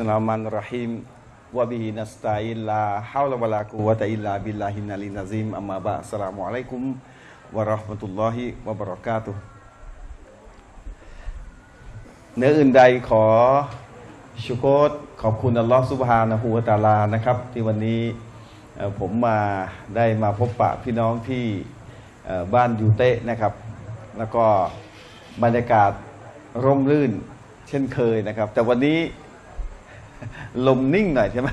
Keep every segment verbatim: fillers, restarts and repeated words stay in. สลามันรหิมวะบิฮินัสตัยลาฮาวลาวะลากุวะตะอิลลาบิลลาฮินนาลินาซิมอัมมาบะอัสลามุอะลัยกุมวะเราะห์มะตุลลอฮิวะบะเราะกาตุฮ์เนื้ออื่นใดขอชุกรขอบคุณอัลลอฮฺซุบฮานะฮูวะตะอาลานะครับที่วันนี้ผมมาได้มาพบปะพี่น้องที่บ้านยูเตะนะครับแล้วก็บรรยากาศร่มรื่นเช่นเคยนะครับแต่วันนี้ลมนิ่งหน่อยใช่ไหม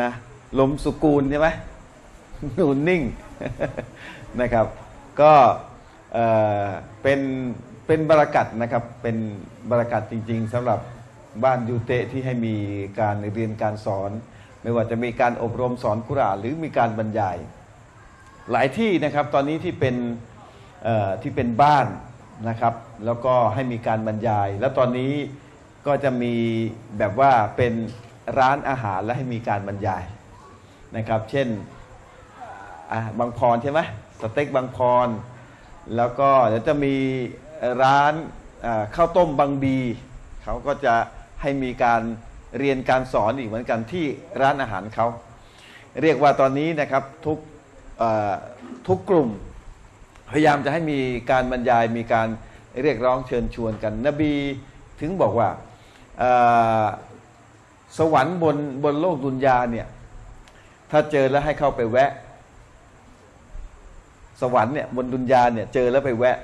นะลมสุกูลใช่ไหมนูนนิ่งนะครับก็เอ่อเป็นเป็นบรากัตนะครับเป็นบรากัตจริงๆสำหรับบ้านยูเตะที่ให้มีการเรียนการสอนไม่ว่าจะมีการอบรมสอนกุรอานหรือมีการบรรยายหลายที่นะครับตอนนี้ที่เป็นที่เป็นบ้านนะครับแล้วก็ให้มีการบรรยายแล้วตอนนี้ก็จะมีแบบว่าเป็นร้านอาหารและให้มีการบรรยายนะครับเช่นบางพรใช่ไหมสเต็กบางพรแล้วก็เดี๋ยวจะมีร้านข้าวต้มบางบีเขาก็จะให้มีการเรียนการสอนอีกเหมือนกันที่ร้านอาหารเขาเรียกว่าตอนนี้นะครับทุกทุกกลุ่มพยายามจะให้มีการบรรยายมีการเรียกร้องเชิญชวนกันนบีถึงบอกว่าสวรรค์บนบนโลกดุนยาเนี่ยถ้าเจอแล้วให้เข้าไปแวะสวรรค์เนี่ยบนดุนยาเนี่ยเจอแล้วไปแวะ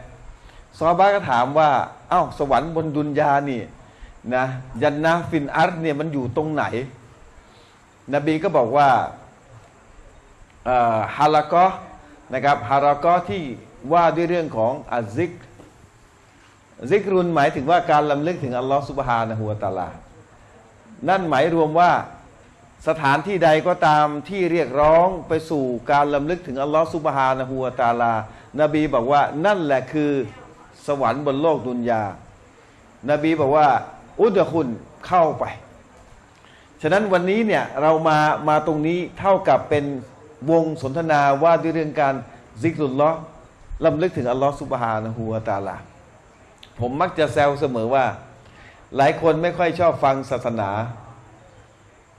ซอฮาบะห์ก็ถามว่าเอ้าสวรรค์บนดุนยานี่นะญันนะห์ฟิลอัรฎ์เนี่ยมันอยู่ตรงไหนนบีก็บอกว่าฮาละกะนะครับฮาละกะที่ว่าด้วยเรื่องของอัซซิกซิกรุนหมายถึงว่าการลำลึกถึงอัลลอฮฺซุบฮานะฮูวะตะอาลานั่นหมายรวมว่าสถานที่ใดก็ตามที่เรียกร้องไปสู่การลำลึกถึงอัลลอฮฺซุบฮานะฮูวะตะอาลานบีบอกว่านั่นแหละคือสวรรค์บนโลกดุนยานบีบอกว่าอุดคุนเข้าไปฉะนั้นวันนี้เนี่ยเรามามาตรงนี้เท่ากับเป็นวงสนทนาว่าด้วยเรื่องการซิกรุลลอฮ์ลำลึกถึงอัลลอฮฺซุบฮานะฮูวะตะอาลาผมมักจะแซวเสมอว่าหลายคนไม่ค่อยชอบฟังศาสนา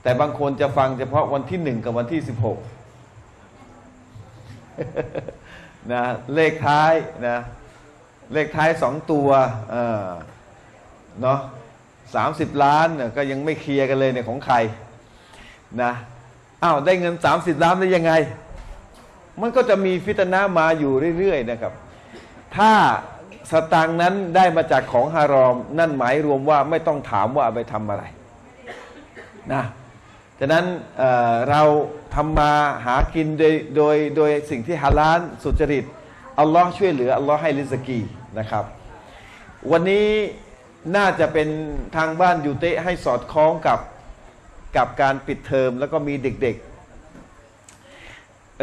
แต่บางคนจะฟังเฉพาะวันที่หนึ่งกับวันที่สิบหกนะเลขท้ายนะเลขท้ายสองตัวเออเนาะสามสิบล้านก็ยังไม่เคลียร์กันเลยเนี่ยของใครนะอ้าวได้เงินสามสิบล้านได้ยังไงมันก็จะมีฟิตนะมาอยู่เรื่อยๆนะครับถ้าสตางค์นั้นได้มาจากของฮารอมนั่นหมายรวมว่าไม่ต้องถามว่าเอาไปทำอะไรนะฉะนั้น เ, เราทำมาหากินโดยโดยโดยสิ่งที่ฮาลาลสุจริตอัลลอฮ์ช่วยเหลืออัลลอฮ์ให้ริสกีนะครับวันนี้น่าจะเป็นทางบ้านยูเตะให้สอดคล้องกับกับการปิดเทอมแล้วก็มีเด็กๆ เ,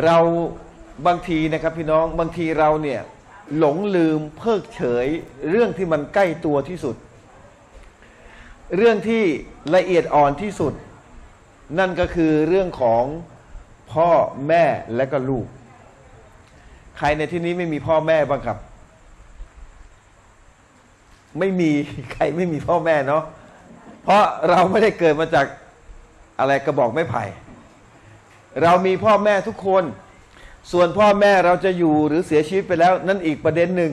เราบางทีนะครับพี่น้องบางทีเราเนี่ยหลงลืมเพิกเฉยเรื่องที่มันใกล้ตัวที่สุดเรื่องที่ละเอียดอ่อนที่สุดนั่นก็คือเรื่องของพ่อแม่และก็ลูกใครในที่นี้ไม่มีพ่อแม่บ้างครับไม่มีใครไม่มีพ่อแม่เนาะเพราะเราไม่ได้เกิดมาจากอะไรกระบอกไม้ไผ่เรามีพ่อแม่ทุกคนส่วนพ่อแม่เราจะอยู่หรือเสียชีวิตไปแล้วนั่นอีกประเด็นหนึ่ง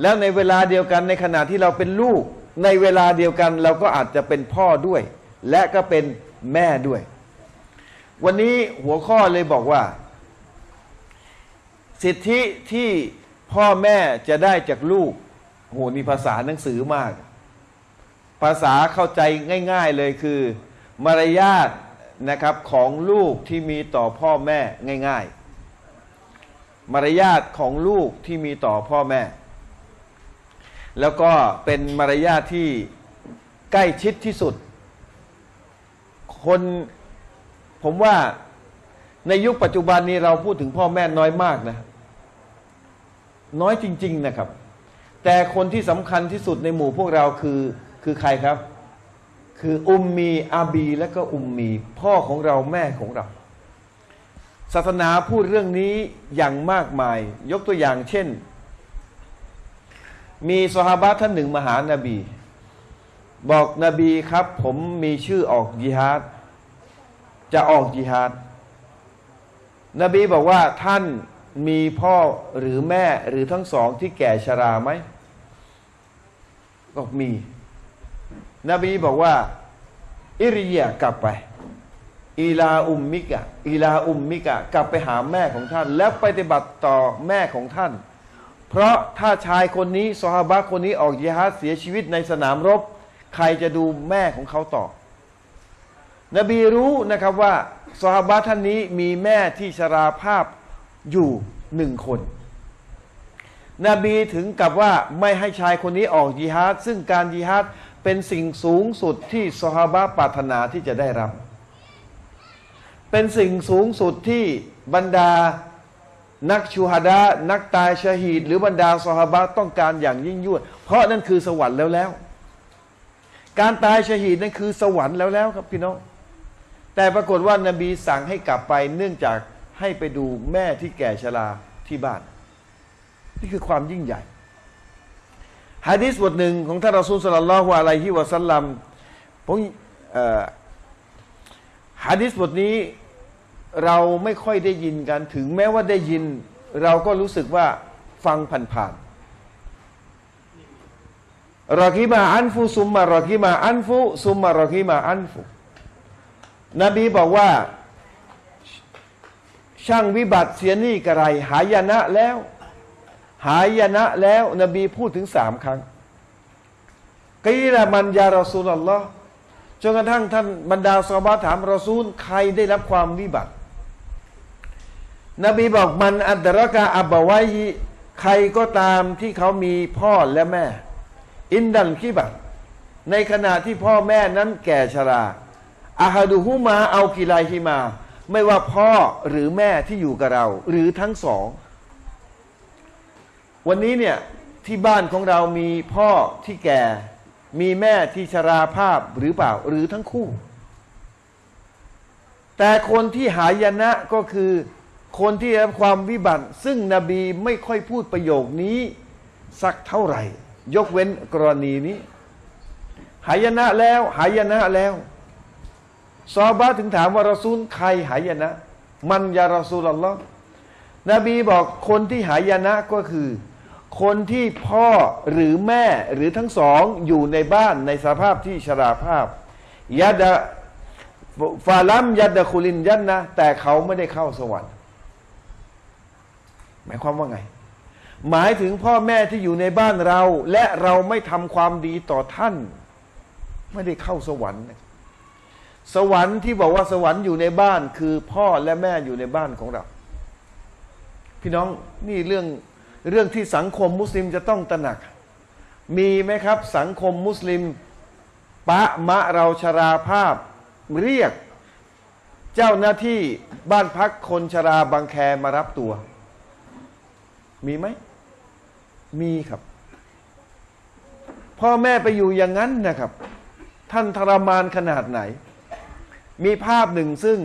แล้วในเวลาเดียวกันในขณะที่เราเป็นลูกในเวลาเดียวกันเราก็อาจจะเป็นพ่อด้วยและก็เป็นแม่ด้วยวันนี้หัวข้อเลยบอกว่าสิทธิที่พ่อแม่จะได้จากลูกโหนี่ภาษาหนังสือมากภาษาเข้าใจง่ายๆเลยคือมารยาทนะครับของลูกที่มีต่อพ่อแม่ง่ายๆมารยาทของลูกที่มีต่อพ่อแม่แล้วก็เป็นมารยาทที่ใกล้ชิดที่สุดคนผมว่าในยุคปัจจุบันนี้เราพูดถึงพ่อแม่น้อยมากนะน้อยจริงๆนะครับแต่คนที่สำคัญที่สุดในหมู่พวกเราคือคือใครครับคืออุมมีอาบีและก็อุมมีพ่อของเราแม่ของเราศาสนาพูดเรื่องนี้อย่างมากมายยกตัวอย่างเช่นมีซอฮาบะห์ท่านหนึ่งมาหานบี บอกนบีครับผมมีชื่อออกญิฮาดจะออกญิฮาดนบีบอกว่าท่านมีพ่อหรือแม่หรือทั้งสองที่แก่ชราไหมก็มีนบีบอกว่าอิริยะกลับไปอีลาอุมมิกะอีลาอุมมิกะกลับไปหาแม่ของท่านแล้วปฏิบัติต่อแม่ของท่านเพราะถ้าชายคนนี้ซอฮาบะห์คนนี้ออกญิฮาดเสียชีวิตในสนามรบใครจะดูแม่ของเขาต่อนบีรู้นะครับว่าซอฮาบะห์ท่านนี้มีแม่ที่ชราภาพอยู่หนึ่งคนนบีถึงกับว่าไม่ให้ชายคนนี้ออกญิฮาดซึ่งการญิฮาดเป็นสิ่งสูงสุดที่ซอฮาบะห์ปรารถนาที่จะได้รับเป็นสิ่งสูงสุดที่บรรดานักชูฮาดะห์นักตายชะฮีดหรือบรรดาซอฮาบะห์ต้องการอย่างยิ่งยวดเพราะนั่นคือสวรรค์แล้วแล้วการตายชะฮีดนั่นคือสวรรค์แล้วแล้วครับพี่น้องแต่ปรากฏว่านบีสั่งให้กลับไปเนื่องจากให้ไปดูแม่ที่แก่ชราที่บ้านนี่คือความยิ่งใหญ่หะดีษบทหนึ่งของท่านรอซูลศ็อลลัลลอฮุอะลัยฮิวะซัลลัมผมหะดีษบทนี้เราไม่ค่อยได้ยินกันถึงแม้ว่าได้ยินเราก็รู้สึกว่าฟังผ่านๆรอกีมาอันฟุซุมมารอกีมาอันฟุซุมมารอกีมาอันฟุนบีบอกว่าช่างวิบัติเสียนี่กระไรหายนะแล้วหายนะแล้วนบีพูดถึงสามครั้งกีละมันยารอซูลัลลอฮ์จนกระทั่งท่านบรรดาซอฮาบะห์ถามรอซูลใครได้รับความวิบัตินบีบอกมันอัดรากะอับบะไวใครก็ตามที่เขามีพ่อและแม่อินดันคิบัตในขณะที่พ่อแม่นั้นแก่ชราอะฮะดูฮูมาเอากิไลฮิมาไม่ว่าพ่อหรือแม่ที่อยู่กับเราหรือทั้งสองวันนี้เนี่ยที่บ้านของเรามีพ่อที่แก่มีแม่ที่ชราภาพหรือเปล่าหรือทั้งคู่แต่คนที่หายนะก็คือคนที่ได้รับความวิบัติซึ่งนบีไม่ค่อยพูดประโยคนี้สักเท่าไหร่ยกเว้นกรณีนี้หายนะแล้วหายนะแล้วซอฮาบะห์ถึงถามว่ารอซูลใครหายนะมันยารอซูลัลลอฮ์นบีบอกคนที่หายนะก็คือคนที่พ่อหรือแม่หรือทั้งสองอยู่ในบ้านในสภาพที่ชราภาพยะดะฟาลัมยะดะคุลินยันนะแต่เขาไม่ได้เข้าสวรรค์หมายความว่าไงหมายถึงพ่อแม่ที่อยู่ในบ้านเราและเราไม่ทำความดีต่อท่านไม่ได้เข้าสวรรค์สวรรค์ที่บอกว่าสวรรค์อยู่ในบ้านคือพ่อและแม่อยู่ในบ้านของเราพี่น้องนี่เรื่องเรื่องที่สังคมมุสลิมจะต้องตระหนักมีไหมครับสังคมมุสลิมปะมะเราชราภาพเรียกเจ้าหน้าที่บ้านพักคนชราบางแคมารับตัวมีไหมมีครับพ่อแม่ไปอยู่อย่างนั้นนะครับท่านทรมานขนาดไหนมีภาพหนึ่งซึ่ง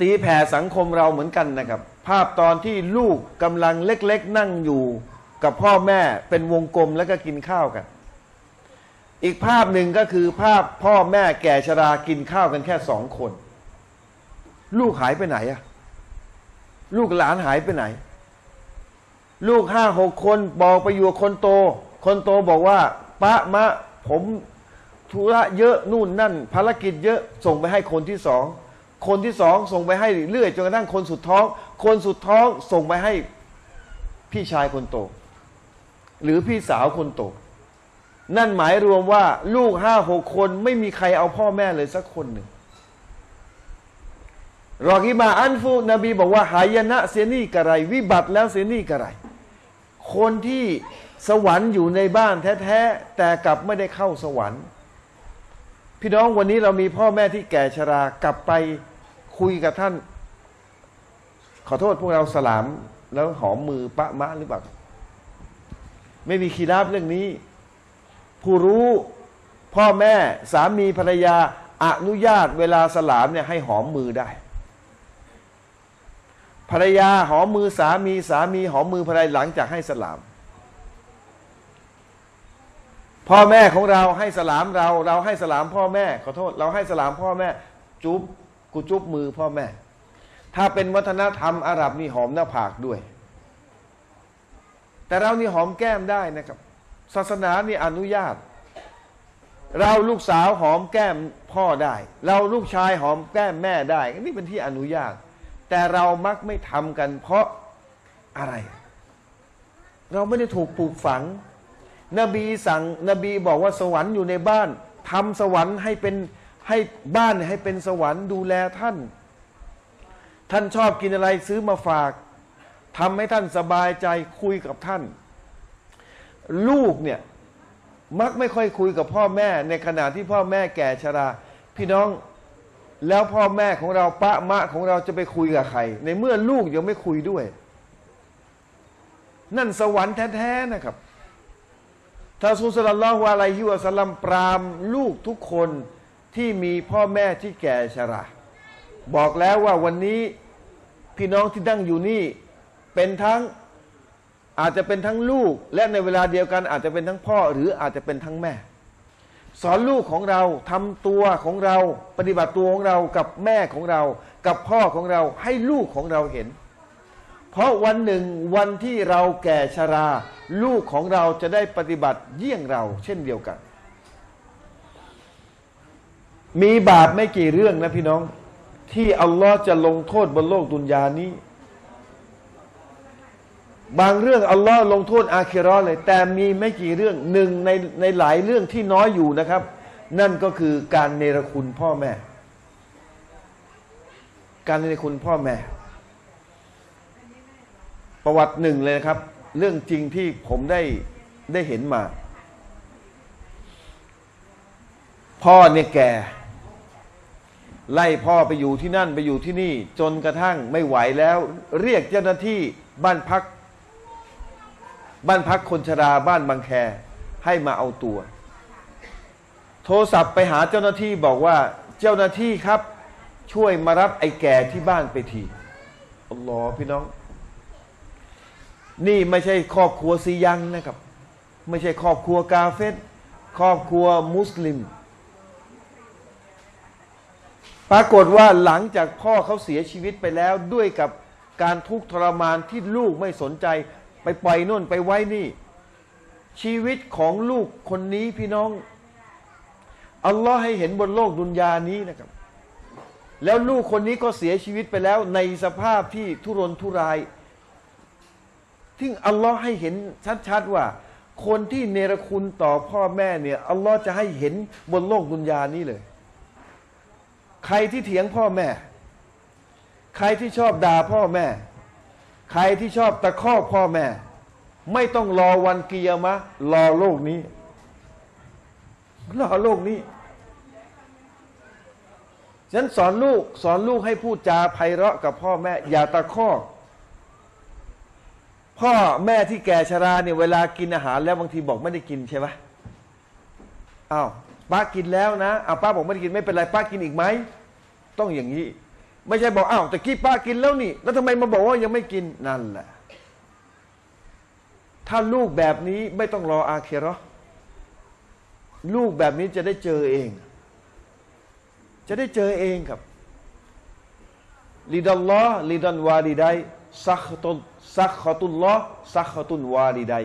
ตีแผ่สังคมเราเหมือนกันนะครับภาพตอนที่ลูกกำลังเล็กๆนั่งอยู่กับพ่อแม่เป็นวงกลมแล้วก็กินข้าวกันอีกภาพหนึ่งก็คือภาพพ่อแม่แก่ชรากินข้าวกันแค่สองคนลูกหายไปไหนอะลูกหลานหายไปไหนลูกห้าหกคนบอกไปอยู่คนโตคนโตบอกว่าป๊ามะผมธุระเยอะนู่นนั่นภารกิจเยอะส่งไปให้คนที่สองคนที่สองส่งไปให้เรื่อยจนกระทั่งคนสุดท้องคนสุดท้องส่งไปให้พี่ชายคนโตหรือพี่สาวคนโตนั่นหมายรวมว่าลูกห้าหกคนไม่มีใครเอาพ่อแม่เลยสักคนหนึ่งรอกีมาอันฟูนบีบอกว่าหายนะเสียนี่กระไรวิบัติแล้วเสียนี่กระไรคนที่สวรรค์อยู่ในบ้านแท้ๆแต่กลับไม่ได้เข้าสวรรค์พี่น้องวันนี้เรามีพ่อแม่ที่แก่ชรากลับไปคุยกับท่านขอโทษพวกเราสลามแล้วหอมมือปะมะหรือเปล่าไม่มีขีราบเรื่องนี้ผู้รู้พ่อแม่สามีภรรยาอนุญาตเวลาสลามเนี่ยให้หอมมือได้ภรรยาหอมมือสามีสามีหอมมือภรรยาหลังจากให้สลาม พ่อแม่ของเราให้สลามเราเราให้สลามพ่อแม่ขอโทษเราให้สลามพ่อแม่จุ๊บกูจุ๊บมือพ่อแม่ถ้าเป็นวัฒนธรรมอาหรับนี่หอมหน้าผากด้วยแต่เรานี่หอมแก้มได้นะครับศาสนานี่อนุญาตเราลูกสาวหอมแก้มพ่อได้เราลูกชายหอมแก้มแม่ได้นี่เป็นที่อนุญาตแต่เรามักไม่ทำกันเพราะอะไรเราไม่ได้ถูกปลูกฝังนบีสั่งนบีบอกว่าสวรรค์อยู่ในบ้านทำสวรรค์ให้เป็นให้บ้านให้เป็นสวรรค์ดูแลท่านท่านชอบกินอะไรซื้อมาฝากทำให้ท่านสบายใจคุยกับท่านลูกเนี่ยมักไม่ค่อยคุยกับพ่อแม่ในขณะที่พ่อแม่แก่ชราพี่น้องแล้วพ่อแม่ของเราปะมะของเราจะไปคุยกับใครในเมื่อลูกยังไม่คุยด้วยนั่นสวรรค์แท้ๆนะครับท่านซุลตัลลอฮฺวะลัยฮิวะสัลลัมปรามลูกทุกคนที่มีพ่อแม่ที่แก่ชราบอกแล้วว่าวันนี้พี่น้องที่นั่งอยู่นี่เป็นทั้งอาจจะเป็นทั้งลูกและในเวลาเดียวกันอาจจะเป็นทั้งพ่อหรืออาจจะเป็นทั้งแม่สอนลูกของเราทำตัวของเราปฏิบัติตัวของเรากับแม่ของเรากับพ่อของเราให้ลูกของเราเห็นเพราะวันหนึ่งวันที่เราแก่ชราลูกของเราจะได้ปฏิบัติเยี่ยงเราเช่นเดียวกันมีบาปไม่กี่เรื่องนะพี่น้องที่อัลลอฮ์จะลงโทษบนโลกดุนยานี้บางเรื่องอัลลอฮ์ลงโทษอาคิเราะห์เลยแต่มีไม่กี่เรื่องหนึ่งในในหลายเรื่องที่น้อยอยู่นะครับนั่นก็คือการเนรคุณพ่อแม่การเนรคุณพ่อแม่ประวัติหนึ่งเลยนะครับเรื่องจริงที่ผมได้ได้เห็นมาพ่อเนี่ยแก่ไล่พ่อไปอยู่ที่นั่นไปอยู่ที่นี่จนกระทั่งไม่ไหวแล้วเรียกเจ้าหน้าที่บ้านพักบ้านพักคนชราบ้านบางแคให้มาเอาตัวโทรศัพท์ไปหาเจ้าหน้าที่บอกว่าเจ้าหน้าที่ครับช่วยมารับไอ้แก่ที่บ้านไปทีอัลลอฮ์พี่น้องนี่ไม่ใช่ครอบครัวซียังนะครับไม่ใช่ครอบครัวกาเฟสครอบครัวมุสลิมปรากฏว่าหลังจากพ่อเขาเสียชีวิตไปแล้วด้วยกับการทุกข์ทรมานที่ลูกไม่สนใจไปปล่อยนู่นไปไว้นี่ชีวิตของลูกคนนี้พี่น้องอัลลอฮ์ให้เห็นบนโลกดุนยานี้นะครับแล้วลูกคนนี้ก็เสียชีวิตไปแล้วในสภาพที่ทุรนทุรายซึ่งอัลลอฮ์ให้เห็นชัดๆว่าคนที่เนรคุณต่อพ่อแม่เนี่ยอัลลอฮ์จะให้เห็นบนโลกดุนยานี้เลยใครที่เถียงพ่อแม่ใครที่ชอบด่าพ่อแม่ใครที่ชอบตะคอกพ่อแม่ไม่ต้องรอวันกิยามะห์รอโลกนี้รอโลกนี้ฉันสอนลูกสอนลูกให้พูดจาไพเราะกับพ่อแม่อย่าตะคอกพ่อแม่ที่แก่ชราเนี่ยเวลากินอาหารแล้วบางทีบอกไม่ได้กินใช่ไหมอ้าวป้ากินแล้วนะอ้าวป้าบอกไม่ได้กินไม่เป็นไรป้ากินอีกไหมต้องอย่างนี้ไม่ใช่บอกอ้าวแต่กี้ป้ากินแล้วนี่แล้วทำไมมาบอกว่ายังไม่กินนั่นแหละถ้าลูกแบบนี้ไม่ต้องรออาคิเราะห์ลูกแบบนี้จะได้เจอเองจะได้เจอเองครับลิดัลลอฮ์ลิดันวาลิดัยซักตุลซักตุลลอฮ์ซักตุลวาลิดัย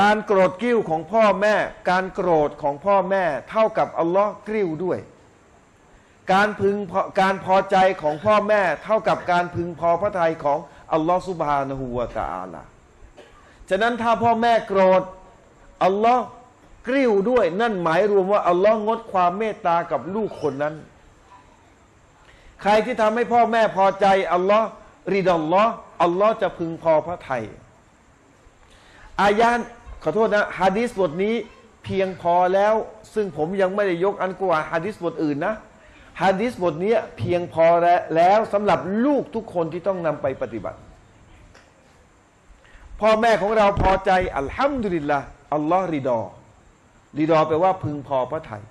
การโกรธกริ้วของพ่อแม่การโกรธของพ่อแม่เท่ากับอัลลอฮ์กริ้วด้วยการพึงการพอใจของพ่อแม่เท่ากับการพึงพอพระทัยของอัลลอฮฺซุบฮานะฮูวะตะอาลาฉะนั้นถ้าพ่อแม่โกรธอัลลอฮ์กริ้วด้วยนั่นหมายรวมว่าอัลลอฮ์งดความเมตตากับลูกคนนั้นใครที่ทำให้พ่อแม่พอใจอัลลอฮ์ริดอัลลอฮ์อัลลอฮ์จะพึงพอพระทัยอายะห์ขอโทษนะฮะดีษบทนี้เพียงพอแล้วซึ่งผมยังไม่ได้ยกอันกุรอานฮะดีษบทอื่นนะฮะดิษบทนี้เพียงพอแล้วสำหรับลูกทุกคนที่ต้องนำไปปฏิบัติพ่อแม่ของเราพอใจอัลฮัมดุลิลละอัลลอฮ์ริดอริดอแปลว่าพึงพอพระทัย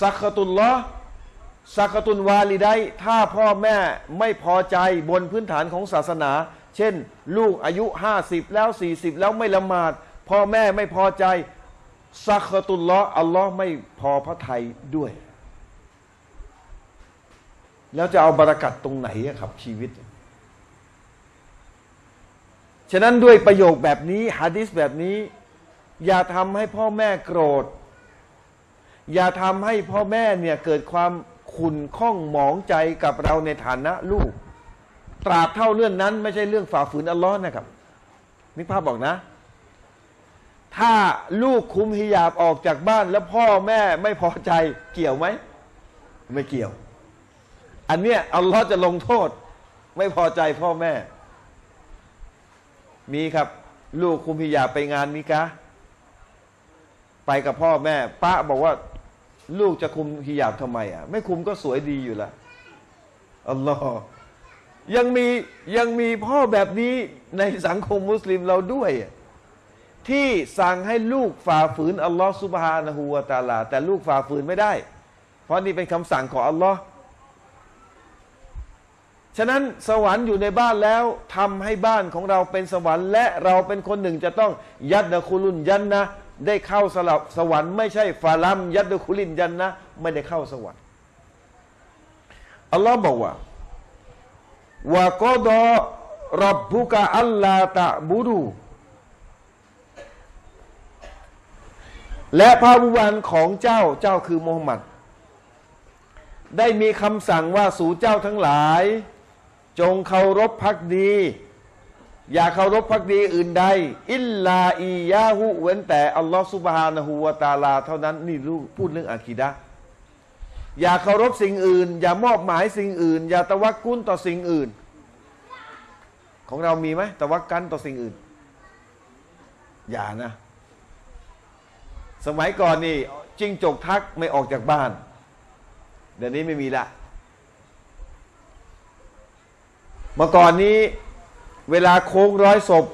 สักตุลลอฮ์สักตุลวาลิดัยถ้าพ่อแม่ไม่พอใจบนพื้นฐานของศาสนาเช่นลูกอายุห้าสิบแล้วสี่สิบแล้วไม่ละหมาด พ่อแม่ไม่พอใจซักตุลลอฮ์อัลลอฮ์ไม่พอพระทัยด้วยแล้วจะเอาบารอกัตตรงไหนครับชีวิตฉะนั้นด้วยประโยคแบบนี้หะดีษแบบนี้อย่าทำให้พ่อแม่โกรธอย่าทำให้พ่อแม่เนี่ยเกิดความขุ่นข้องหมองใจกับเราในฐานะลูกตราบเท่าเรื่องนั้นไม่ใช่เรื่องฝ่าฝืนอัลลอฮ์นะครับนึกภาพบอกนะถ้าลูกคุมฮิญาบออกจากบ้านแล้วพ่อแม่ไม่พอใจเกี่ยวไหมไม่เกี่ยวอันเนี้ยอัลลอฮ์จะลงโทษไม่พอใจพ่อแม่มีครับลูกคุมฮิญาบไปงานนิกะห์ไปกับพ่อแม่ป้าบอกว่าลูกจะคุมฮิญาบทำไมอ่ะไม่คุมก็สวยดีอยู่ละอัลลอฮ์ยังมียังมีพ่อแบบนี้ในสังคมมุสลิมเราด้วยที่สั่งให้ลูกฝ่าฝืนอัลลอฮ์ซุบฮานะฮูวะตะอาลาแต่ลูกฝ่าฝืนไม่ได้เพราะนี่เป็นคำสั่งของอัลลอฮ์ฉะนั้นสวรรค์อยู่ในบ้านแล้วทำให้บ้านของเราเป็นสวรรค์และเราเป็นคนหนึ่งจะต้องยัดดะคุลุนยันนะได้เข้าสลับสวรรค์ไม่ใช่ฟาลัมยัดดะคุลินยันนะไม่ได้เข้าสวรรค์อัลลอฮ์บอกว่าวะกอฎอร็อบบุกะอัลลาตะบุดูและพระผู้เป็นของเจ้าเจ้าคือมูฮัมหมัดได้มีคำสั่งว่าสู่เจ้าทั้งหลายจงเคารพภักดีอย่าเคารพภักดีอื่นใดอิลลาอียาหูเว้นแต่อัลลอฮฺซุบฮานะฮูวะตะอาลาเท่านั้นนี่ลูกพูดเรื่องอะกีดะห์อย่าเคารพสิ่งอื่นอย่ามอบหมายสิ่งอื่นอย่าตะวักกุลต่อสิ่งอื่นของเรามีไหมตะวักกันต่อสิ่งอื่นอย่านะสมัยก่อนนี่จิ้งจกทักไม่ออกจากบ้านเดี๋ยวนี้ไม่มีละเมื่อก่อนนี้เวลาโค้งร้อยศพ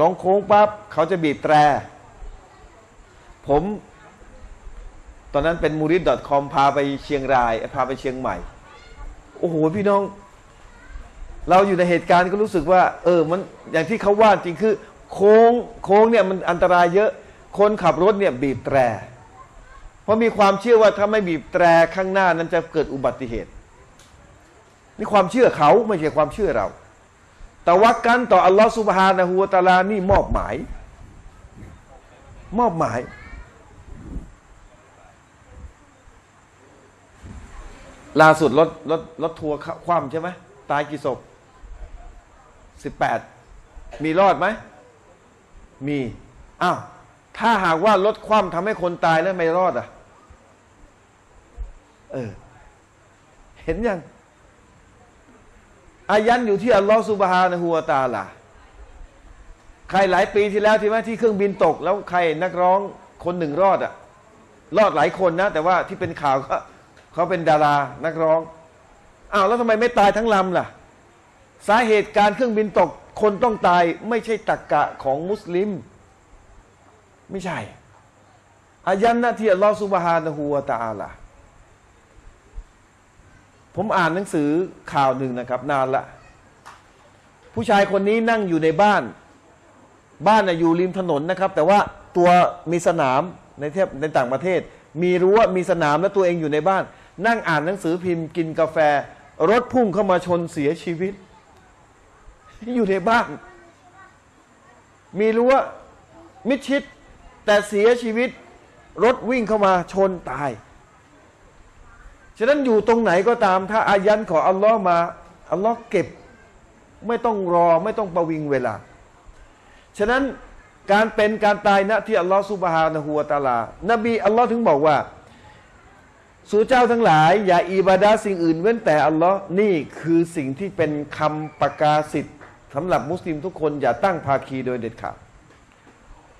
ลงโค้งปั๊บเขาจะบีบแตรผมตอนนั้นเป็นมูริด .com พาไปเชียงรายพาไปเชียงใหม่โอ้โหพี่น้องเราอยู่ในเหตุการณ์ก็รู้สึกว่าเออมันอย่างที่เขาว่าจริงคือโค้งโค้งเนี่ยมันอันตรายเยอะคนขับรถเนี่ยบีบแตรเพราะมีความเชื่อว่าถ้าไม่บีบแตรข้างหน้านั้นจะเกิดอุบัติเหตุนี่ความเชื่อเขาไม่ใช่ความเชื่อเราแต่วักกันต่ออัลลอฮฺซุบฮานะฮูวะตะอาลานี่มอบหมายมอบหมายล่าสุดรถรถรถทัวร์คว่ำใช่ไหมตายกี่ศพสิบแปดมีรอดไหมมีอ้าวถ้าหากว่ารถคว่ำทำให้คนตายแล้วไม่รอดอ่ะเออเห็นยังอายันอยู่ที่อัลลอฮฺซุบฮานะฮูวะตะอาลาใครหลายปีที่แล้วที่ไหมที่เครื่องบินตกแล้วใครนักร้องคนหนึ่งรอดอ่ะรอดหลายคนนะแต่ว่าที่เป็นข่าวก็เขาเป็นดารานักร้องอ้าวแล้วทำไมไม่ตายทั้งลำล่ะสาเหตุการเครื่องบินตกคนต้องตายไม่ใช่ตรรกะของมุสลิมไม่ใช่อายันนะที่อัลลอฮฺซุบฮานะฮูวะตะอาลาผมอ่านหนังสือข่าวหนึ่งนะครับนานละผู้ชายคนนี้นั่งอยู่ในบ้านบ้านอยู่ริมถนนนะครับแต่ว่าตัวมีสนามในเทพในต่างประเทศมีรั้วมีสนามและตัวเองอยู่ในบ้านนั่งอ่านหนังสือพิมพ์กินกาแฟรถพุ่งเข้ามาชนเสียชีวิตอยู่ในบ้านมีรั้วมิดชิดแต่เสียชีวิตรถวิ่งเข้ามาชนตายฉะนั้นอยู่ตรงไหนก็ตามถ้าอายันขออัลลอฮ์มาอัลลอฮ์เก็บไม่ต้องรอไม่ต้องประวิงเวลาฉะนั้นการเป็นการตายนะที่อัลลอฮฺซุบฮานะฮูวะตะอาลานบีอัลลอฮ์ถึงบอกว่าสู่เจ้าทั้งหลายอย่าอิบาดะห์สิ่งอื่นเว้นแต่อัลลอฮ์นี่คือสิ่งที่เป็นคำประกาศสิทธิ์สำหรับมุสลิมทุกคนอย่าตั้งภาคีโดยเด็ดขาด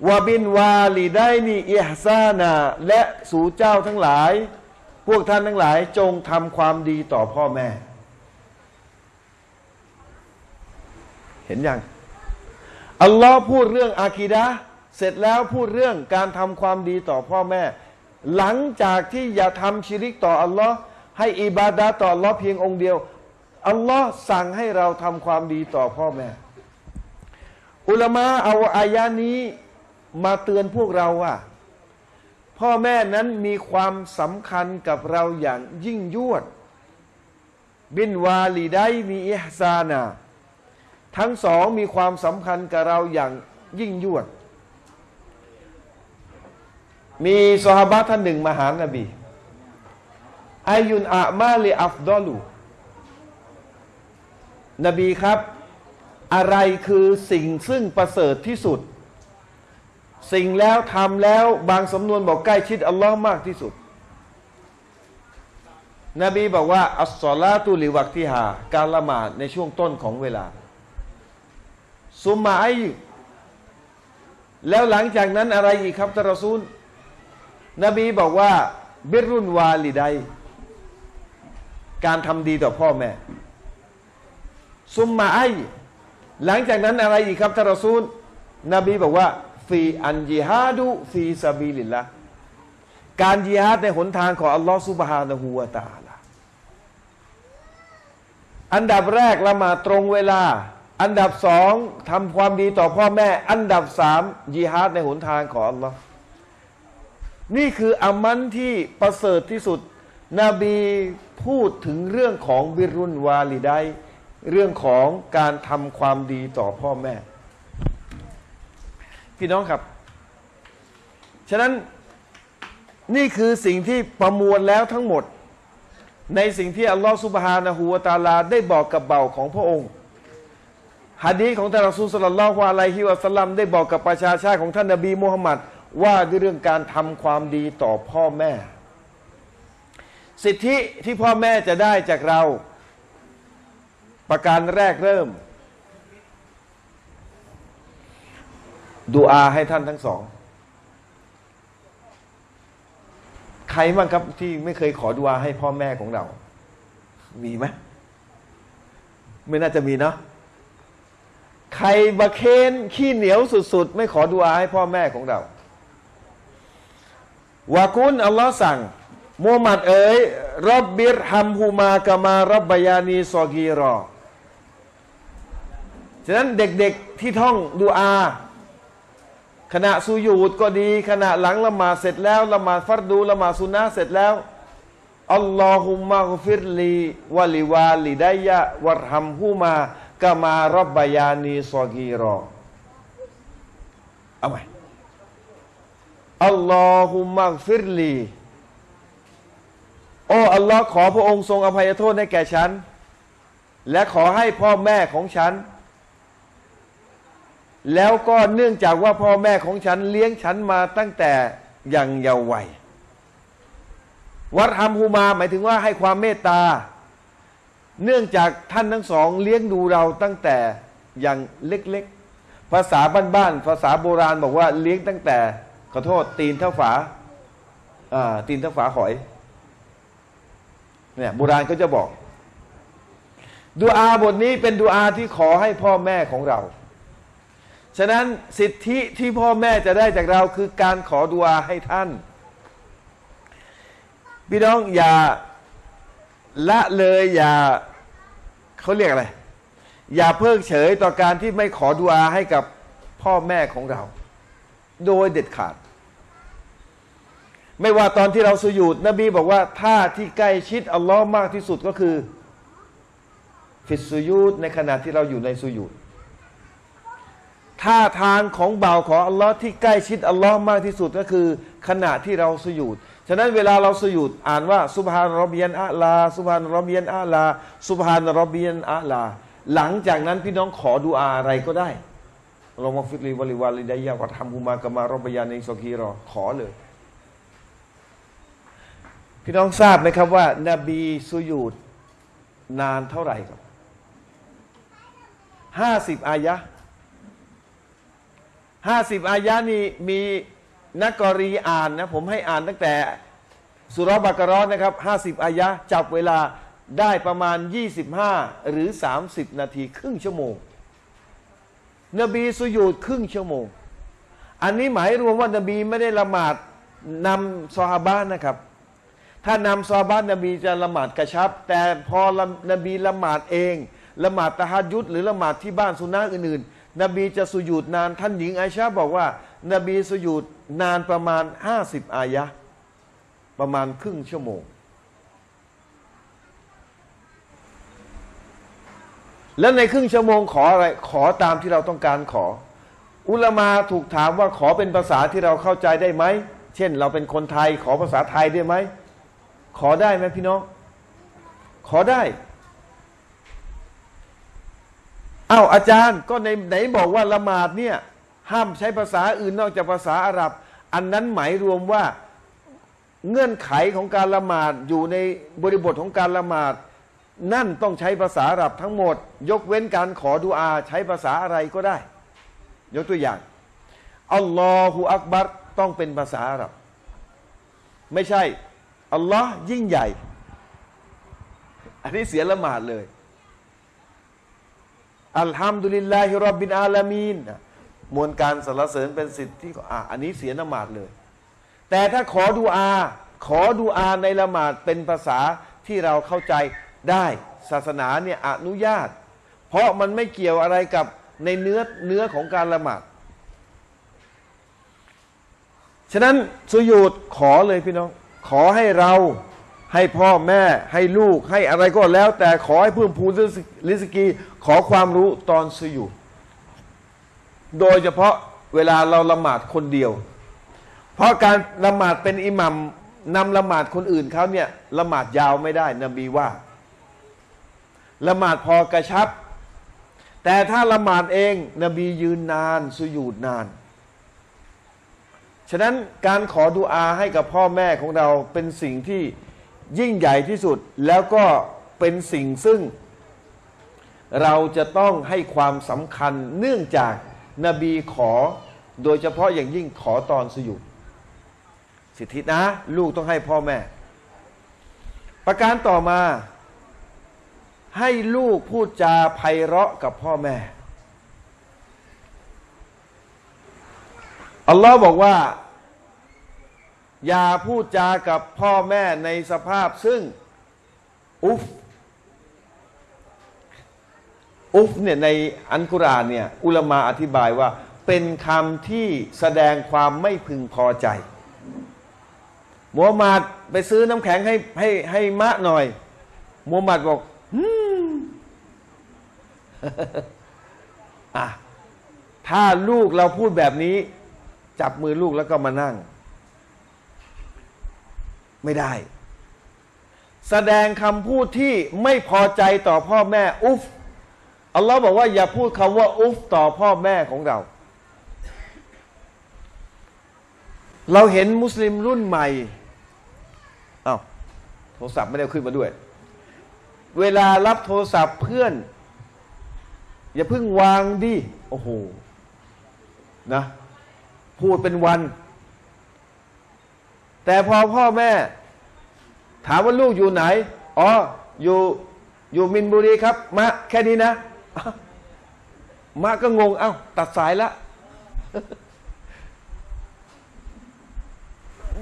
วะบินวาลิดัยนีอิห์ซานะและสู่เจ้าทั้งหลายพวกท่านทั้งหลายจงทำความดีต่อพ่อแม่เห็นยังอัลลอฮ์พูดเรื่องอากีดะห์เสร็จแล้วพูดเรื่องการทำความดีต่อพ่อแม่หลังจากที่อย่าทำชิริกต่ออัลลอฮ์ให้อิบาดะห์ต่ออัลลอฮ์เพียงองค์เดียวอัลลอฮ์สั่งให้เราทำความดีต่อพ่อแม่ อุลามะเอาอายะนี้มาเตือนพวกเราว่าพ่อแม่นั้นมีความสำคัญกับเราอย่างยิ่งยวดบินวาลีได้มีอิฮซานะทั้งสองมีความสำคัญกับเราอย่างยิ่งยวดมีซอฮาบะห์ท่านหนึ่งมาหานบีอายุนอามาลีอัฟดอลูนบีครับอะไรคือสิ่งซึ่งประเสริฐที่สุดสิ่งแล้วทำแล้วบางสำนวนบอกใกล้ชิดอัลลอฮ์มากที่สุดนบีบอกว่าอัสศอลาตุลิวักติฮาการละหมาดในช่วงต้นของเวลาซุมมาอัยแล้วหลังจากนั้นอะไรอีกครับท่านรอซูลนบีบอกว่าบิรุนวาลิดัยการทำดีต่อพ่อแม่ซุมมาอัยหลังจากนั้นอะไรอีกครับท่านรอซูลนบีบอกว่าฟีอันญิฮาดุฟีซาบิลิลละการญิฮาดในหนทางของอัลลอฮฺซุบฮานะฮูวะตะอาลาอันดับแรกละหมาดตรงเวลาอันดับสองทำความดีต่อพ่อแม่อันดับสามญิฮาดในหนทางของอัลลอฮฺนี่คืออามันที่ประเสริฐที่สุดนบีพูดถึงเรื่องของบิรุนวาลิดัยเรื่องของการทำความดีต่อพ่อแม่พี่น้องครับฉะนั้นนี่คือสิ่งที่ประมวลแล้วทั้งหมดในสิ่งที่อัลลอฮฺซุบฮานะฮูวะตะอาลาได้บอกกับเบ่าของพระองค์หะดีษของท่านรอซูล ศ็อลลัลลอฮุอะลัยฮิวะซัลลัมได้บอกกับประชาชาติของท่านนบีมุฮัมมัดว่าด้วยเรื่องการทำความดีต่อพ่อแม่สิทธิที่พ่อแม่จะได้จากเราประการแรกเริ่มดุอาให้ท่านทั้งสองใครบ้างครับที่ไม่เคยขอดุอาให้พ่อแม่ของเรามีไหมไม่น่าจะมีเนาะใครบะเคนขี้เหนียวสุดๆไม่ขอดุอาให้พ่อแม่ของเราวะกุลอัลลอฮ์สั่งมูฮัมหมัดเอ๋ยร็อบบิรฮัมฮูมากะมาร็อบบะยานีซอกีรอฉะนั้นเด็กๆที่ท่องดุอาขณะสุญูดก็ดีขณะหลังละหมาดเสร็จแล้วละหมาดฟัรดูละหมาดซุนนะห์เสร็จแล้วอัลลอฮุมมะฆฟิรลีวะลิวาลิดัยยะวัรฮัมฮูมากะมาร็อบบะยานีซอกีรอเอาใหม่อัลลอฮุมมะฆฟิรลีโอ้อัลลอฮ์ขอพระองค์ทรงอภัยโทษให้แก่ฉันและขอให้พ่อแม่ของฉันแล้วก็เนื่องจากว่าพ่อแม่ของฉันเลี้ยงฉันมาตั้งแต่ยังเยาว์วัยวัดฮัมฮูมาหมายถึงว่าให้ความเมตตาเนื่องจากท่านทั้งสองเลี้ยงดูเราตั้งแต่ยังเล็กๆภาษาบ้านๆภาษาโบราณบอกว่าเลี้ยงตั้งแต่ขอโทษตีนเท่าฝาตีนเท่าฝาหอยเนี่ยโบราณก็จะบอกดุอาบทนี้เป็นดุอาที่ขอให้พ่อแม่ของเราฉะนั้นสิทธิที่พ่อแม่จะได้จากเราคือการขอดุอาให้ท่านพี่น้องอย่าละเลยอย่าเขาเรียกอะไรอย่าเพิกเฉยต่อการที่ไม่ขอดุอาให้กับพ่อแม่ของเราโดยเด็ดขาดไม่ว่าตอนที่เราสุญูดนบีบอกว่าท่าที่ใกล้ชิดอัลลอฮ์มากที่สุดก็คือฟิสสุญูดในขณะที่เราอยู่ในสุญูดท่าทางของบ่าวของอัลลอฮ์ที่ใกล้ชิดอัลลอฮ์มากที่สุดก็คือขณะที่เราสุญูดฉะนั้นเวลาเราสุญูดอ่านว่าซุบฮานร็อบบิยันอาลาซุบฮานร็อบบิยันอาลาซุบฮานร็อบบิยันอาลาหลังจากนั้นพี่น้องขอดุอาอะไรก็ได้อัลลอฮุมมะฟิรลีวะลิวาลิดัยยะวัรฮัมฮูมากะมาร็อบบะยานีซอกีรอขอเลยพี่น้องทราบไหมครับว่านบีสุญูดนานเท่าไหร่ครับห้าสิบอายะห้าสิบอายะนี่มีนักกอรีอ่านนะผมให้อ่านตั้งแต่สุเราะห์บะเกาเราะห์นะครับห้าสิบอายะจับเวลาได้ประมาณยี่สิบห้าหรือสามสิบนาทีครึ่งชั่วโมงนบีสุญูดครึ่งชั่วโมงอันนี้หมายรวมว่านบีไม่ได้ละหมาดนำซอฮาบะห์นะครับถ้านำซอฮาบะห์นบีจะละหมาดกระชับแต่พอนบีละหมาดเองละหมาดตะฮัจญุดหรือละหมาดที่บ้านซุนนะห์อื่นๆ นบีจะสุญูดนานท่านหญิงไอชาบอกว่านบีสุญูดนานประมาณห้าสิบอายะประมาณครึ่งชั่วโมงและในครึ่งชั่วโมงขออะไรขอตามที่เราต้องการขออุลามาถูกถามว่าขอเป็นภาษาที่เราเข้าใจได้ไหมเช่นเราเป็นคนไทยขอภาษาไทยได้ไหมขอได้ไหมพี่น้องขอได้อ้าวอาจารย์ก็ในไหนบอกว่าละหมาดเนี่ยห้ามใช้ภาษาอื่นนอกจากภาษาอาหรับอันนั้นหมายรวมว่าเงื่อนไขของการละหมาดอยู่ในบริบทของการละหมาดนั่นต้องใช้ภาษาอาหรับทั้งหมดยกเว้นการขอดุอาใช้ภาษาอะไรก็ได้ยกตัวอย่างอัลลอฮฺอักบัรต้องเป็นภาษาอาหรับไม่ใช่อัลลอฮ์ยิ่งใหญ่อันนี้เสียละหมาดเลยอัลฮัมดุลิลลาฮิร็อบบิลอาลามีนมวลการสรรเสริญเป็นสิทธิ์ที่อ่ะอันนี้เสียละหมาดเลยแต่ถ้าขอดุอาขอดุอาในละหมาดเป็นภาษาที่เราเข้าใจได้ศาสนาเนี่ยอนุญาตเพราะมันไม่เกี่ยวอะไรกับในเนื้อเนื้อของการละหมาดฉะนั้นสุญูดขอเลยพี่น้องขอให้เราให้พ่อแม่ให้ลูกให้อะไรก็แล้วแต่ขอให้เพิ่มพูนริสกีขอความรู้ตอนสุญูดโดยเฉพาะเวลาเราละหมาดคนเดียวเพราะการละหมาดเป็นอิหมัมนำละหมาดคนอื่นเขาเนี่ยละหมาดยาวไม่ได้นบีว่าละหมาดพอกระชับแต่ถ้าละหมาดเองนบียืนนานสุญูดนานฉะนั้นการขอดุอาให้กับพ่อแม่ของเราเป็นสิ่งที่ยิ่งใหญ่ที่สุดแล้วก็เป็นสิ่งซึ่งเราจะต้องให้ความสำคัญเนื่องจากนบีขอโดยเฉพาะอย่างยิ่งขอตอนสุญูดสิทธินะลูกต้องให้พ่อแม่ประการต่อมาให้ลูกพูดจาไพเราะกับพ่อแม่อัลลอฮ์บอกว่าอย่าพูดจากับพ่อแม่ในสภาพซึ่งอุฟอุฟเนี่ยในอัลกุรอานเนี่ยอุลามะอธิบายว่าเป็นคำที่แสดงความไม่พึงพอใจมูฮัมหมัดไปซื้อน้ำแข็งให้ให้ให้มะหน่อยมูฮัมหมัดบอกฮึม อ่ะถ้าลูกเราพูดแบบนี้จับมือลูกแล้วก็มานั่งไม่ได้แสดงคำพูดที่ไม่พอใจต่อพ่อแม่อุฟอัลลอฮ์บอกว่าอย่าพูดคำว่าอุฟต่อพ่อแม่ของเราเราเห็นมุสลิมรุ่นใหม่อ้าวโทรศัพท์ไม่ได้ขึ้นมาด้วยเวลารับโทรศัพท์เพื่อนอย่าเพิ่งวางดิโอ้โหนะพูดเป็นวันแต่พอพ่อแม่ถามว่าลูกอยู่ไหนอ๋ออยู่อยู่มินบุรีครับมะแค่นี้นะมะก็งงเอ้าตัดสายละ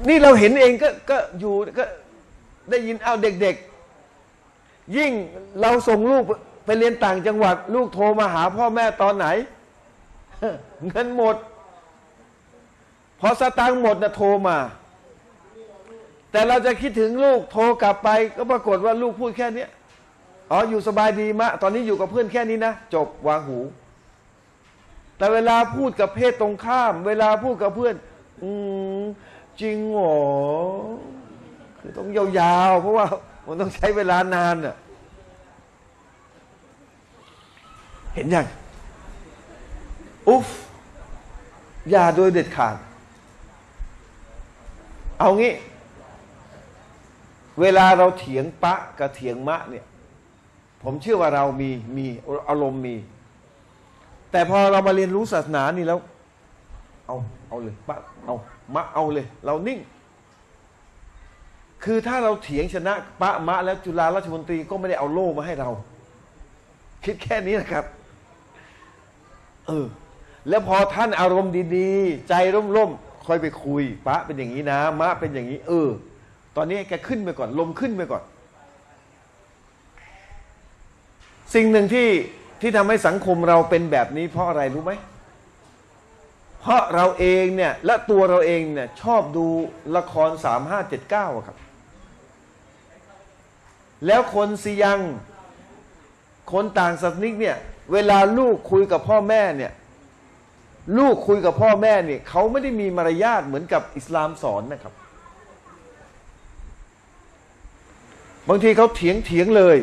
นี่เราเห็นเองก็ก็อยู่ก็ได้ยินเอาเด็กๆยิ่งเราส่งลูกไปเรียนต่างจังหวัดลูกโทรมาหาพ่อแม่ตอนไหนเงินหมดพอสตางค์หมดนะโทรมาแต่เราจะคิดถึงลูกโทรกลับไปก็ปรากฏว่าลูกพูดแค่นี้อ๋ออยู่สบายดีมะตอนนี้อยู่กับเพื่อนแค่นี้นะจบวางหูแต่เวลาพูดกับเพศตรงข้ามเวลาพูดกับเพื่อนอืมจริงหรอคือต้องยาวๆเพราะว่ามันต้องใช้เวลานานน่ะเห็นยังอุ๊ฟอย่าโดยเด็ดขาดเอางี้เวลาเราเถียงปะกับเถียงมะเนี่ยผมเชื่อว่าเรามีมีอารมณ์มีแต่พอเรามาเรียนรู้ศาสนานี่แล้วเอาเอาเลยปะเอามะเอาเลยเรานิ่งคือถ้าเราเถียงชนะปะมะแล้วจุฬาราชมนตรีก็ไม่ได้เอาโล่มาให้เราคิดแค่นี้นะครับเออแล้วพอท่านอารมณ์ดีๆใจร่มๆค่อยไปคุยปะเป็นอย่างนี้นะมะเป็นอย่างนี้เออตอนนี้แกขึ้นไปก่อนลมขึ้นไปก่อนสิ่งหนึ่งที่ ที่ทำให้สังคมเราเป็นแบบนี้เพราะอะไรรู้ไหมเพราะเราเองเนี่ยและตัวเราเองเนี่ยชอบดูละครสามห้าเจ็ดเก้าครับแล้วคนซียังคนต่างศาสนิกเนี่ยเวลาลูกคุยกับพ่อแม่เนี่ยลูกคุยกับพ่อแม่เนี่ยเขาไม่ได้มีมารยาทเหมือนกับอิสลามสอนนะครับบางทีเขาเถียงเถียงเลย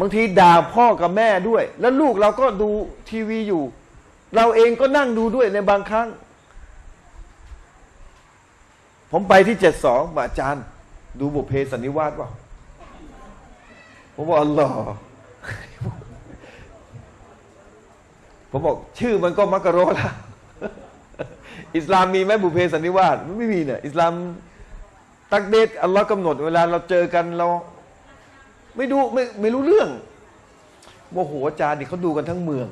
บางทีด่าพ่อกับแม่ด้วยแล้วลูกเราก็ดูทีวีอยู่เราเองก็นั่งดูด้วยในบางครั้งผมไปที่เจ็ดสองอาจารย์ดูบุพเพสันนิวาสว่าผมบอกอัลลอฮ์ผมบอกชื่อมันก็มักกะโรละอิสลามมีไหมบุพเพสันนิวาสไม่มีเนี่ยอิสลามตักเดตอัลลอฮ์กำหนดเวลาเราเจอกันเราไม่ดูไม่ไม่รู้เรื่องโมโหอาจารย์นี่เขาดูกันทั้งเมือง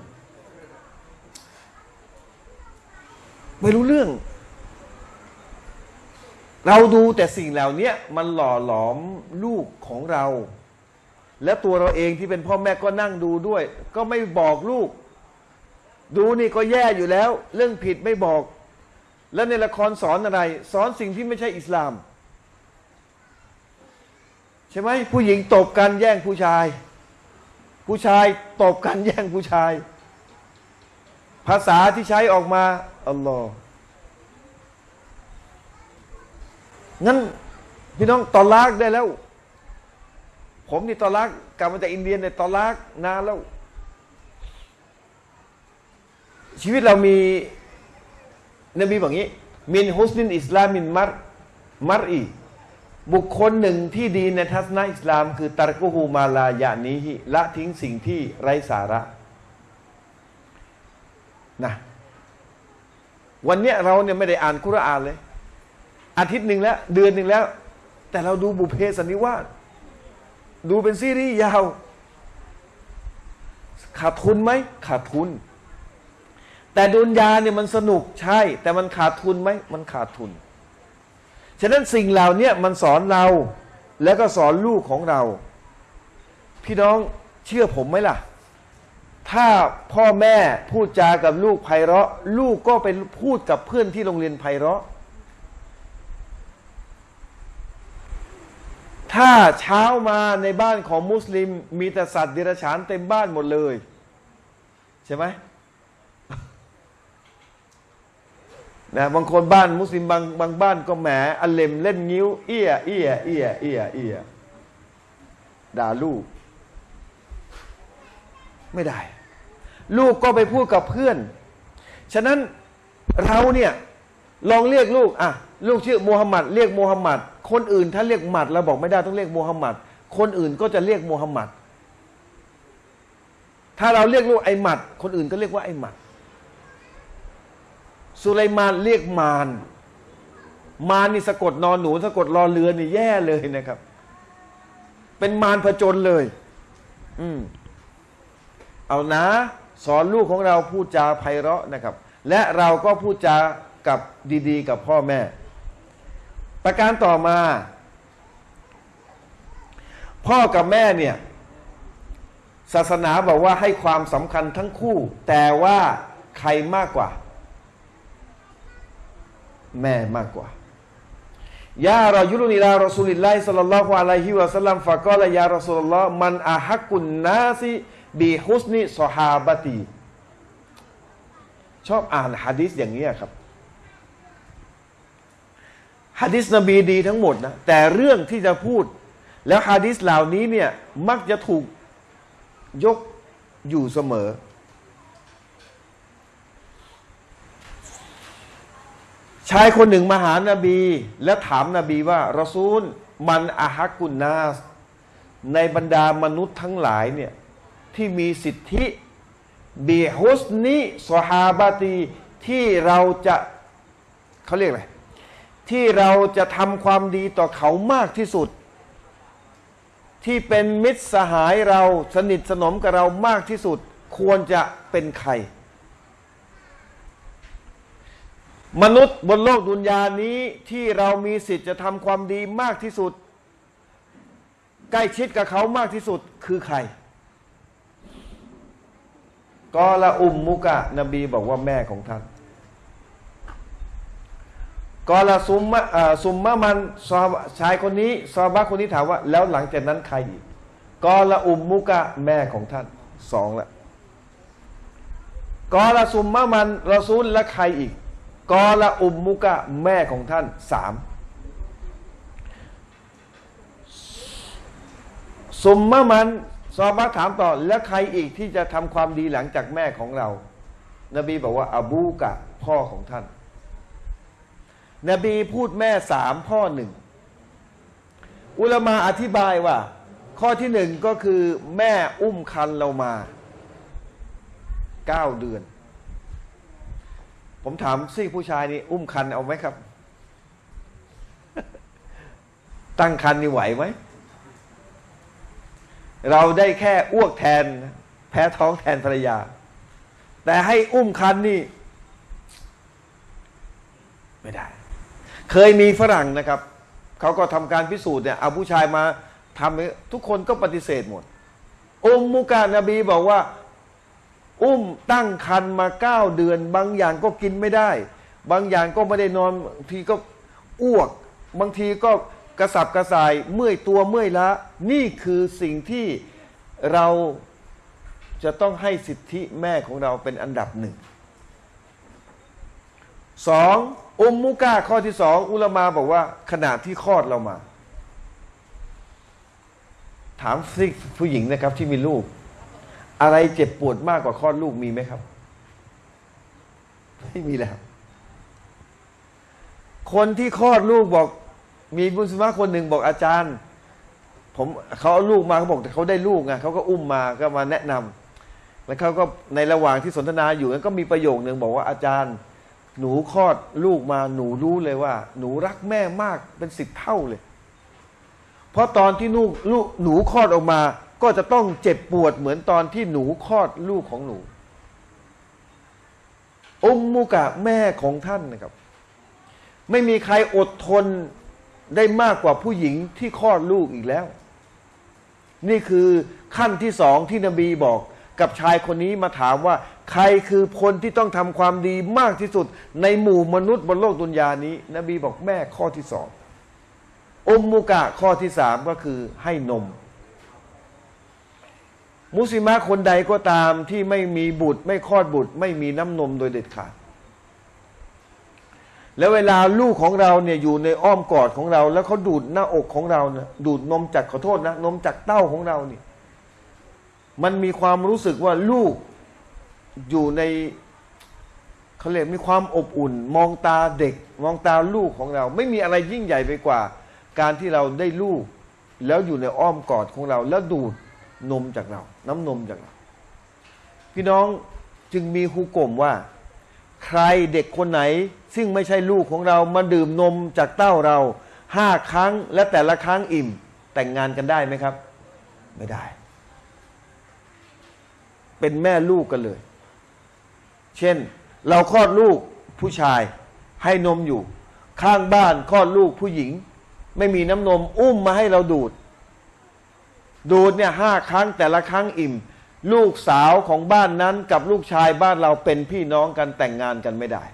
ไม่รู้เรื่องเราดูแต่สิ่งเหล่านี้มันหล่อหลอมลูกของเราและตัวเราเองที่เป็นพ่อแม่ก็นั่งดูด้วยก็ไม่บอกลูกดูนี่ก็แย่อยู่แล้วเรื่องผิดไม่บอกแล้วในละครสอนอะไรสอนสิ่งที่ไม่ใช่อิสลามใช่ไหมผู้หญิงตบกันแย่งผู้ชายผู้ชายตบกันแย่งผู้ชายภาษาที่ใช้ออกมาอัลลอฮ์งั้นพี่น้องตอลากได้แล้วผมนี่ตอลากกลับมาจากอินเดียในตอลากนานแล้วชีวิตเรามีนบีบอกงี้มินฮุสนินอิสลามินมัรมัรอีบุคคลหนึ่งที่ดีในทัศนะอิสลามคือตัรกุฮูมาลายะนี้ละทิ้งสิ่งที่ไร้สาระนะวันเนี้ยเราเนี่ยไม่ได้อ่านกุรอานเลยอาทิตย์หนึ่งแล้วเดือนหนึ่งแล้วแต่เราดูบุพเพสันนิวาสดูเป็นซีรีส์ยาวขาดทุนไหมขาดทุนแต่ดุนยาเนี่ยมันสนุกใช่แต่มันขาดทุนไหมมันขาดทุนฉะนั้นสิ่งเหล่านี้มันสอนเราแล้วก็สอนลูกของเราพี่น้องเชื่อผมไหมล่ะถ้าพ่อแม่พูดจากับลูกไพเราะลูกก็ไปพูดกับเพื่อนที่โรงเรียนไพเราะถ้าเช้ามาในบ้านของมุสลิมมีแต่สัตว์เดรัจฉานเต็มบ้านหมดเลยใช่ไหมนะบางคนบ้านมุสลิมบางบางบ้านก็แหมอเลมเล่นงิ้วเอี้ยเอี้ยเอี้ยเอี้ยเอี้ยด่าลูกไม่ได้ลูกก็ไปพูดกับเพื่อนฉะนั้นเราเนี่ยลองเรียกลูกอ่ะลูกชื่อมูฮัมหมัดเรียกมูฮัมหมัดคนอื่นถ้าเรียกหมัดเราบอกไม่ได้ต้องเรียกมูฮัมหมัดคนอื่นก็จะเรียกมูฮัมหมัดถ้าเราเรียกลูกไอหมัดคนอื่นก็เรียกว่าไอหมัดสุไลมานเรียกมารมารนี่สะกดนอนหนูสะกดรอเรือนี่แย่เลยนะครับเป็นมารผจญเลยอืมเอานะสอนลูกของเราพูดจาไพเราะนะครับและเราก็พูดจากับดีๆกับพ่อแม่ประการต่อมาพ่อกับแม่เนี่ยศาสนาบอกว่าให้ความสำคัญทั้งคู่แต่ว่าใครมากกว่าแม่มากกว่ายารอยุลุนิลารอสุลิลลาฮิศ็อลลัลลอฮุอะลัยฮิวะซัลลัมฟะกอละยารอซูลุลลอฮ์มันอะฮักกุนนาซิบิฮุสนิซอฮาบะตีชอบอ่านหะดีษอย่างนี้ครับหะดีษนบีดีทั้งหมดนะแต่เรื่องที่จะพูดแล้วหะดีษเหล่านี้เนี่ยมักจะถูกยกอยู่เสมอชายคนหนึ่งมาหานบีและถามนบีว่ารอซูลมันอะฮักกุนนาสในบรรดามนุษย์ทั้งหลายเนี่ยที่มีสิทธิบิฮุสนิซอฮาบะตีที่เราจะเขาเรียกอะไรที่เราจะทำความดีต่อเขามากที่สุดที่เป็นมิตรสหายเราสนิทสนมกับเรามากที่สุดควรจะเป็นใครมนุษย์บนโลกดุนยานี้ที่เรามีสิทธิ์จะทำความดีมากที่สุดใกล้ชิดกับเขามากที่สุดคือใคร กอละอุมมุกะนบีบอกว่าแม่ของท่านกอละซุมมะซุมมะมันชายคนนี้ซอฮาบะห์คนนี้ถามว่าแล้วหลังจากนั้นใครอีกกอละอุมมุกะแม่ของท่านสองละกอละซุมมะมันรอซูลและใครอีกกอละอุมมุกะแม่ของท่านสามซุมมะมันซอฮาบะห์ถามต่อแล้วใครอีกที่จะทำความดีหลังจากแม่ของเรานบีบอกว่าอบูกะพ่อของท่านนบีพูดแม่สามพ่อหนึ่งอุลามะอธิบายว่าข้อที่หนึ่งก็คือแม่อุ้มคันเรามาเก้าเดือนผมถามซี่ผู้ชายนี่อุ้มคันเอาไหมครับตั้งคันนี่ไหวไหมเราได้แค่อ้วกแทนแพ้ท้องแทนภรรยาแต่ให้อุ้มคันนี่ไม่ได้เคยมีฝรั่งนะครับเขาก็ทำการพิสูจน์เนี่ยเอาผู้ชายมาทำทุกคนก็ปฏิเสธหมดอุมมุกะนบีบอกว่าอุ้มตั้งคันมาเก้าเดือนบางอย่างก็กินไม่ได้บางอย่างก็ไม่ได้นอนบางทีก็อ้วกบางทีก็กระสับกระส่ายเมื่อยตัวเมื่อยล้านี่คือสิ่งที่เราจะต้องให้สิทธิแม่ของเราเป็นอันดับหนึ่งสองอุมมุกะข้อที่สองอุลามะบอกว่าขณะที่คลอดเรามาถามสิผู้หญิงนะครับที่มีลูกอะไรเจ็บปวดมากกว่าคลอดลูกมีไหมครับไม่มีแล้วคนที่คลอดลูกบอกมีมุสลิมคนหนึ่งบอกอาจารย์ผมเขาเอาลูกมาเขาบอกเขาได้ลูกไงเขาก็อุ้มมาก็มาแนะนำแล้วเขาก็ในระหว่างที่สนทนาอยู่นั้นก็มีประโยคหนึ่งบอกว่าอาจารย์หนูคลอดลูกมาหนูรู้เลยว่าหนูรักแม่มากเป็นสิบเท่าเลยเพราะตอนที่ลูกลูกหนูคลอดออกมาก็จะต้องเจ็บปวดเหมือนตอนที่หนูคลอดลูกของหนูอุมมุกะแม่ของท่านนะครับไม่มีใครอดทนได้มากกว่าผู้หญิงที่คลอดลูกอีกแล้วนี่คือขั้นที่สองที่นบีบอกกับชายคนนี้มาถามว่าใครคือคนที่ต้องทำความดีมากที่สุดในหมู่มนุษย์บนโลกดุนยานี้นบีบอกแม่ข้อที่สองอุมมุกะข้อที่สามก็คือให้นมมุสลิมะคนใดก็ตามที่ไม่มีบุตรไม่คลอดบุตรไม่มีน้ำนมโดยเด็ดขาดแล้วเวลาลูกของเราเนี่ยอยู่ในอ้อมกอดของเราแล้วเขาดูดหน้าอกของเราเนี่ยดูดนมจากขอโทษนะนมจากเต้าของเราเนี่ยมันมีความรู้สึกว่าลูกอยู่ในเขาเรียกมีความอบอุ่นมองตาเด็กมองตาลูกของเราไม่มีอะไรยิ่งใหญ่ไปกว่าการที่เราได้ลูกแล้วอยู่ในอ้อมกอดของเราแล้วดูดนมจากเราน้ำนมจากเราพี่น้องจึงมีฮุกมว่าใครเด็กคนไหนซึ่งไม่ใช่ลูกของเรามาดื่มนมจากเต้าเราห้าครั้งและแต่ละครั้งอิ่มแต่งงานกันได้ไหมครับไม่ได้เป็นแม่ลูกกันเลยเช่นเราคลอดลูกผู้ชายให้นมอยู่ข้างบ้านคลอดลูกผู้หญิงไม่มีน้ำนมอุ้มมาให้เราดูดดูดเนี่ยห้าครั้งแต่ละครั้งอิ่มลูกสาวของบ้านนั้นกับลูกชายบ้านเราเป็นพี่น้องกันแต่งงานกันไม่ได้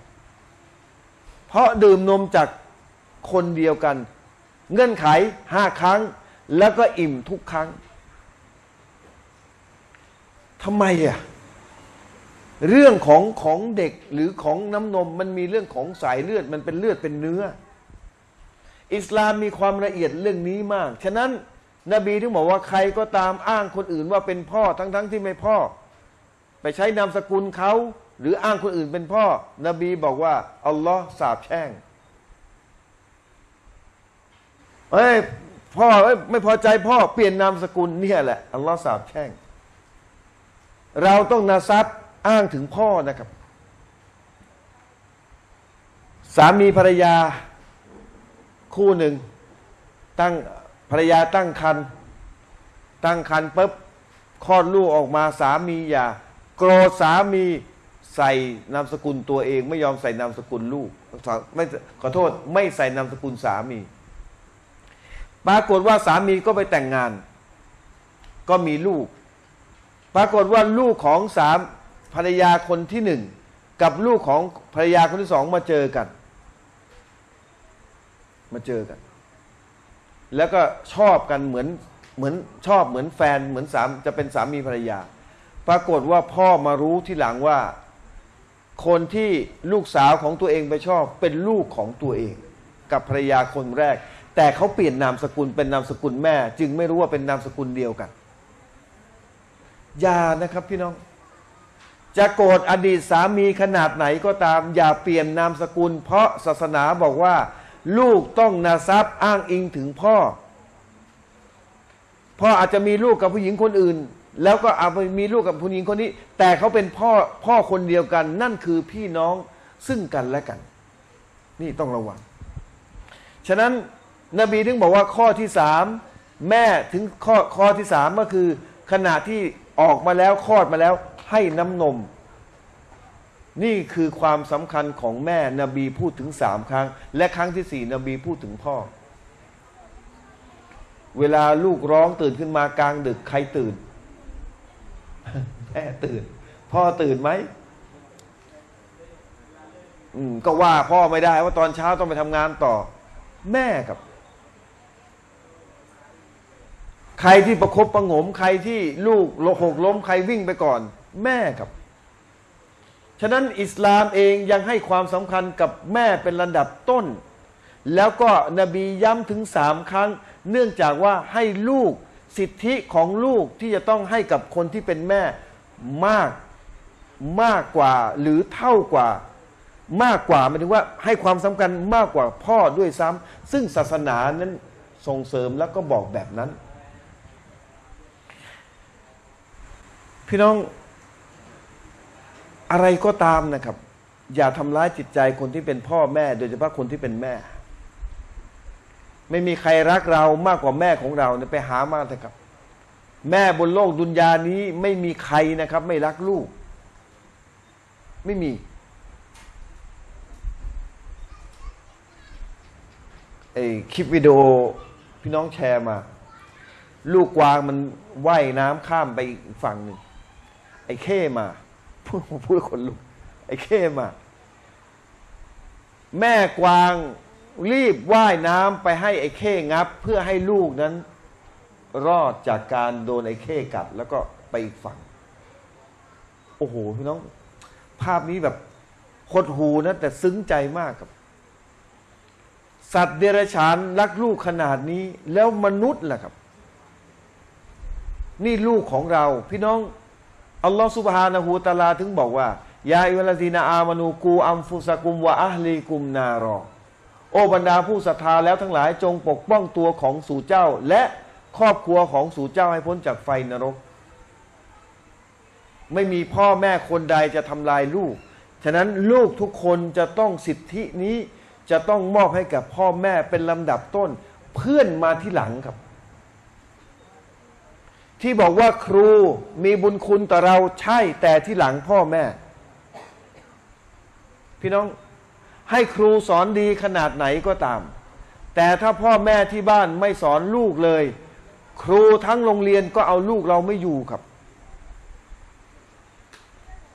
เพราะดื่มนมจากคนเดียวกันเงื่อนไขห้าครั้งแล้วก็อิ่มทุกครั้งทำไมอะเรื่องของของเด็กหรือของน้ำนมมันมีเรื่องของสายเลือดมันเป็นเลือดเป็นเนื้ออิสลามมีความละเอียดเรื่องนี้มากฉะนั้นนบีถึงบอกว่าใครก็ตามอ้างคนอื่นว่าเป็นพ่อทั้งๆ ท, ที่ไม่พ่อไปใช้นามสกุลเขาหรืออ้างคนอื่นเป็นพ่อนบีบอกว่าอัลลอฮ์สาปแช่งเอ้ยพ่อเอ้ยไม่พอใจพ่อเปลี่ยนนามสกุลเนี่ยแหละอัลลอฮ์สาปแช่งเราต้องนาซับอ้างถึงพ่อนะครับสามีภรรยาคู่หนึ่งตั้งภรรยาตั้งครรภ์ตั้งครรภ์ปุ๊บคลอดลูกออกมาสามีอย่าโกรธสามีใส่นามสกุลตัวเองไม่ยอมใส่นามสกุลลูกไม่ขอโทษไม่ใส่นามสกุลสามีปรากฏว่าสามีก็ไปแต่งงานก็มีลูกปรากฏว่าลูกของสาม ภรรยาคนที่หนึ่งกับลูกของภรรยาคนที่สองมาเจอกันมาเจอกันแล้วก็ชอบกันเหมือนเหมือนชอบเหมือนแฟนเหมือนสามจะเป็นสามีภรรยาปรากฏว่าพ่อมารู้ทีหลังว่าคนที่ลูกสาวของตัวเองไปชอบเป็นลูกของตัวเองกับภรรยาคนแรกแต่เขาเปลี่ยนนามสกุลเป็นนามสกุลแม่จึงไม่รู้ว่าเป็นนามสกุลเดียวกันอย่านะครับพี่น้องจะโกรธอดีตสามีขนาดไหนก็ตามอย่าเปลี่ยนนามสกุลเพราะศาสนาบอกว่าลูกต้องนาซับอ้างอิงถึงพ่อพ่ออาจจะมีลูกกับผู้หญิงคนอื่นแล้วก็อาจจะมีลูกกับผู้หญิงคนนี้แต่เขาเป็นพ่อพ่อคนเดียวกันนั่นคือพี่น้องซึ่งกันและกันนี่ต้องระวังฉะนั้นนบีถึงบอกว่าข้อที่สามแม่ถึงข้อข้อที่สามก็คือขณะที่ออกมาแล้วคลอดมาแล้วให้น้ำนมนี่คือความสำคัญของแม่นบีพูดถึงสามครั้งและครั้งที่สี่นบีพูดถึงพ่อเวลาลูกร้องตื่นขึ้นมากลางดึกใครตื่นแม่ตื่นพ่อตื่นไหมอืมก็ว่าพ่อไม่ได้ว่าตอนเช้าต้องไปทำงานต่อแม่กับใครที่ประคบประหงมใครที่ลูกหกล้มใครวิ่งไปก่อนแม่ครับฉะนั้นอิสลามเองยังให้ความสำคัญกับแม่เป็นลำดับต้นแล้วก็นบีย้ำถึงสามครั้งเนื่องจากว่าให้ลูกสิทธิของลูกที่จะต้องให้กับคนที่เป็นแม่มากมากกว่าหรือเท่ากว่ามากกว่าหมายถึงว่าให้ความสำคัญมากกว่าพ่อด้วยซ้ำซึ่งศาสนานั้นส่งเสริมแล้วก็บอกแบบนั้นพี่น้องอะไรก็ตามนะครับอย่าทำร้ายจิตใจคนที่เป็นพ่อแม่โดยเฉพาะคนที่เป็นแม่ไม่มีใครรักเรามากกว่าแม่ของเราเนี่ยไปหามากนะครับแม่บนโลกดุนยานี้ไม่มีใครนะครับไม่รักลูกไม่มีไอคลิปวิดีโอพี่น้องแชร์มาลูกกวางมันว่ายน้ำข้ามไปอีกฝั่งหนึ่งไอ้เข้มาพูดพูดคนลุกไอ้เข้มาแม่กวางรีบว่ายน้ำไปให้ไอ้เข้งับเพื่อให้ลูกนั้นรอดจากการโดนไอ้เข้กัดแล้วก็ไปอีกฝั่งโอ้โหพี่น้องภาพนี้แบบหดหูนะแต่ซึ้งใจมากครับสัตว์เดรัจฉานรักลูกขนาดนี้แล้วมนุษย์ล่ะครับนี่ลูกของเราพี่น้องอัลลอฮฺซุบฮานะฮูวะตะอาลาถึงบอกว่ายาอิวัลลซีนาอามานูกูอัมฟุซะกุมวะอะห์ลีกุมนารอโอบรรดาผู้ศรัทธาแล้วทั้งหลายจงปกป้องตัวของสู่เจ้าและครอบครัวของสู่เจ้าให้พ้นจากไฟนรกไม่มีพ่อแม่คนใดจะทำลายลูกฉะนั้นลูกทุกคนจะต้องสิทธินี้จะต้องมอบให้กับพ่อแม่เป็นลำดับต้นเพื่อนมาที่หลังครับที่บอกว่าครูมีบุญคุณต่อเราใช่แต่ที่หลังพ่อแม่พี่น้องให้ครูสอนดีขนาดไหนก็ตามแต่ถ้าพ่อแม่ที่บ้านไม่สอนลูกเลยครูทั้งโรงเรียนก็เอาลูกเราไม่อยู่ครับ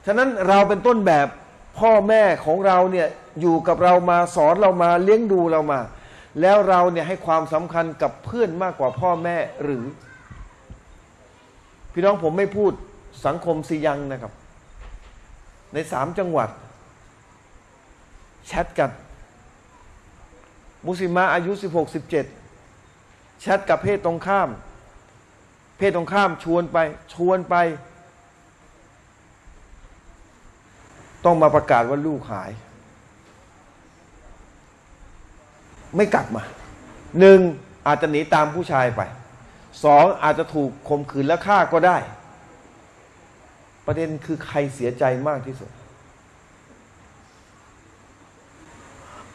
ฉะนั้นเราเป็นต้นแบบพ่อแม่ของเราเนี่ยอยู่กับเรามาสอนเรามาเลี้ยงดูเรามาแล้วเราเนี่ยให้ความสำคัญกับเพื่อนมากกว่าพ่อแม่หรือพี่น้องผมไม่พูดสังคมซียังนะครับในสามจังหวัดแชทกันมุสลิมะอายุ สิบหก สิบเจ็ด แชทกับเพศตรงข้ามเพศตรงข้ามชวนไปชวนไปต้องมาประกาศว่าลูกหายไม่กลับมาหนึ่งอาจจะหนีตามผู้ชายไปสองอาจจะถูกข่มขืนและฆ่าก็ได้ประเด็นคือใครเสียใจมากที่สุด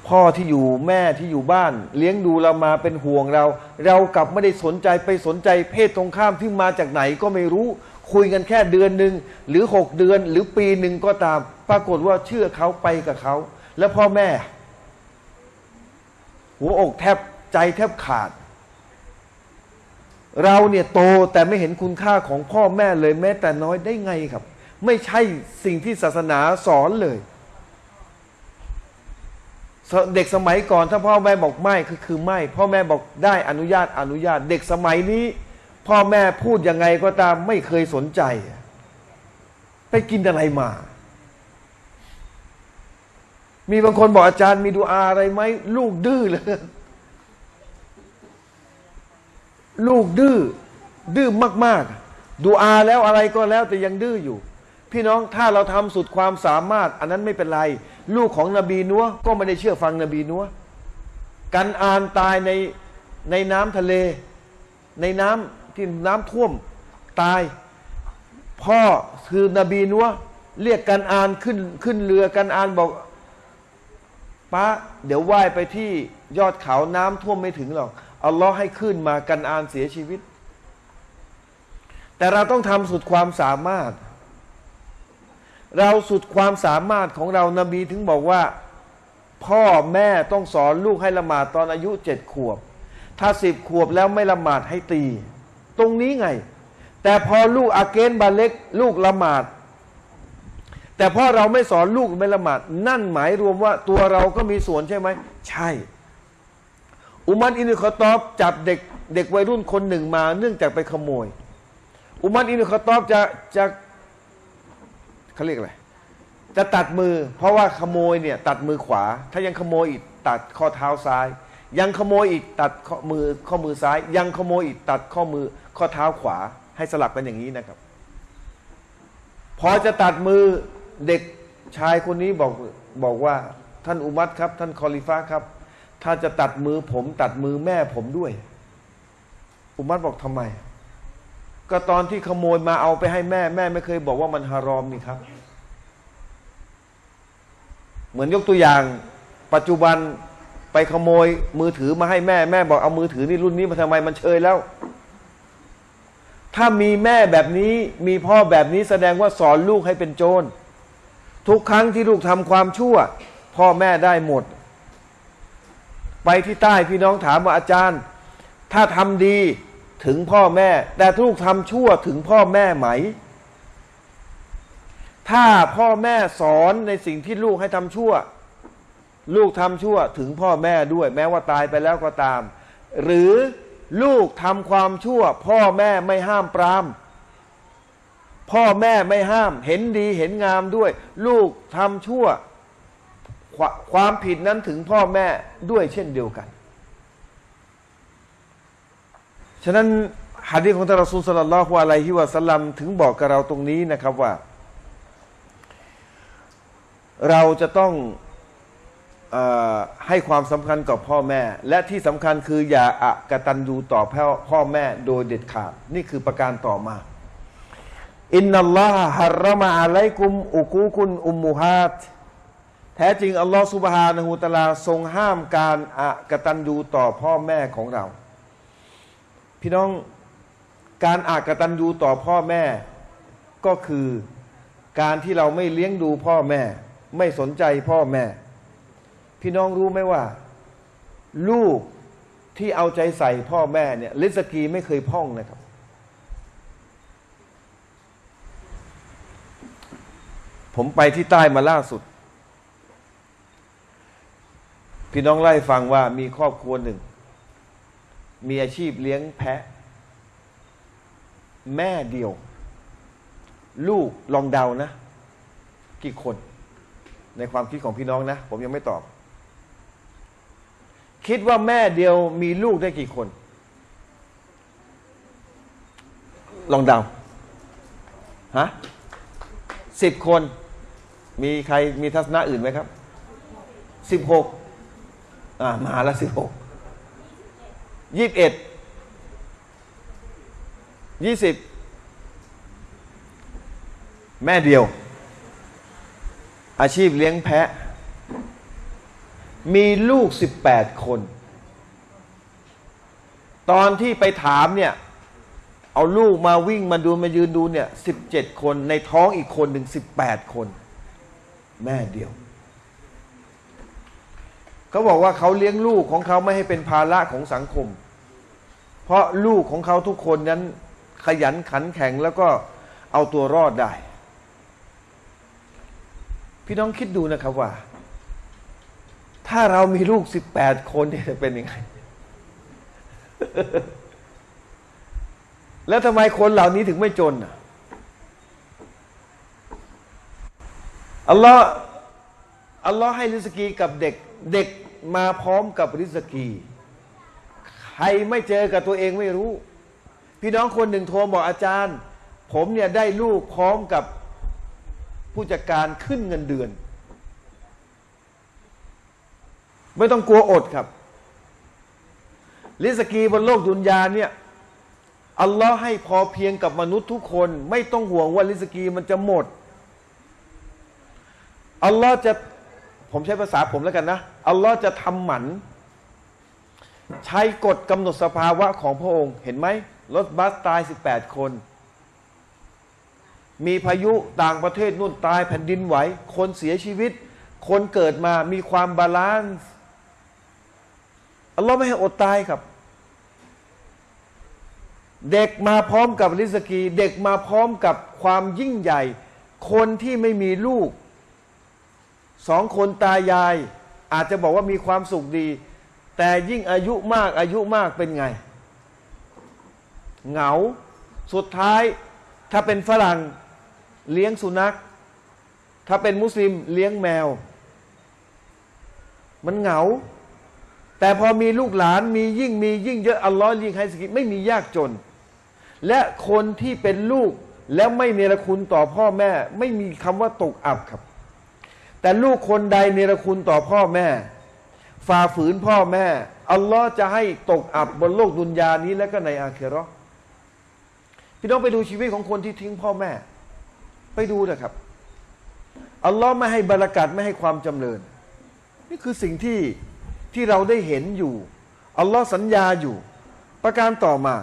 พ่อที่อยู่แม่ที่อยู่บ้านเลี้ยงดูเรามาเป็นห่วงเราเรากลับไม่ได้สนใจไปสนใจเพศตรงข้ามที่มาจากไหนก็ไม่รู้คุยกันแค่เดือนหนึ่งหรือหกเดือนหรือปีหนึ่งก็ตามปรากฏว่าเชื่อเขาไปกับเขาแล้วพ่อแม่หัวอกแทบใจแทบขาดเราเนี่ยโตแต่ไม่เห็นคุณค่าของพ่อแม่เลยแม้แต่น้อยได้ไงครับ ไม่ใช่สิ่งที่ศาสนาสอนเลยเด็กสมัยก่อนถ้าพ่อแม่บอกไม่คือคือไม่พ่อแม่บอกได้อนุญาตอนุญาตเด็กสมัยนี้พ่อแม่พูดยังไงก็ตามไม่เคยสนใจไปกินอะไรมามีบางคนบอกอาจารย์มีดูอาอะไรไหมลูกดื้อเลยลูกดื้อดื้อมากๆดูอาแล้วอะไรก็แล้วแต่ยังดื้ออยู่พี่น้องถ้าเราทำสุดความสามารถอันนั้นไม่เป็นไรลูกของนบีนัวก็ไม่ได้เชื่อฟังนบีนัวกันอานตายในในน้ำทะเลในน้ำที่น้ำท่วมตายพ่อคือนบีนัวเรียกกันอานขึ้นขึ้นเรือกันอานบอกป้าเดี๋ยวว่ายไปที่ยอดเขาน้ำท่วมไม่ถึงหรอกอัลลอฮ์ให้ขึ้นมากันอานเสียชีวิตแต่เราต้องทำสุดความสามารถเราสุดความสามารถของเรานบีถึงบอกว่าพ่อแม่ต้องสอนลูกให้ละหมาดตอนอายุเจ็ดขวบถ้าสิบขวบแล้วไม่ละหมาดให้ตีตรงนี้ไงแต่พอลูกอาเกนบาเล็กลูกละหมาดแต่พ่อเราไม่สอนลูกไม่ละหมาดนั่นหมายรวมว่าตัวเราก็มีส่วนใช่ไหมใช่อุมัรอิบนุอัลคอฏอบจับเด็กเด็กวัยรุ่นคนหนึ่งมาเนื่องจากไปขโมยอุมัรอิบนุอัลคอฏอบจะจะเขาเรียกอะไรจะตัดมือเพราะว่าขโมยเนี่ยตัดมือขวาถ้ายังขโมยอีกตัดข้อเท้าซ้ายยังขโมยอีกตัดข้อมือข้อมือซ้ายยังขโมยอีกตัดข้อมือข้อเท้าขวาให้สลับกันอย่างนี้นะครับพอจะตัดมือเด็กชายคนนี้บอกบอกว่าท่านอุมัรครับท่านคอลิฟะครับถ้าจะตัดมือผมตัดมือแม่ผมด้วยอุมัรบอกทำไมก็ตอนที่ขโมยมาเอาไปให้แม่แม่ไม่เคยบอกว่ามันฮารอมนี่ครับเหมือนยกตัวอย่างปัจจุบันไปขโมยมือถือมาให้แม่แม่บอกเอามือถือนี่รุ่นนี้มาทำไมมันเชยแล้วถ้ามีแม่แบบนี้มีพ่อแบบนี้แสดงว่าสอนลูกให้เป็นโจรทุกครั้งที่ลูกทำความชั่วพ่อแม่ได้หมดไปที่ใต้พี่น้องถามว่าอาจารย์ถ้าทำดีถึงพ่อแม่แต่ลูกทำชั่วถึงพ่อแม่ไหมถ้าพ่อแม่สอนในสิ่งที่ลูกให้ทำชั่วลูกทำชั่วถึงพ่อแม่ด้วยแม้ว่าตายไปแล้วก็ตามหรือลูกทำความชั่วพ่อแม่ไม่ห้ามปรามพ่อแม่ไม่ห้ามเห็นดีเห็นงามด้วยลูกทำชั่วความผิดนั้นถึงพ่อแม่ด้วยเช่นเดียวกันฉะนั้นหะดีษของท่านรอซูล ศ็อลลัลลอฮุอะลัยฮิวะซัลลัมถึงบอกกับเราตรงนี้นะครับว่าเราจะต้องเอ่อให้ความสำคัญกับพ่อแม่และที่สำคัญคืออย่าอกตัญญูต่อพ่อแม่โดยเด็ดขาดนี่คือประการต่อมาอินนัลลอฮะฮัรเราะมะอะลัยกุมอุกูกุนอุมมุฮาตแท้จริงอัลลอฮฺซุบฮานะฮูวะตะอาลาทรงห้ามการอกตัญญูต่อพ่อแม่ของเราพี่น้องการอกตัญญูต่อพ่อแม่ก็คือการที่เราไม่เลี้ยงดูพ่อแม่ไม่สนใจพ่อแม่พี่น้องรู้ไหมว่าลูกที่เอาใจใส่พ่อแม่เนี่ยริสกีไม่เคยพร่องนะครับผมไปที่ใต้มาล่าสุดพี่น้องไล่ฟังว่ามีครอบครัวหนึ่งมีอาชีพเลี้ยงแพะแม่เดียวลูกลองเดานะกี่คนในความคิดของพี่น้องนะผมยังไม่ตอบคิดว่าแม่เดียวมีลูกได้กี่คนลองเดาฮะสิบคนมีใครมีทัศนะอื่นไหมครับสิบหกอ่ามาละสิบหกยี่สิบเอ็ดยี่สิบแม่เดียวอาชีพเลี้ยงแพะมีลูกสิบแปดคนตอนที่ไปถามเนี่ยเอาลูกมาวิ่งมาดูมายืนดูเนี่ยสิบเจ็ดคนในท้องอีกคนหนึ่งสิบแปดคนแม่เดียวเขาบอกว่าเขาเลี้ยงลูกของเขาไม่ให้เป็นภาระของสังคมเพราะลูกของเขาทุกคนนั้นขยันขันแข็งแล้วก็เอาตัวรอดได้ พี่น้องคิดดูนะครับว่าถ้าเรามีลูกสิบแปดคนจะเป็นยังไง แล้วทำไมคนเหล่านี้ถึงไม่จนอ่ะอัลลอฮ์อัลลอฮ์ให้ริสกีกับเด็กเด็กมาพร้อมกับริสกีใครไม่เจอกับตัวเองไม่รู้พี่น้องคนหนึ่งโทรบอกอาจารย์ผมเนี่ยได้ลูกพร้อมกับผู้จัดการขึ้นเงินเดือนไม่ต้องกลัวอดครับริสกีบนโลกดุนยาเนี่ยอัลลอฮ์ให้พอเพียงกับมนุษย์ทุกคนไม่ต้องห่วงว่าริสกีมันจะหมดอัลลอฮ์จะผมใช้ภาษาผมแล้วกันนะอัลลอฮ์จะทำหมันใช้กฎกำหนดสภาวะของพระองค์เห็นไหมรถบัสตายสิบแปดคนมีพายุต่างประเทศนู่นตายแผ่นดินไหวคนเสียชีวิตคนเกิดมามีความบาลานซ์อัลลอฮ์ไม่ให้อดตายครับเด็กมาพร้อมกับริสกีเด็กมาพร้อมกับความยิ่งใหญ่คนที่ไม่มีลูกสองคนตายายอาจจะบอกว่ามีความสุขดีแต่ยิ่งอายุมากอายุมากเป็นไงเหงาสุดท้ายถ้าเป็นฝรั่งเลี้ยงสุนัขถ้าเป็นมุสลิมเลี้ยงแมวมันเหงาแต่พอมีลูกหลานมียิ่งมียิ่งเยอะอัลลอฮ์ยิ่งให้สกิไม่มียากจนและคนที่เป็นลูกแล้วไม่เนรคุณต่อพ่อแม่ไม่มีคำว่าตกอับครับแต่ลูกคนใดเนรคุณต่อพ่อแม่ฝ่าฝืนพ่อแม่อัลลอฮ์จะให้ตกอับบนโลกดุนยานี้และก็ในอาคิเราะห์พี่น้องไปดูชีวิตของคนที่ทิ้งพ่อแม่ไปดูนะครับอัลลอฮ์ไม่ให้บารากาตไม่ให้ความจำเริญนี่คือสิ่งที่ที่เราได้เห็นอยู่อัลลอฮ์สัญญาอยู่ประการต่อมา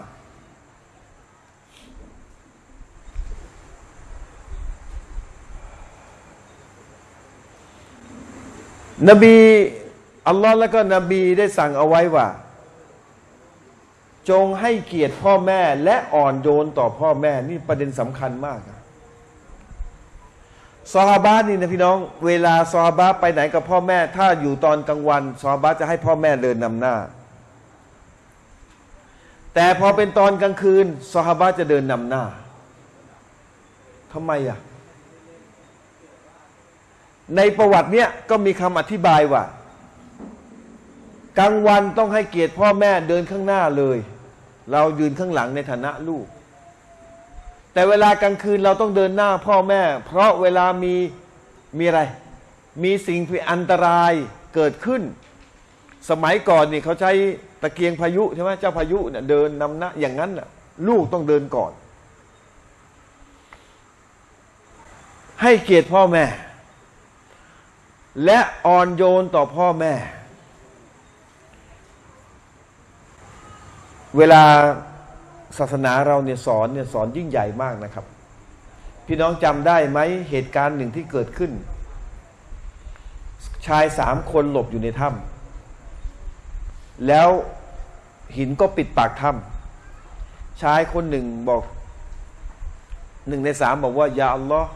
ณบีอัลลอฮ์และก็นบีได้สั่งเอาไว้ว่าจงให้เกียรติพ่อแม่และอ่อนโยนต่อพ่อแม่นี่ประเด็นสำคัญมากนะซอฮาบะห์นี่นะพี่น้องเวลาซอฮาบะห์ไปไหนกับพ่อแม่ถ้าอยู่ตอนกลางวันซอฮาบะห์จะให้พ่อแม่เดินนำหน้าแต่พอเป็นตอนกลางคืนซอฮาบะห์จะเดินนำหน้าทำไมอ่ะในประวัติเนี้ยก็มีคำอธิบายว่ากลางวันต้องให้เกียรติพ่อแม่เดินข้างหน้าเลยเรายืนข้างหลังในฐานะลูกแต่เวลากลางคืนเราต้องเดินหน้าพ่อแม่เพราะเวลามีมีอะไรมีสิ่งอันตรายเกิดขึ้นสมัยก่อนนี่เขาใช้ตะเกียงพายุใช่ไหมเจ้าพายุเนี่ยเดินนำหน้าอย่างนั้นน่ะลูกต้องเดินก่อนให้เกียรติพ่อแม่และอ่อนโยนต่อพ่อแม่เวลาศาสนาเราเนี่ยสอนเนี่ยสอนยิ่งใหญ่มากนะครับพี่น้องจำได้ไหมเหตุการณ์หนึ่งที่เกิดขึ้นชายสามคนหลบอยู่ในถ้ำแล้วหินก็ปิดปากถ้ำชายคนหนึ่งบอกหนึ่งในสามบอกว่ายาอัลลอฮ์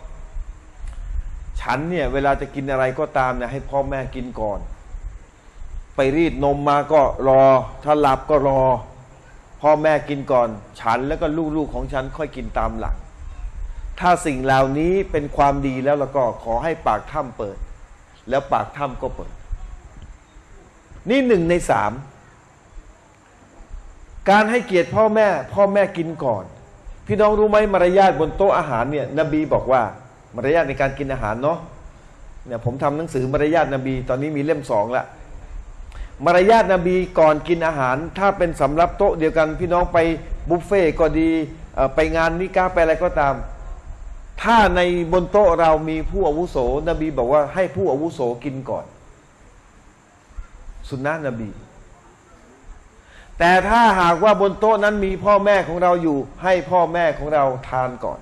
ฉันเนี่ยเวลาจะกินอะไรก็ตามเนี่ยให้พ่อแม่กินก่อนไปรีดนมมาก็รอถ้าหลับก็รอพ่อแม่กินก่อนฉันแล้วก็ลูกๆของฉันค่อยกินตามหลังถ้าสิ่งเหล่านี้เป็นความดีแล้วแล้วก็ขอให้ปากถ้ำเปิดแล้วปากถ้ำก็เปิดนี่หนึ่งในสามการให้เกียรติพ่อแม่พ่อแม่กินก่อนพี่น้องรู้ไหมมารยาทบนโต๊ะอาหารเนี่ยนบีบอกว่ามารยาทในการกินอาหารเนาะเนี่ยผมทำหนังสือมารยาทนบีตอนนี้มีเล่มสองละมารยาทนบีก่อนกินอาหารถ้าเป็นสำหรับโต๊ะเดียวกันพี่น้องไปบุฟเฟ่ก็ดีไปงานนิกาไปอะไรก็ตามถ้าในบนโต๊ะเรามีผู้อาวุโสนบีบอกว่าให้ผู้อาวุโสกินก่อนสุนนะนบีแต่ถ้าหากว่าบนโต๊ะนั้นมีพ่อแม่ของเราอยู่ให้พ่อแม่ของเราทานก่อน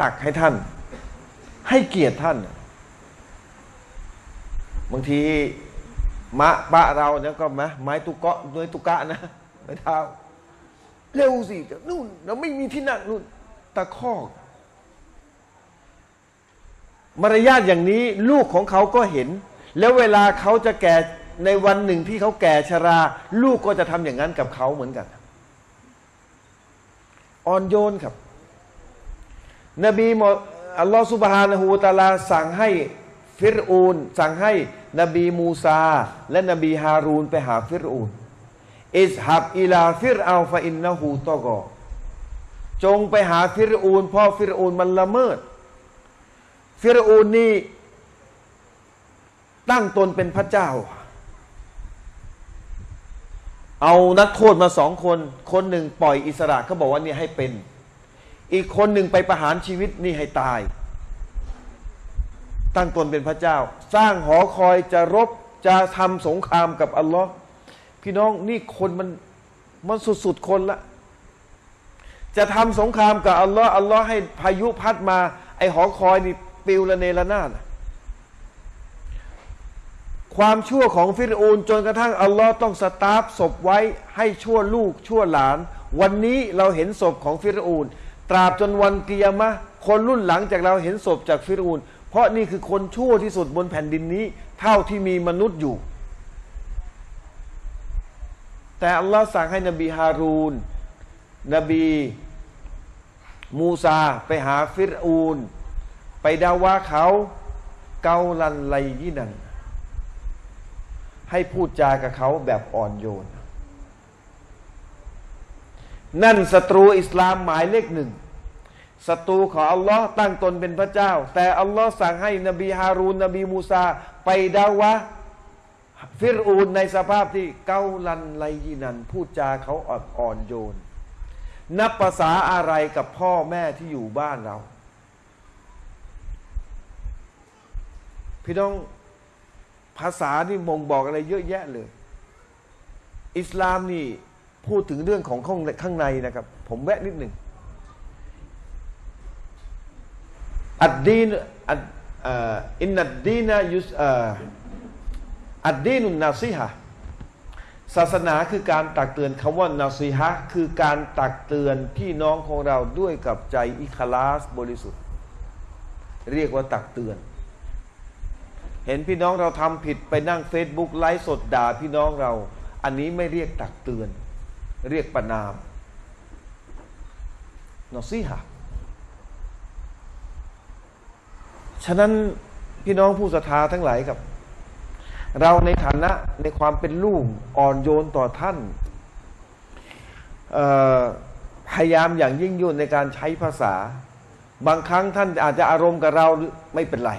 ตักให้ท่านให้เกียรติท่านบางทีมะปะเราเนี่ยก็มะไม้ตุกเกาะด้วยตุกกะนะไม้เท้าเร็วสินู่นเราไม่มีที่นั่งนู่นตะคอก มารยาทอย่างนี้ลูกของเขาก็เห็นแล้วเวลาเขาจะแก่ในวันหนึ่งที่เขาแก่ชราลูกก็จะทำอย่างนั้นกับเขาเหมือนกันอ่อนโยนครับนบีมออัลลอฮฺซุบฮานะฮูวะตะอาลาสั่งให้ฟิรอูนสั่งให้นบีมูซาและนบีฮารูนไปหาฟิรอูนอิซฮับอิลาฟิรเอาฟะอินนะฮูตะกอจงไปหาฟิรอูนเพราะฟิรอูนมันละเมิดฟิรอูนนี่ตั้งตนเป็นพระเจ้าเอานักโทษมาสองคนคนหนึ่งปล่อยอิสระเขาบอกว่านี่ให้เป็นอีกคนหนึ่งไปประหารชีวิตนี่ให้ตายตั้งตนเป็นพระเจ้าสร้างหอคอยจะรบจะทำสงครามกับอัลลอฮ์พี่น้องนี่คนมันมันสุดๆคนละจะทำสงครามกับอัลลอฮ์อัลลอฮ์ให้พายุพัดมาไอหอคอยนี่ปิวละเนระนาดความชั่วของฟิรอูนจนกระทั่งอัลลอฮ์ต้องสตาร์ฟศพไว้ให้ชั่วลูกชั่วหลานวันนี้เราเห็นศพของฟิรอูนตราบจนวันกิยามะห์คนรุ่นหลังจากเราเห็นศพจากฟิรอูนเพราะนี่คือคนชั่วที่สุดบนแผ่นดินนี้เท่าที่มีมนุษย์อยู่แต่อัลลอฮ์สั่งให้นบีฮารูนนบีมูซาไปหาฟิรอูนไปดาว่าเขาเกาลันไลยินันให้พูดจากับเขาแบบอ่อนโยนนั่นศัตรูอิสลามหมายเลขหนึ่งศัตรูของอัลลอฮ์ตั้งตนเป็นพระเจ้าแต่อัลลอฮ์สั่งให้นบีฮารูนนบีมูซาไปดาวะฟิรอูนในสภาพที่เกาลันไลยินันพูดจาเขาอ่อนโยนนับภาษาอะไรกับพ่อแม่ที่อยู่บ้านเราพี่น้องภาษานี่มงบอกอะไรเยอะแยะเลยอิสลามนี่พูดถึงเรื่องของข้างในนะครับผมแวะนิดหนึ่งอัดดีนอินนัดดีนะยุสอัดดีนุนนาซีฮะศาสนาคือการตักเตือนคำว่านาซีฮะคือการตักเตือนพี่น้องของเราด้วยกับใจอิคลาสบริสุทธิ์เรียกว่าตักเตือนเห็นพี่น้องเราทำผิดไปนั่งเฟซบุ๊กไลฟ์สดด่าพี่น้องเราอันนี้ไม่เรียกตักเตือนเรียกประนามนาซีฮะฉะนั้นพี่น้องผู้ศรัทธาทั้งหลายครับเราในฐานะในความเป็นลูกอ่อนโยนต่อท่านพยายามอย่างยิ่งยวดในการใช้ภาษาบางครั้งท่านอาจจะอารมณ์กับเราไม่เป็นไร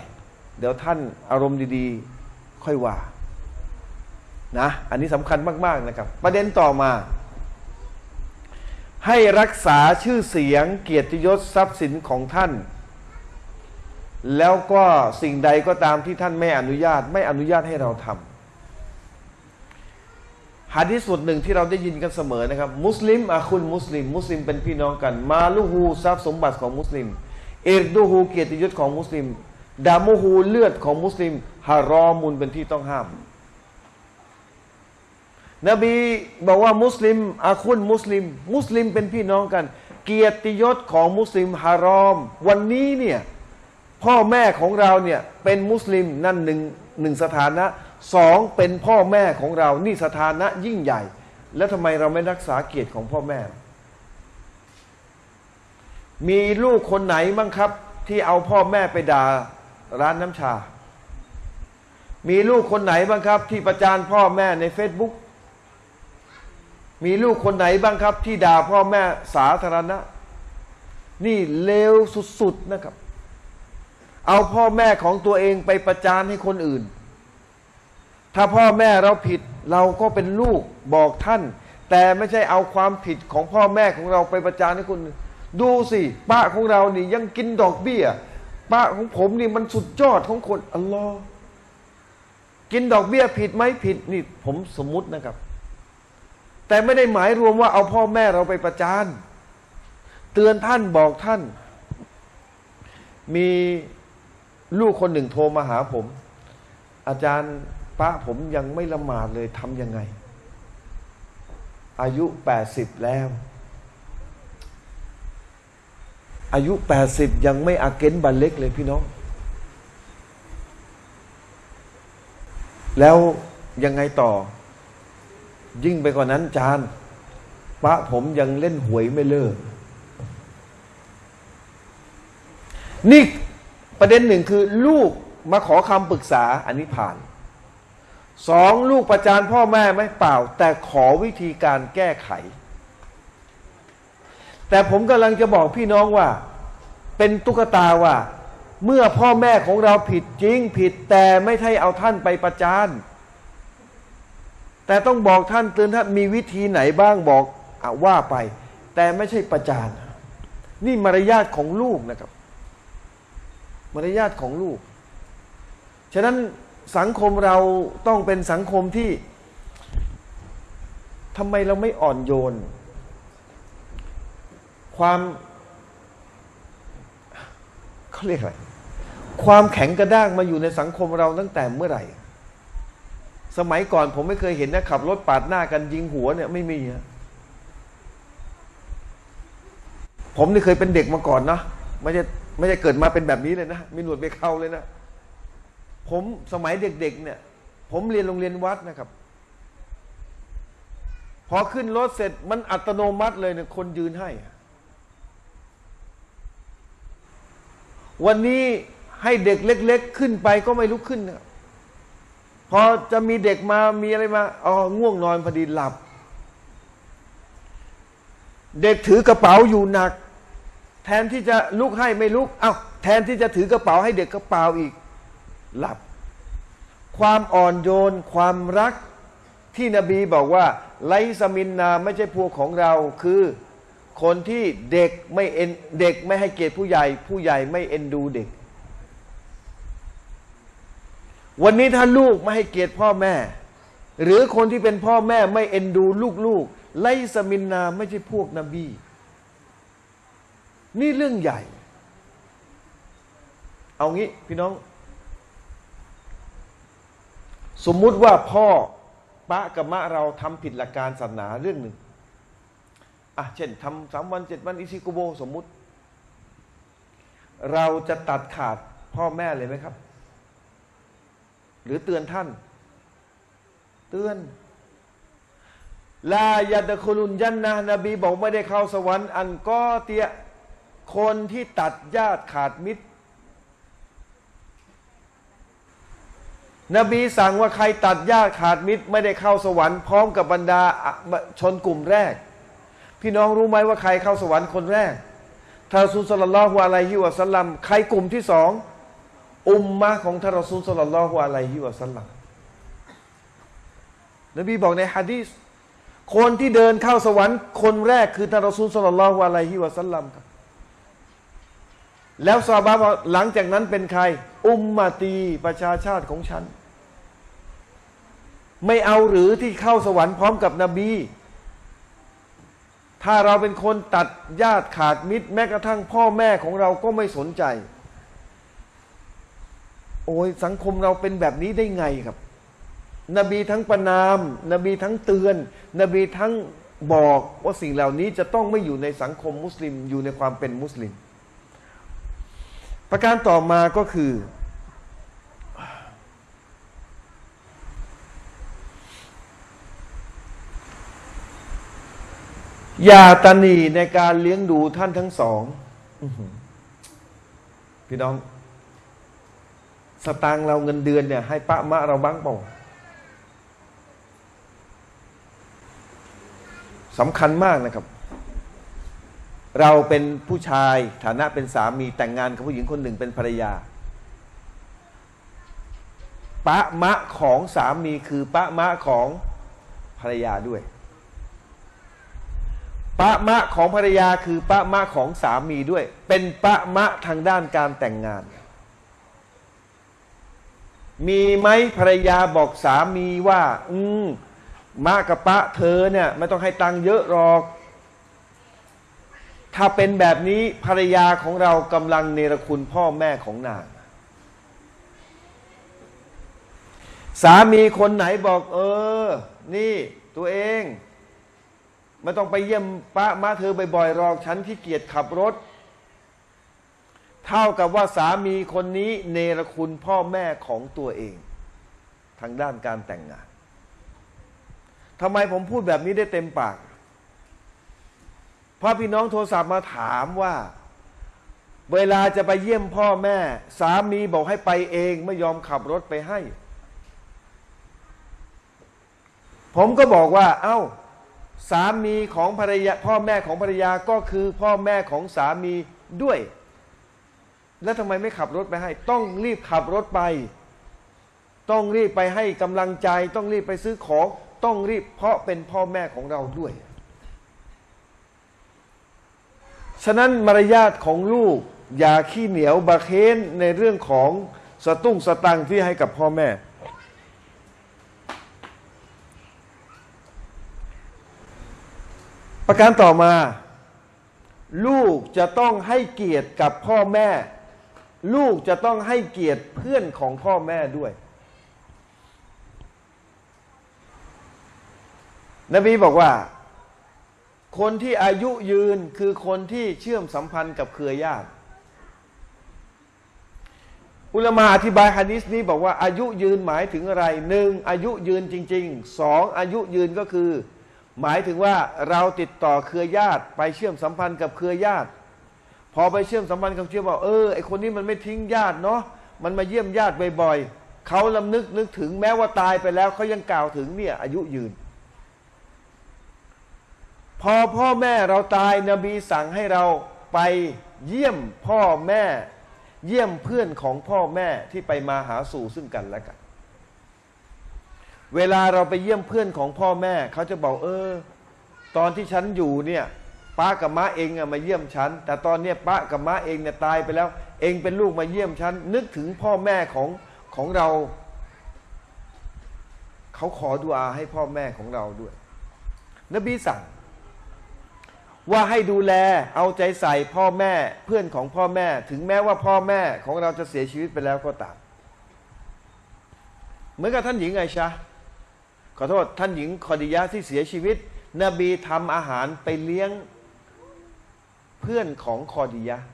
เดี๋ยวท่านอารมณ์ดีๆค่อยว่านะอันนี้สำคัญมากๆนะครับประเด็นต่อมาให้รักษาชื่อเสียงเกียรติยศทรัพย์สินของท่านแล้วก็สิ่งใดก็ตามที่ท่านไม่อนุญาตไม่อนุญาตให้เราทำหะดีษบทหนึ่งที่เราได้ยินกันเสมอนะครับมุสลิมอะคุณมุสลิมมุสลิมเป็นพี่น้องกันมาลูฮูทรัพย์สมบัติของมุสลิมเอิรดูฮูเกียรติยศของมุสลิมดามูฮูเลือดของมุสลิมฮารอมุนเป็นที่ต้องห้ามนบีบอกว่ามุสลิมอะคุณมุสลิมมุสลิมเป็นพี่น้องกันเกียรติยศของมุสลิมฮารอมวันนี้เนี่ยพ่อแม่ของเราเนี่ยเป็นมุสลิมนั่นหนึ่งหนึ่งสถานะสองเป็นพ่อแม่ของเรานี่สถานะยิ่งใหญ่แล้วทำไมเราไม่รักษาเกียรติของพ่อแม่มีลูกคนไหนบ้างครับที่เอาพ่อแม่ไปด่าร้านน้ำชามีลูกคนไหนบ้างครับที่ประจานพ่อแม่ใน เฟซบุ๊ก มีลูกคนไหนบ้างครับที่ด่าพ่อแม่สาธารณะนี่เลวสุดๆนะครับเอาพ่อแม่ของตัวเองไปประจานให้คนอื่นถ้าพ่อแม่เราผิดเราก็เป็นลูกบอกท่านแต่ไม่ใช่เอาความผิดของพ่อแม่ของเราไปประจานให้คนอื่นดูสิป้าของเรานี่ยังกินดอกเบี้ยป้าของผมนี่มันสุดยอดของคนอัลลอฮ์กินดอกเบี้ยผิดไหมผิดนี่ผมสมมุตินะครับแต่ไม่ได้หมายรวมว่าเอาพ่อแม่เราไปประจานเตือนท่านบอกท่านมีลูกคนหนึ่งโทรมาหาผมอาจารย์ป้าผมยังไม่ละหมาดเลยทำยังไงอายุแปดสิบแล้วอายุแปดสิบยังไม่อาเกนบาเล็กเลยพี่น้อง แล้วยังไงต่อยิ่งไปกว่านั้นจานพระผมยังเล่นหวยไม่เลิกนี่ประเด็นหนึ่งคือลูกมาขอคำปรึกษาอันนี้ผ่านสองลูกประจานพ่อแม่ไม่เปล่าแต่ขอวิธีการแก้ไขแต่ผมกำลังจะบอกพี่น้องว่าเป็นตุ๊กตาว่าเมื่อพ่อแม่ของเราผิดจริงผิดแต่ไม่ใช่เอาท่านไปประจานแต่ต้องบอกท่านเตือนท่านมีวิธีไหนบ้างบอกเอาว่าไปแต่ไม่ใช่ประจานนี่มารยาทของลูกนะครับมารยาทของลูกฉะนั้นสังคมเราต้องเป็นสังคมที่ทำไมเราไม่อ่อนโยนความเขาเรียกอะไรความแข็งกระด้างมาอยู่ในสังคมเราตั้งแต่เมื่อไหร่สมัยก่อนผมไม่เคยเห็นนะขับรถปาดหน้ากันยิงหัวเนี่ยไม่มีนะผมนี่เคยเป็นเด็กมาก่อนนะไม่ใช่ไม่ใช่เกิดมาเป็นแบบนี้เลยนะมีหนวดไปเข้าเลยนะผมสมัยเด็กๆเนี่ยผมเรียนโรงเรียนวัดนะครับพอขึ้นรถเสร็จมันอัตโนมัติเลยเนี่ยคนยืนให้วันนี้ให้เด็กเล็กๆขึ้นไปก็ไม่ลุกขึ้นนะพอจะมีเด็กมามีอะไรมาอ๋อง่วงนอนพอดีหลับเด็กถือกระเป๋าอยู่หนักแทนที่จะลุกให้ไม่ลุกอ้าวแทนที่จะถือกระเป๋าให้เด็กกระเป๋าอีกหลับความอ่อนโยนความรักที่นบีบอกว่าไลซามินนาไม่ใช่พวกของเราคือคนที่เด็กไม่เอ็นเด็กไม่ให้เกียรติผู้ใหญ่ผู้ใหญ่ไม่เอ็นดูเด็กวันนี้ถ้าลูกไม่ให้เกียรติพ่อแม่หรือคนที่เป็นพ่อแม่ไม่เอ็นดูลูกๆไลซามินนาไม่ใช่พวกนบีนี่เรื่องใหญ่เอางี้พี่น้องสมมุติว่าพ่อปะกะมะเราทำผิดหลักการศาสนาเรื่องหนึ่งอ่ะเช่นทำสามวันเจ็ดวันอิชิโกโบสมมุติเราจะตัดขาดพ่อแม่เลยไหมครับหรือเตือนท่านเตือนลายัตคุลุนยันนะนบีบอกไม่ได้เข้าสวรรค์อันก็เตียคนที่ตัดญาติขาดมิตรนบีสั่งว่าใครตัดญาติขาดมิตรไม่ได้เข้าสวรรค์พร้อมกับบรรดาชนกลุ่มแรกพี่น้องรู้ไหมว่าใครเข้าสวรรค์คนแรกท่านรอซูล ศ็อลลัลลอฮุอะลัยฮิวะซัลลัมใครกลุ่มที่สองอุมมะของท่านรอซูล ศ็อลลัลลอฮุอะลัยฮิวะซัลลัมนบีบอกในหะดีษคนที่เดินเข้าสวรรค์คนแรกคือท่านรอซูล ศ็อลลัลลอฮุอะลัยฮิวะซัลลัมครับแล้วซอฮาบะห์บอกหลังจากนั้นเป็นใครอุมมะตีประชาชาติของฉันไม่เอาหรือที่เข้าสวรรค์พร้อมกับนบีถ้าเราเป็นคนตัดญาติขาดมิตรแม้กระทั่งพ่อแม่ของเราก็ไม่สนใจโอ้ยสังคมเราเป็นแบบนี้ได้ไงครับนบีทั้งประนามนบีทั้งเตือนนบีทั้งบอกว่าสิ่งเหล่านี้จะต้องไม่อยู่ในสังคมมุสลิมอยู่ในความเป็นมุสลิมประการต่อมาก็คืออย่าตนีในการเลี้ยงดูท่านทั้งสองพี่น้องสตางค์เราเงินเดือนเนี่ยให้ปะมะเราบ้างเปล่าสำคัญมากนะครับเราเป็นผู้ชายฐานะเป็นสามีแต่งงานกับผู้หญิงคนหนึ่งเป็นภรรยาปะมะของสามีคือปะมะของภรรยาด้วยปะมะของภรรยาคือปะมะของสามีด้วยเป็นปะมะทางด้านการแต่งงานมีไหมภรรยาบอกสามีว่าอืมมะกับปะเธอเนี่ยไม่ต้องให้ตังค์เยอะหรอกถ้าเป็นแบบนี้ภรรยาของเรากำลังเนรคุณพ่อแม่ของนางสามีคนไหนบอกเออนี่ตัวเองไม่ต้องไปเยี่ยมปะมะเธอบ่อยๆหรอกฉันขี้เกียจขับรถเท่ากับว่าสามีคนนี้เนรคุณพ่อแม่ของตัวเอง ทางด้านการแต่งงานทำไมผมพูดแบบนี้ได้เต็มปากพระพี่น้องโทรศัพท์มาถามว่าเวลาจะไปเยี่ยมพ่อแม่สามีบอกให้ไปเองไม่ยอมขับรถไปให้ผมก็บอกว่าเอ้าสามีของภรรยาพ่อแม่ของภรรยาก็คือพ่อแม่ของสามีด้วยแล้วทำไมไม่ขับรถไปให้ต้องรีบขับรถไปต้องรีบไปให้กำลังใจต้องรีบไปซื้อของต้องรีบเพราะเป็นพ่อแม่ของเราด้วยฉะนั้นมารยาทของลูกอย่าขี้เหนียวบะเค้นในเรื่องของสตุ้งสตังที่ให้กับพ่อแม่ประการต่อมาลูกจะต้องให้เกียรติกับพ่อแม่ลูกจะต้องให้เกียรติเพื่อนของพ่อแม่ด้วยนบีบอกว่าคนที่อายุยืนคือคนที่เชื่อมสัมพันธ์กับเครือญาติอุลามาอธิบายหะดีษนี้บอกว่าอายุยืนหมายถึงอะไรหนึ่งอายุยืนจริงๆสองอายุยืนก็คือหมายถึงว่าเราติดต่อเครือญาติไปเชื่อมสัมพันธ์กับเครือญาติพอไปเชื่อมสัมพันธ์กับเชื่อบอกเออไอคนนี้มันไม่ทิ้งญาติเนาะมันมาเยี่ยมญาติบ่อยๆเขาลำนึกนึกถึงแม้ว่าตายไปแล้วเขายังกล่าวถึงเนี่ยอายุยืนพอพ่อแม่เราตายนบีสั่งให้เราไปเยี่ยมพ่อแม่เยี่ยมเพื่อนของพ่อแม่ที่ไปมาหาสู่ซึ่งกันและกันเวลาเราไปเยี่ยมเพื่อนของพ่อแม่เขาจะบอกเออตอนที่ฉันอยู่เนี่ยป้ากับม้าเองอะมาเยี่ยมฉันแต่ตอนเนี้ยป้ากับม้าเองเนี่ยตายไปแล้วเองเป็นลูกมาเยี่ยมฉันนึกถึงพ่อแม่ของของเราเขาขอดุอาให้พ่อแม่ของเราด้วยนบีสั่งว่าให้ดูแลเอาใจใส่พ่อแม่เพื่อนของพ่อแม่ถึงแม้ว่าพ่อแม่ของเราจะเสียชีวิตไปแล้วก็ตามเหมือนกับท่านหญิงไอชาขอโทษท่านหญิงคอดียะห์ที่เสียชีวิตนบีทำอาหารไปเลี้ยงเพื่อนของคอดียะห์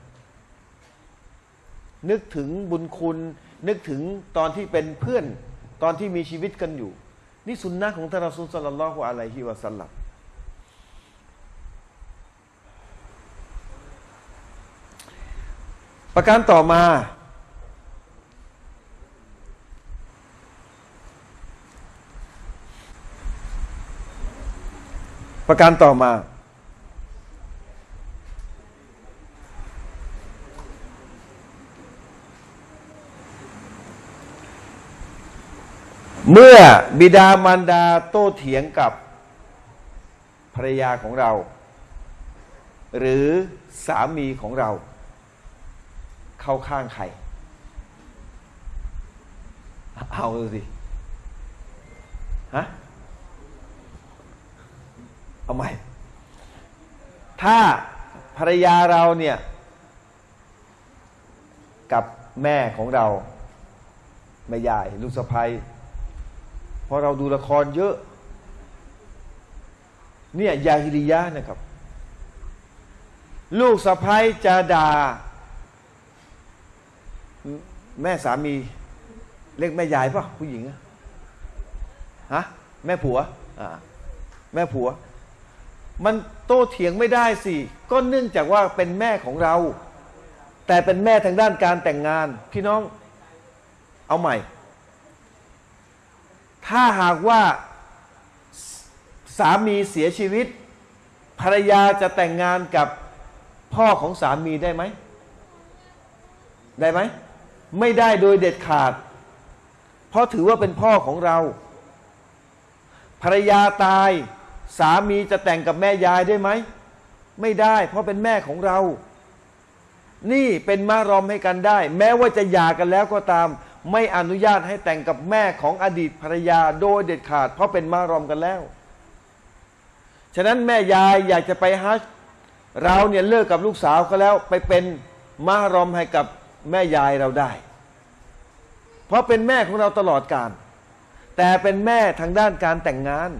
นึกถึงบุญคุณนึกถึงตอนที่เป็นเพื่อนตอนที่มีชีวิตกันอยู่นี่สุนนะห์ของท่านรอซูลศ็อลลัลลอฮุอะลัยฮิวะซัลลัมประการต่อมาประการต่อมาเมื่อบิดามารดาโต้เถียงกับภรรยาของเราหรือสามีของเราเข้าข้างใครเอาดูสิฮะเอาใหม่ถ้าภรรยาเราเนี่ยกับแม่ของเราแม่ยายลูกสะใภ้เพราะเราดูละครเยอะเนี่ยญาฮิลิยะห์นะครับลูกสะใภ้จะด่าแม่สามีเรียกแม่ยายป่ะผู้หญิงฮะแม่ผัวอ่าแม่ผัวมันโต้เถียงไม่ได้สิก็เนื่องจากว่าเป็นแม่ของเราแต่เป็นแม่ทางด้านการแต่งงานพี่น้องเอาใหม่ถ้าหากว่าสามีเสียชีวิตภรรยาจะแต่งงานกับพ่อของสามีได้ไหมได้ไหมไม่ได้โดยเด็ดขาดเพราะถือว่าเป็นพ่อของเราภรรยาตายสามีจะแต่งกับแม่ยายได้ไหมไม่ได้เพราะเป็นแม่ของเรานี่เป็นมารอมให้กันได้แม้ว่าจะหย่ากันแล้วก็ตามไม่อนุญาตให้แต่งกับแม่ของอดีตภรรยาโดยเด็ดขาดเพราะเป็นมารอมกันแล้วฉะนั้นแม่ยายอยากจะไปฮัจญ์เราเนี่ยเลิกกับลูกสาวก็แล้วไปเป็นมารอมให้กับแม่ยายเราได้เพราะเป็นแม่ของเราตลอดกาลแต่เป็นแม่ทางด้านการแต่งงาน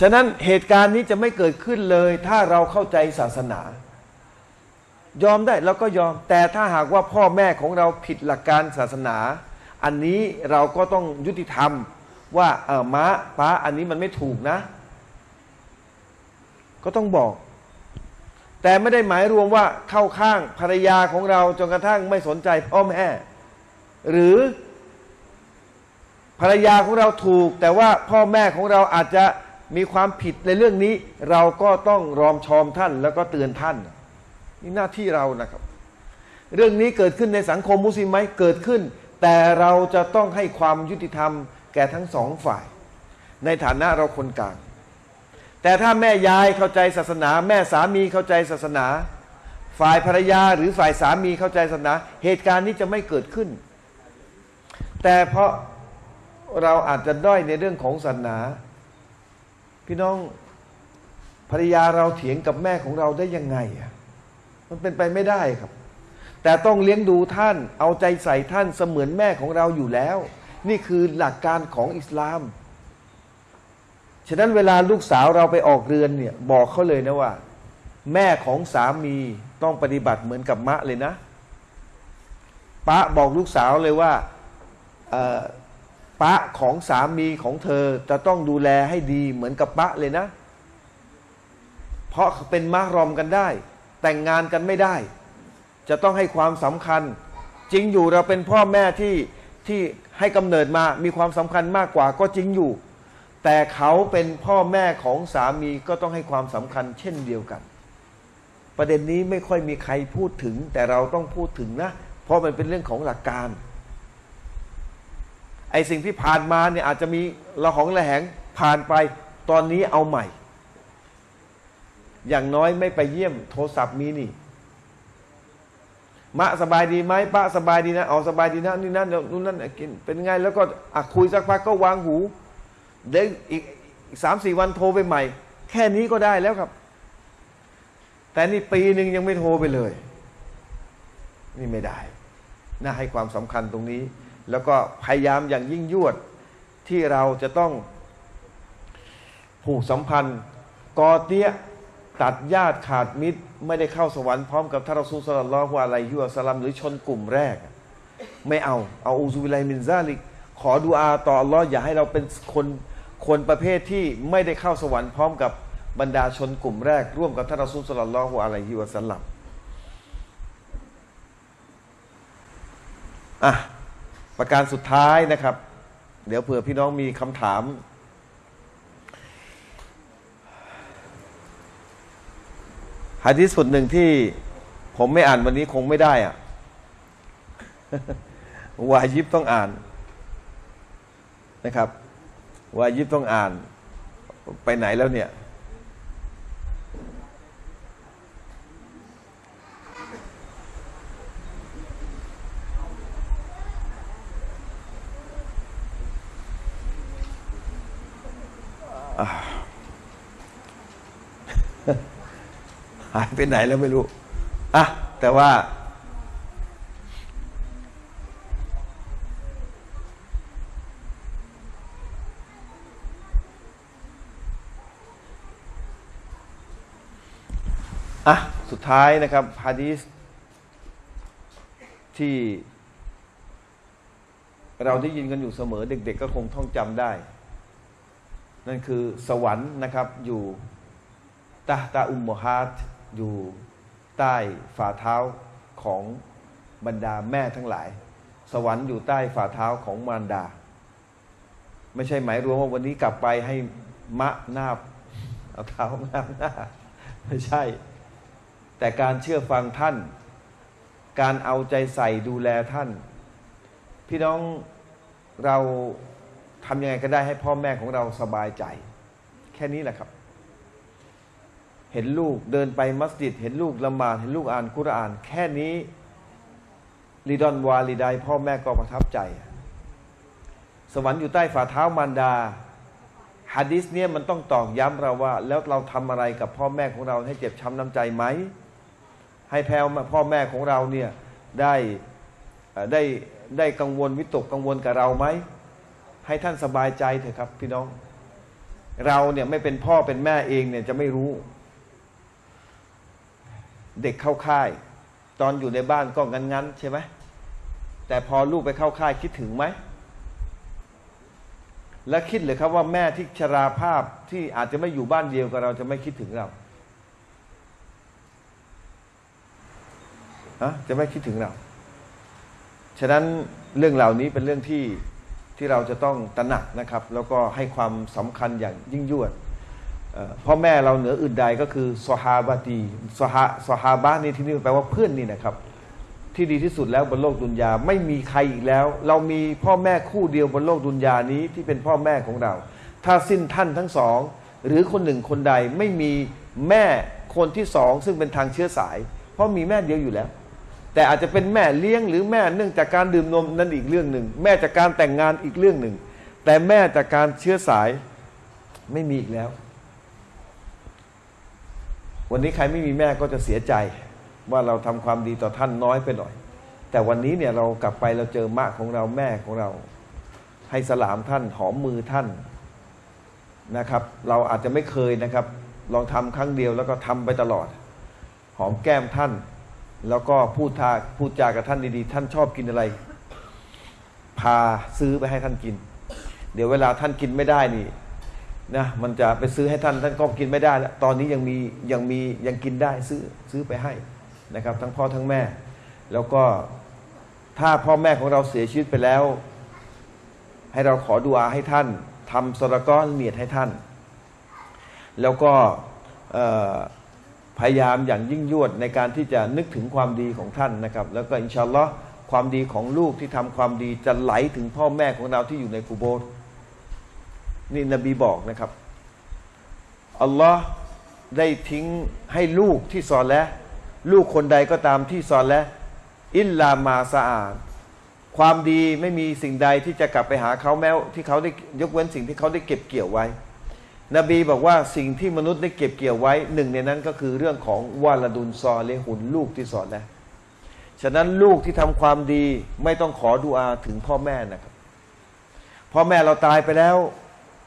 ฉะนั้นเหตุการณ์นี้จะไม่เกิดขึ้นเลยถ้าเราเข้าใจศาสนายอมได้เราก็ยอมแต่ถ้าหากว่าพ่อแม่ของเราผิดหลักการศาสนา อันนี้เราก็ต้องยุติธรรมว่าเออม้าป้าอันนี้มันไม่ถูกนะก็ต้องบอกแต่ไม่ได้หมายรวมว่าเข้าข้างภรรยาของเราจนกระทั่งไม่สนใจพ่อแม่หรือภรรยาของเราถูกแต่ว่าพ่อแม่ของเราอาจจะมีความผิดในเรื่องนี้เราก็ต้องรอมชอมท่านแล้วก็เตือนท่านนี่หน้าที่เรานะครับเรื่องนี้เกิดขึ้นในสังคมมุสลิมไหมเกิดขึ้นแต่เราจะต้องให้ความยุติธรรมแก่ทั้งสองฝ่ายในฐานะเราคนกลางแต่ถ้าแม่ยายเข้าใจศาสนาแม่สามีเข้าใจศาสนาฝ่ายภรรยาหรือฝ่ายสามีเข้าใจศาสนาเหตุการณ์นี้จะไม่เกิดขึ้นแต่เพราะเราอาจจะด้อยในเรื่องของศาสนาพี่น้องภรรยาเราเถียงกับแม่ของเราได้ยังไงอ่ะมันเป็นไปไม่ได้ครับแต่ต้องเลี้ยงดูท่านเอาใจใส่ท่านเสมือนแม่ของเราอยู่แล้วนี่คือหลักการของอิสลามฉะนั้นเวลาลูกสาวเราไปออกเรือนเนี่ยบอกเขาเลยนะว่าแม่ของสามีต้องปฏิบัติเหมือนกับมะเลยนะป้าบอกลูกสาวเลยว่าป้าของสามีของเธอจะต้องดูแลให้ดีเหมือนกับป้าเลยนะเพราะเป็นมะรอมกันได้แต่งงานกันไม่ได้จะต้องให้ความสำคัญจริงอยู่เราเป็นพ่อแม่ที่ที่ให้กำเนิดมามีความสำคัญมากกว่าก็จริงอยู่แต่เขาเป็นพ่อแม่ของสามีก็ต้องให้ความสำคัญเช่นเดียวกันประเด็นนี้ไม่ค่อยมีใครพูดถึงแต่เราต้องพูดถึงนะเพราะมันเป็นเรื่องของหลักการไอ้สิ่งที่ผ่านมาเนี่ยอาจจะมีระหองระแหงผ่านไปตอนนี้เอาใหม่อย่างน้อยไม่ไปเยี่ยมโทรศัพท์มีนี่มะสบายดีไหมป้าสบายดีนะเอาสบายดีนะนี่นั่นนู่นนั่นกินเป็นไงแล้วก็คุยสักพักก็วางหูเดี๋ยวอีกสามสี่วันโทรไปใหม่แค่นี้ก็ได้แล้วครับแต่นี่ปีหนึ่งยังไม่โทรไปเลยนี่ไม่ได้น่าให้ความสำคัญตรงนี้แล้วก็พยายามอย่างยิ่งยวดที่เราจะต้องผูกสัมพันธ์กอเตี้ยตัดญาติขาดมิตรไม่ได้เข้าสวรรค์พร้อมกับท่านรอซูล ศ็อลลัลลอฮุอะลัยฮิวะซัลลัมหรือชนกลุ่มแรกไม่เอาเอาอูซุบิลลาฮิมินซาลิกขอดุอาต่ออัลลอฮ์อย่าให้เราเป็นคนคนประเภทที่ไม่ได้เข้าสวรรค์พร้อมกับบรรดาชนกลุ่มแรกร่วมกับท่านรอซูล ศ็อลลัลลอฮุอะลัยฮิวะซัลลัมอ่ะประการสุดท้ายนะครับเดี๋ยวเผื่อพี่น้องมีคำถามหะดีษสุดหนึ่งที่ผมไม่อ่านวันนี้คงไม่ได้อ่ะ วาญิบต้องอ่านนะครับวาญิบต้องอ่านไปไหนแล้วเนี่ยหายไปไหนแล้วไม่รู้อ่ะแต่ว่าอ่ะสุดท้ายนะครับหะดีษที่เราได้ยินกันอยู่เสมอเด็กๆก็คงท่องจำได้นั่นคือสวรรค์นะครับอยู่ตะตะอุมมะฮาตอยู่ใต้ฝ่าเท้าของบรรดาแม่ทั้งหลายสวรรค์อยู่ใต้ฝ่าเท้าของมารดาไม่ใช่หมายรวมว่าวันนี้กลับไปให้มะหน้าเอาเท้าหน้าหน้าไม่ใช่แต่การเชื่อฟังท่านการเอาใจใส่ดูแลท่านพี่น้องเราทำยังไงก็ได้ให้พ่อแม่ของเราสบายใจแค่นี้แหละครับเห็นลูกเดินไปมัสยิดเห็นลูกละหมาดเห็นลูกอ่านกุรอานแค่นี้ลิดอนวาลิดายพ่อแม่ก็ประทับใจสวรรค์อยู่ใต้ฝ่าเท้ามารดาหะดีษเนี่ยมันต้องตอกย้ำเราว่าแล้วเราทำอะไรกับพ่อแม่ของเราให้เจ็บช้ำน้ำใจไหมให้แพ้วพ่อแม่ของเราเนี่ยได้ได้ได้กังวลวิตกกังวลกับเราไหมให้ท่านสบายใจเถอะครับพี่น้องเราเนี่ยไม่เป็นพ่อเป็นแม่เองเนี่ยจะไม่รู้เด็กเข้าค่ายตอนอยู่ในบ้านก็งั้นๆใช่ไหม แต่พอลูกไปเข้าค่ายคิดถึงไหมและคิดเลยครับว่าแม่ที่ชราภาพที่อาจจะไม่อยู่บ้านเดียวกับเราจะไม่คิดถึงเราฮะจะไม่คิดถึงเราฉะนั้นเรื่องเหล่านี้เป็นเรื่องที่ที่เราจะต้องตระหนักนะครับแล้วก็ให้ความสำคัญอย่างยิ่งยวดพ่อแม่เราเหนืออื่นใดก็คือซอฮาบะตีซอฮาซอฮาบะนี่ที่นี่แปลว่าเพื่อนนี่นะครับที่ดีที่สุดแล้วบนโลกดุนยาไม่มีใครอีกแล้วเรามีพ่อแม่คู่เดียวบนโลกดุนยานี้ที่เป็นพ่อแม่ของเราถ้าสิ้นท่านทั้งสองหรือคนหนึ่งคนใดไม่มีแม่คนที่สองซึ่งเป็นทางเชื้อสายเพราะมีแม่เดียวอยู่แล้วแต่อาจจะเป็นแม่เลี้ยงหรือแม่เนื่องจากการดื่มนมนั่นอีกเรื่องหนึ่งแม่จากการแต่งงานอีกเรื่องหนึ่งแต่แม่จากการเชื้อสายไม่มีอีกแล้ววันนี้ใครไม่มีแม่ก็จะเสียใจว่าเราทำความดีต่อท่านน้อยไปหน่อยแต่วันนี้เนี่ยเรากลับไปเราเจอมะของเราแม่ของเราให้สลามท่านหอมมือท่านนะครับเราอาจจะไม่เคยนะครับลองทำครั้งเดียวแล้วก็ทำไปตลอดหอมแก้มท่านแล้วก็พูดทาพูดจากับท่านดีๆท่านชอบกินอะไรพาซื้อไปให้ท่านกินเดี๋ยวเวลาท่านกินไม่ได้นี่นะมันจะไปซื้อให้ท่านท่านก็กินไม่ได้แล้วตอนนี้ยังมียังมียังกินได้ซื้อซื้อไปให้นะครับทั้งพ่อทั้งแม่แล้วก็ถ้าพ่อแม่ของเราเสียชีวิตไปแล้วให้เราขอดุอาให้ท่านทำซะดะกอฮ์เนียดให้ท่านแล้วก็พยายามอย่างยิ่งยวดในการที่จะนึกถึงความดีของท่านนะครับแล้วก็อินชาอัลลอฮ์ความดีของลูกที่ทำความดีจะไหลถึงพ่อแม่ของเราที่อยู่ในกุโบร์นี่นบีบอกนะครับอัลลอฮ์ได้ทิ้งให้ลูกที่ซอและลูกคนใดก็ตามที่ซอและอิลลามาซาอาดความดีไม่มีสิ่งใดที่จะกลับไปหาเขาแม้ที่เขาได้ยกเว้นสิ่งที่เขาได้เก็บเกี่ยวไว้นบีบอกว่าสิ่งที่มนุษย์ได้เก็บเกี่ยวไว้หนึ่งในนั้นก็คือเรื่องของวาลดุนซอเลหุนลูกที่ซอและฉะนั้นลูกที่ทำความดีไม่ต้องขอดุอาถึงพ่อแม่นะครับพ่อแม่เราตายไปแล้ว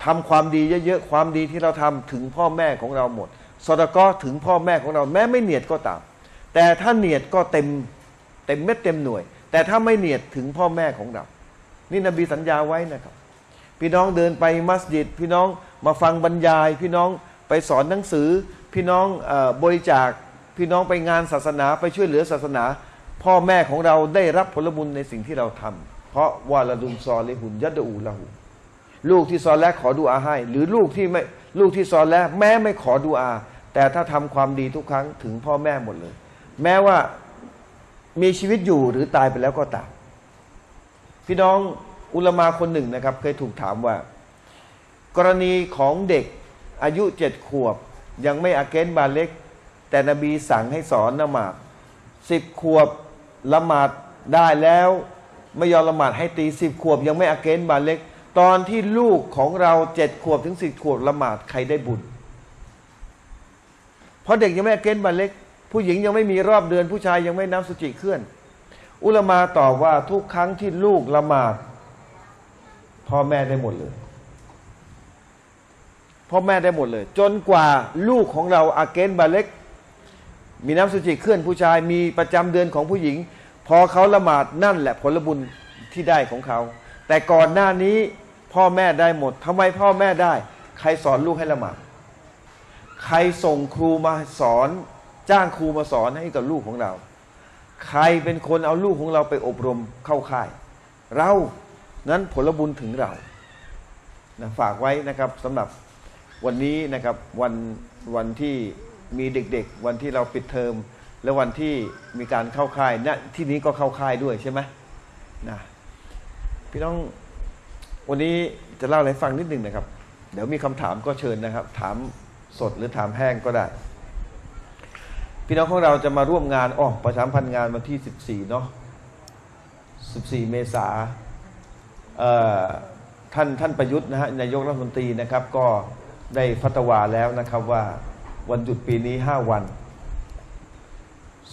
ทำความดีเยอะๆความดีที่เราทำถึงพ่อแม่ของเราหมดซอดะกอฮ์ถึงพ่อแม่ของเราแม้ไม่เนียดก็ตามแต่ถ้าเนียดก็เต็มเต็มเม็ดเต็มหน่วยแต่ถ้าไม่เนียดถึงพ่อแม่ของเรานี่นบีสัญญาไว้นะครับพี่น้องเดินไปมัสยิดพี่น้องมาฟังบรรยายพี่น้องไปสอนหนังสือพี่น้องบริจาคพี่น้องไปงานศาสนาไปช่วยเหลือศาสนาพ่อแม่ของเราได้รับผลบุญในสิ่งที่เราทำเพราะวะละดุนซอลิหุนยัดอูละหูลูกที่ซอและขอดุอาให้หรือลูกที่ไม่ลูกที่ซอและแม้ไม่ขอดุอาแต่ถ้าทำความดีทุกครั้งถึงพ่อแม่หมดเลยแม้ว่ามีชีวิตอยู่หรือตายไปแล้วก็ตามพี่น้องอุลามาคนหนึ่งนะครับเคยถูกถามว่ากรณีของเด็กอายุเจ็ดขวบยังไม่อาเกนบาเล็กแต่นบีสั่งให้สอนละหมาดสิบขวบละหมาดได้แล้วไม่ยอมละหมาดให้ตีสิบขวบยังไม่อาเกนบาเล็กตอนที่ลูกของเราเจ็ดขวบถึงสิบขวบละหมาดใครได้บุญเพราะเด็กยังไม่เกณฑ์บาเล็กผู้หญิงยังไม่มีรอบเดือนผู้ชายยังไม่น้ำสุจิเคลื่อนอุลามาตอบว่าทุกครั้งที่ลูกละหมาดพ่อแม่ได้หมดเลยพ่อแม่ได้หมดเลยจนกว่าลูกของเราอาเกณฑ์บาเล็กมีน้ำสุจิเคลื่อนผู้ชายมีประจำเดือนของผู้หญิงพอเขาละหมาดนั่นแหละผลบุญที่ได้ของเขาแต่ก่อนหน้านี้พ่อแม่ได้หมดทำไมพ่อแม่ได้ใครสอนลูกให้ละหมาดใครส่งครูมาสอนจ้างครูมาสอนให้กับลูกของเราใครเป็นคนเอาลูกของเราไปอบรมเข้าค่ายเรานั้นผลบุญถึงเรานะฝากไว้นะครับสำหรับวันนี้นะครับวันวันที่มีเด็กๆวันที่เราปิดเทอมและวันที่มีการเข้าค่ายณที่นี้ก็เข้าค่ายด้วยใช่ไหมนะพี่น้องวันนี้จะเล่าอะไรฟังนิดหนึ่งนะครับเดี๋ยวมีคำถามก็เชิญนะครับถามสดหรือถามแห้งก็ได้พี่น้องของเราจะมาร่วมงานอ๋อประชาสัมพันธ์งานวันที่สิบสี่เนาะสิบสี่เมษาท่านท่านประยุทธ์นะฮะนายกรัฐมนตรีนะครับก็ได้ฟัตวาแล้วนะครับว่าวันหยุดปีนี้ห้าวัน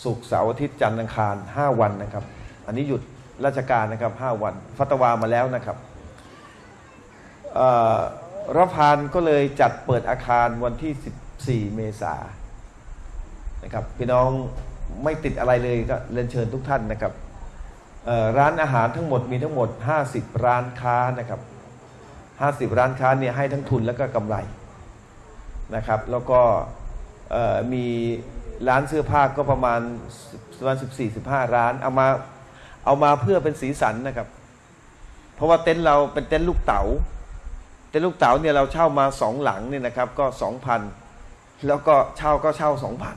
ศุกร์เสาร์อาทิตย์จันทร์อังคารห้าวันนะครับอันนี้หยุดราชการนะครับห้าวันฟัตวามาแล้วนะครับรัฐบาลก็เลยจัดเปิดอาคารวันที่สิบสี่เมษายนนะครับพี่น้องไม่ติดอะไรเลยก็เรียนเชิญทุกท่านนะครับ ร้านอาหารทั้งหมดมีทั้งหมดห้าสิบร้านค้านะครับห้าสิบร้านค้าเนี่ยให้ทั้งทุนแล้วก็กำไรนะครับแล้วก็มีร้านเสื้อผ้าก็ประมาณประมาณสิบสี่ สิบห้าร้านเอามาเอามาเพื่อเป็นสีสันนะครับเพราะว่าเต็นท์เราเป็นเต็นท์ลูกเต๋าเต็นท์ลูกเต๋าเนี่ยเราเช่ามาสองหลังเนี่ยนะครับก็ สองพัน แล้วก็เช่าก็เช่า สองพัน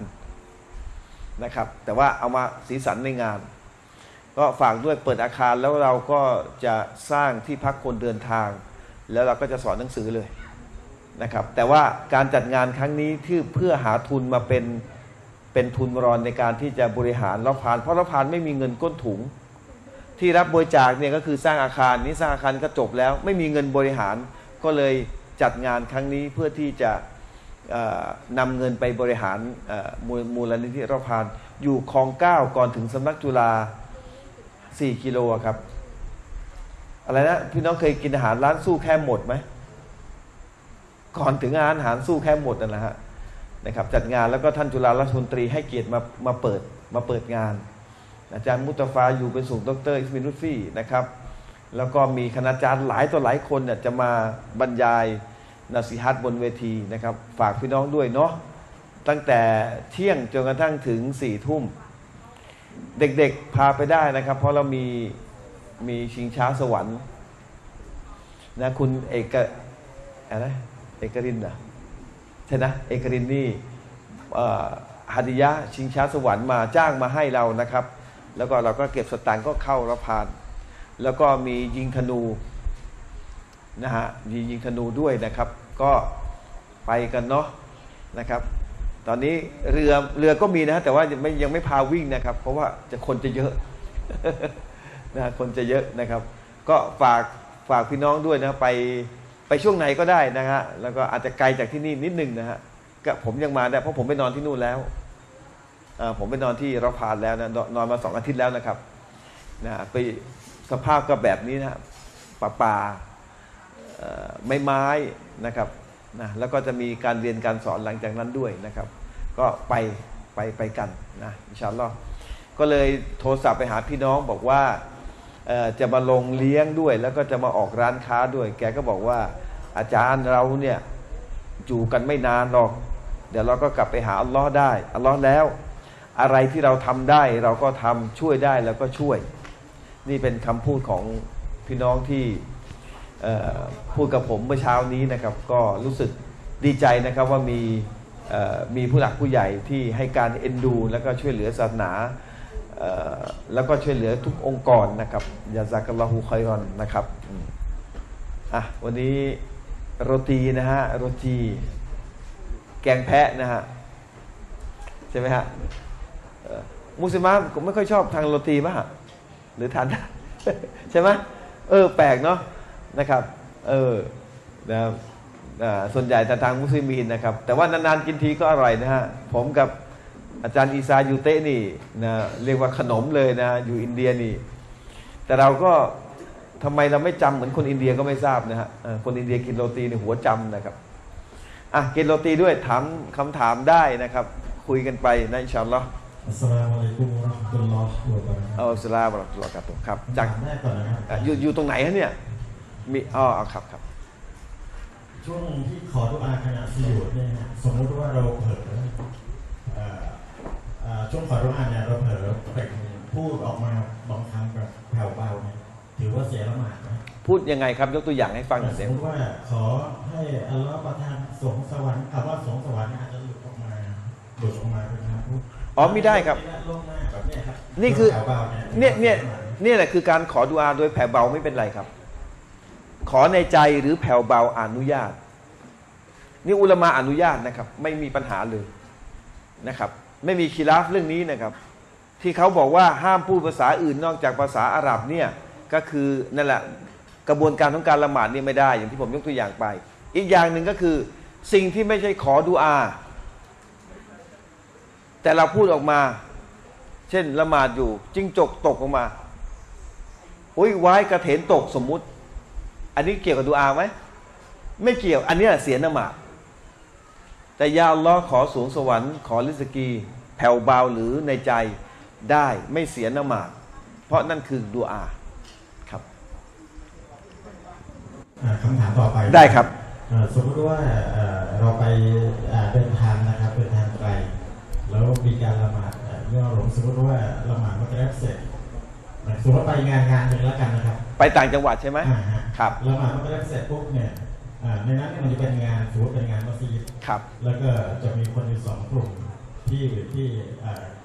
นะครับแต่ว่าเอามาสีสันในงานก็ฝากด้วยเปิดอาคารแล้วเราก็จะสร้างที่พักคนเดินทางแล้วเราก็จะสอนหนังสือเลยนะครับแต่ว่าการจัดงานครั้งนี้ที่เพื่อหาทุนมาเป็นเป็นทุนรอนในการที่จะบริหารรับพานเพราะรับพานไม่มีเงินก้นถุงที่รับบริจาคเนี่ยก็คือสร้างอาคารนี้สร้างอาคารก็จบแล้วไม่มีเงินบริหารก็เลยจัดงานครั้งนี้เพื่อที่จะนำเงินไปบริหารมูลนิธิรับพานอยู่คลองเก้าก่อนถึงสำนักจุฬาสี่กิโลครับอะไรนะพี่น้องเคยกินอาหารร้านสู้แค่หมดไหมก่อนถึงงานอาหารสู้แค่หมดนั่นแหละฮะนะครับจัดงานแล้วก็ท่านจุฬาลักษณ์มนตรีให้เกียรติมามาเปิดมาเปิดงานอาจารย์มุตฟาอยู่เป็นสูงดรอิสมินุฟฟี่นะครับแล้วก็มีคณาจารย์หลายต่อหลายคนเนี่ยจะมาบรรยายนาซีฮัตบนเวทีนะครับฝากพี่น้องด้วยเนาะตั้งแต่เที่ยงจนกระทั่งถึงสี่ทุ่มเด็กๆพาไปได้นะครับเพราะเรามีมีชิงช้าสวรรค์นะคุณเอกอะไรเอกรินนะใช่นะเอกรินนี่หัตยะชิงช้าสวรรค์มาจ้างมาให้เรานะครับแล้วก็เราก็เก็บสตางค์ก็เข้ารับพานแล้วก็มียิงธนูนะฮะมียิงธนูด้วยนะครับก็ไปกันเนาะนะครับตอนนี้เรือเรือก็มีนะแต่ว่ายังไม่ยังไม่พาวิ่งนะครับเพราะว่าจะคนจะเยอะนะคนจะเยอะนะครับก็ฝากฝากพี่น้องด้วยนะไปไปช่วงไหนก็ได้นะฮะแล้วก็อาจจะไกลจากที่นี่นิดนึงนะฮะก็ผมยังมาได้เพราะผมไปนอนที่นู่นแล้วผมไปนอนที่รับพานแล้วนะนอนมาสองอาทิตย์แล้วนะครับนะไปสภาพก็แบบนี้นะป่าป่าไม้ไม้นะครับนะแล้วก็จะมีการเรียนการสอนหลังจากนั้นด้วยนะครับก็ไปไปไปกันนะอินชาอัลลอฮ์ก็เลยโทรศัพท์ไปหาพี่น้องบอกว่าจะมาลงเลี้ยงด้วยแล้วก็จะมาออกร้านค้าด้วยแกก็บอกว่าอาจารย์เราเนี่ยอยู่กันไม่นานหรอกเดี๋ยวเราก็กลับไปหาอัลลอฮ์ได้อัลลอฮ์แล้วอะไรที่เราทำได้เราก็ทำช่วยได้แล้วก็ช่วยนี่เป็นคำพูดของพี่น้องที่พูดกับผมเมื่อเช้านี้นะครับก็รู้สึกดีใจนะครับว่ามีมีผู้หลักผู้ใหญ่ที่ให้การเอ็นดูแล้วก็ช่วยเหลือศาสนาแล้วก็ช่วยเหลือทุกองค์กรนะครับยาซากัลลอฮุค็อยรอนนะครับอ่ะวันนี้โรตีนะฮะโรตีแกงแพะนะฮะใช่ไหมฮะมุสลิมผมไม่ค่อยชอบทางโรตีป่ะหรือทาน ใช่ไหมเออแปลกเนาะนะครับเออนะส่วนใหญ่ทางมุสลิมีนนะครับแต่ว่านานๆกินทีก็อร่อยนะฮะผมกับอาจารย์อีซายูเตะนี่นะเรียกว่าขนมเลยนะอยู่อินเดียนี่แต่เราก็ทำไมเราไม่จำเหมือนคนอินเดียก็ไม่ทราบนะฮะคนอินเดียกินโรตีในหัวจำนะครับอ่ะกินโรตีด้วยถามคำถามได้นะครับคุยกันไปนะอินชาอัลลอฮ์อัสสลามุอะลัยกุมวะเราะห์มะตุลลอฮ์วะบะเราะกาตุฮ์เอาอัสสลามุอะลัยกุมวะเราะกาตุฮ์ครับจากแรกก่อนนะครับอยู่อยู่ตรงไหนฮะเนี่ยมีอ๋อครับครับช่วงที่ขอดุอาขณะสุญูดเนี่ยสมมติว่าเราเผลอช่วงขอดุอาเนี่ยเราเผลอแต่พูดออกมาบางครั้งแบบแผ่วเบาเนี่ยถือว่าเสียละหมาดนะพูดยังไงครับยกตัวอย่างให้ฟังหน่อยสมมติว่าขอให้อัลลอฮฺประทานสงสวรรค์คำว่าสงสวรรค์อาจจะหลุดออกมาหลุดออกมาเป็นคำพูดอ๋อไม่ได้ครับนี่คือเนี่ยเนี่ยเนี่ยแหละคือการขอดุอาโดยแผ่วเบาไม่เป็นไรครับขอในใจหรือแผ่วเบาอนุญาตนี่อุลามะอนุญาตนะครับไม่มีปัญหาเลยนะครับไม่มีคีราฟเรื่องนี้นะครับที่เขาบอกว่าห้ามพูดภาษาอื่นนอกจากภาษาอาหรับเนี่ยก็คือนั่นแหละกระบวนการของการละหมาดเนี่ยไม่ได้อย่างที่ผมยกตัวอย่างไปอีกอย่างหนึ่งก็คือสิ่งที่ไม่ใช่ขอดุอาแต่เราพูดออกมาเช่นละหมาดอยู่จิ้งจกตกออกมาอุ้ยไว้กระเถนตกสมมุติอันนี้เกี่ยวกับดุอาไหมไม่เกี่ยวอันนี้เสียละหมาดแต่ยาอัลลอฮ์ขอสูงสวรรค์ขอริสกีแผ่วเบาหรือในใจได้ไม่เสียละหมาด เพราะนั่นคือดุอาครับคำถามต่อไปได้ครับสมมติว่าเราไปเดินทางนะครับเดินทางไกลแล้วมีการละหมาดเมื่อหลงสมมติว่าละหมาดมักริบเสร็จสมมติไปงานงานหนึ่งแล้วกันนะครับไปต่างจังหวัดใช่ไหมครับละหมาดมักริบเสร็จปุ๊บเนี่ยในนั้นมันจะเป็นงานสมมติเป็นงานมัสยิดครับแล้วก็จะมีคนอยู่สองกลุ่มที่ที่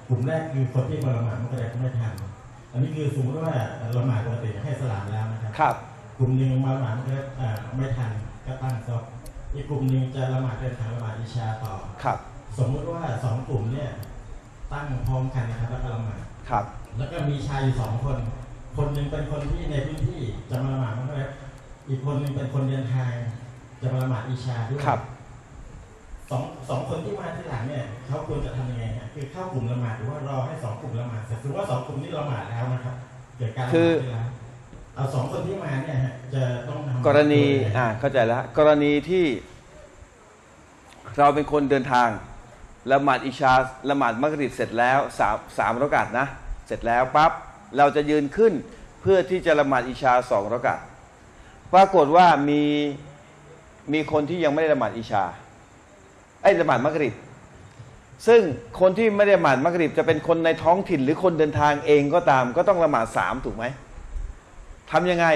กลุ่มแรกคือคนที่มาละหมาดมักริบไม่ทันอันนี้คือสมมติว่าละหมาดปกติให้สลามแล้วนะครับกลุ่มหนึ่งมาละหมาดมักริบไม่ทันก็ตั้งซอกอีกกลุ่มหนึ่งจะละหมาดเป็นทางละหมาดอิชาต่อครับสมมติว่าสองกลุ่มเนี่ยตั้งพร้อมกันนะครับแล้วก็ละหมาดครับแล้วก็มีชายอยู่สองคนคนหนึ่งเป็นคนที่ในพื้นที่จะมาละหมาดมักริบอีกคนหนึ่งเป็นคนเดินทางจะมาละหมาดอิชาด้วยครับสองสองคนที่มาที่หลังเนี่ยเขาควรจะทำยังไงครับคือเข้ากลุ่มละหมาดหรือว่ารอให้สองกลุ่มละหมาดเสร็จหรือว่าสองกลุ่มนี้ละหมาดแล้วนะครับเกิดการละหมาดขึ้นแล้วเอาสองคนที่มาเนี่ยจะต้องกรณีอ่าเข้าใจแล้วกรณีที่เราเป็นคนเดินทางละหมาดอิชาละหมาดมักริบเสร็จแล้วสามสามรอกาศนะเสร็จแล้วปั๊บเราจะยืนขึ้นเพื่อที่จะละหมาดอิชาสองรอกาศปรากฏว่ามีมีคนที่ยังไม่ได้ละหมาดอิชาไอ้ละหมาดมักริบซึ่งคนที่ไม่ได้ละหมาดมักริบจะเป็นคนในท้องถิ่นหรือคนเดินทางเองก็ตามก็ต้องละหมาดสามถูกไหมทำยังไง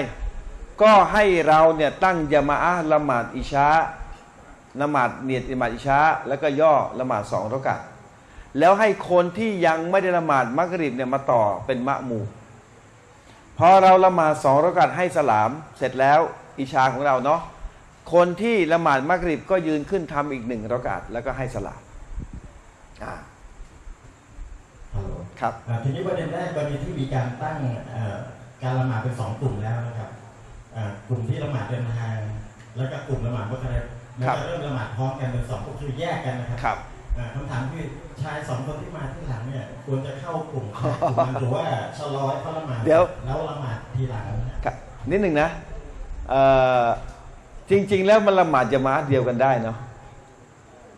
ก็ให้เราเนี่ยตั้งยะมาอะห์ละหมาดอิชาละหมาดเนียดละหมาดอิชาแล้วก็ย่อละหมาดสองรอกะแล้วให้คนที่ยังไม่ได้ละหมาดมักริบเนี่ยมาต่อเป็นมะมูพอเราละหมาดสองรอกะให้สลามเสร็จแล้วอิชาของเราเนาะคนที่ละหมาดมักริบก็ยืนขึ้นทำอีกหนึ่งรอกะแล้วก็ให้สลามอ่าครับทีนี้ประเด็นแรกประเด็นที่มีการตั้งการละหมาดเป็นสองกลุ่มแล้วนะครับกลุ่มที่ละหมาดเดินทางแล้วก็กลุ่มละหมาดมักริบแล้วก็เริ่มละหมาดพร้อมกันเป็นสองก็คือแยกกันนะครับคำถามคือชายสองคนที่มาที่หลังเนี่ยควรจะเข้ากลุ่มหรือว่าชะลอให้เขาละหมาดแล้วละหมาดทีหลังนิดหนึ่งนะจริงๆแล้วมันละหมาดญะมาอะห์เดียวกันได้เนาะ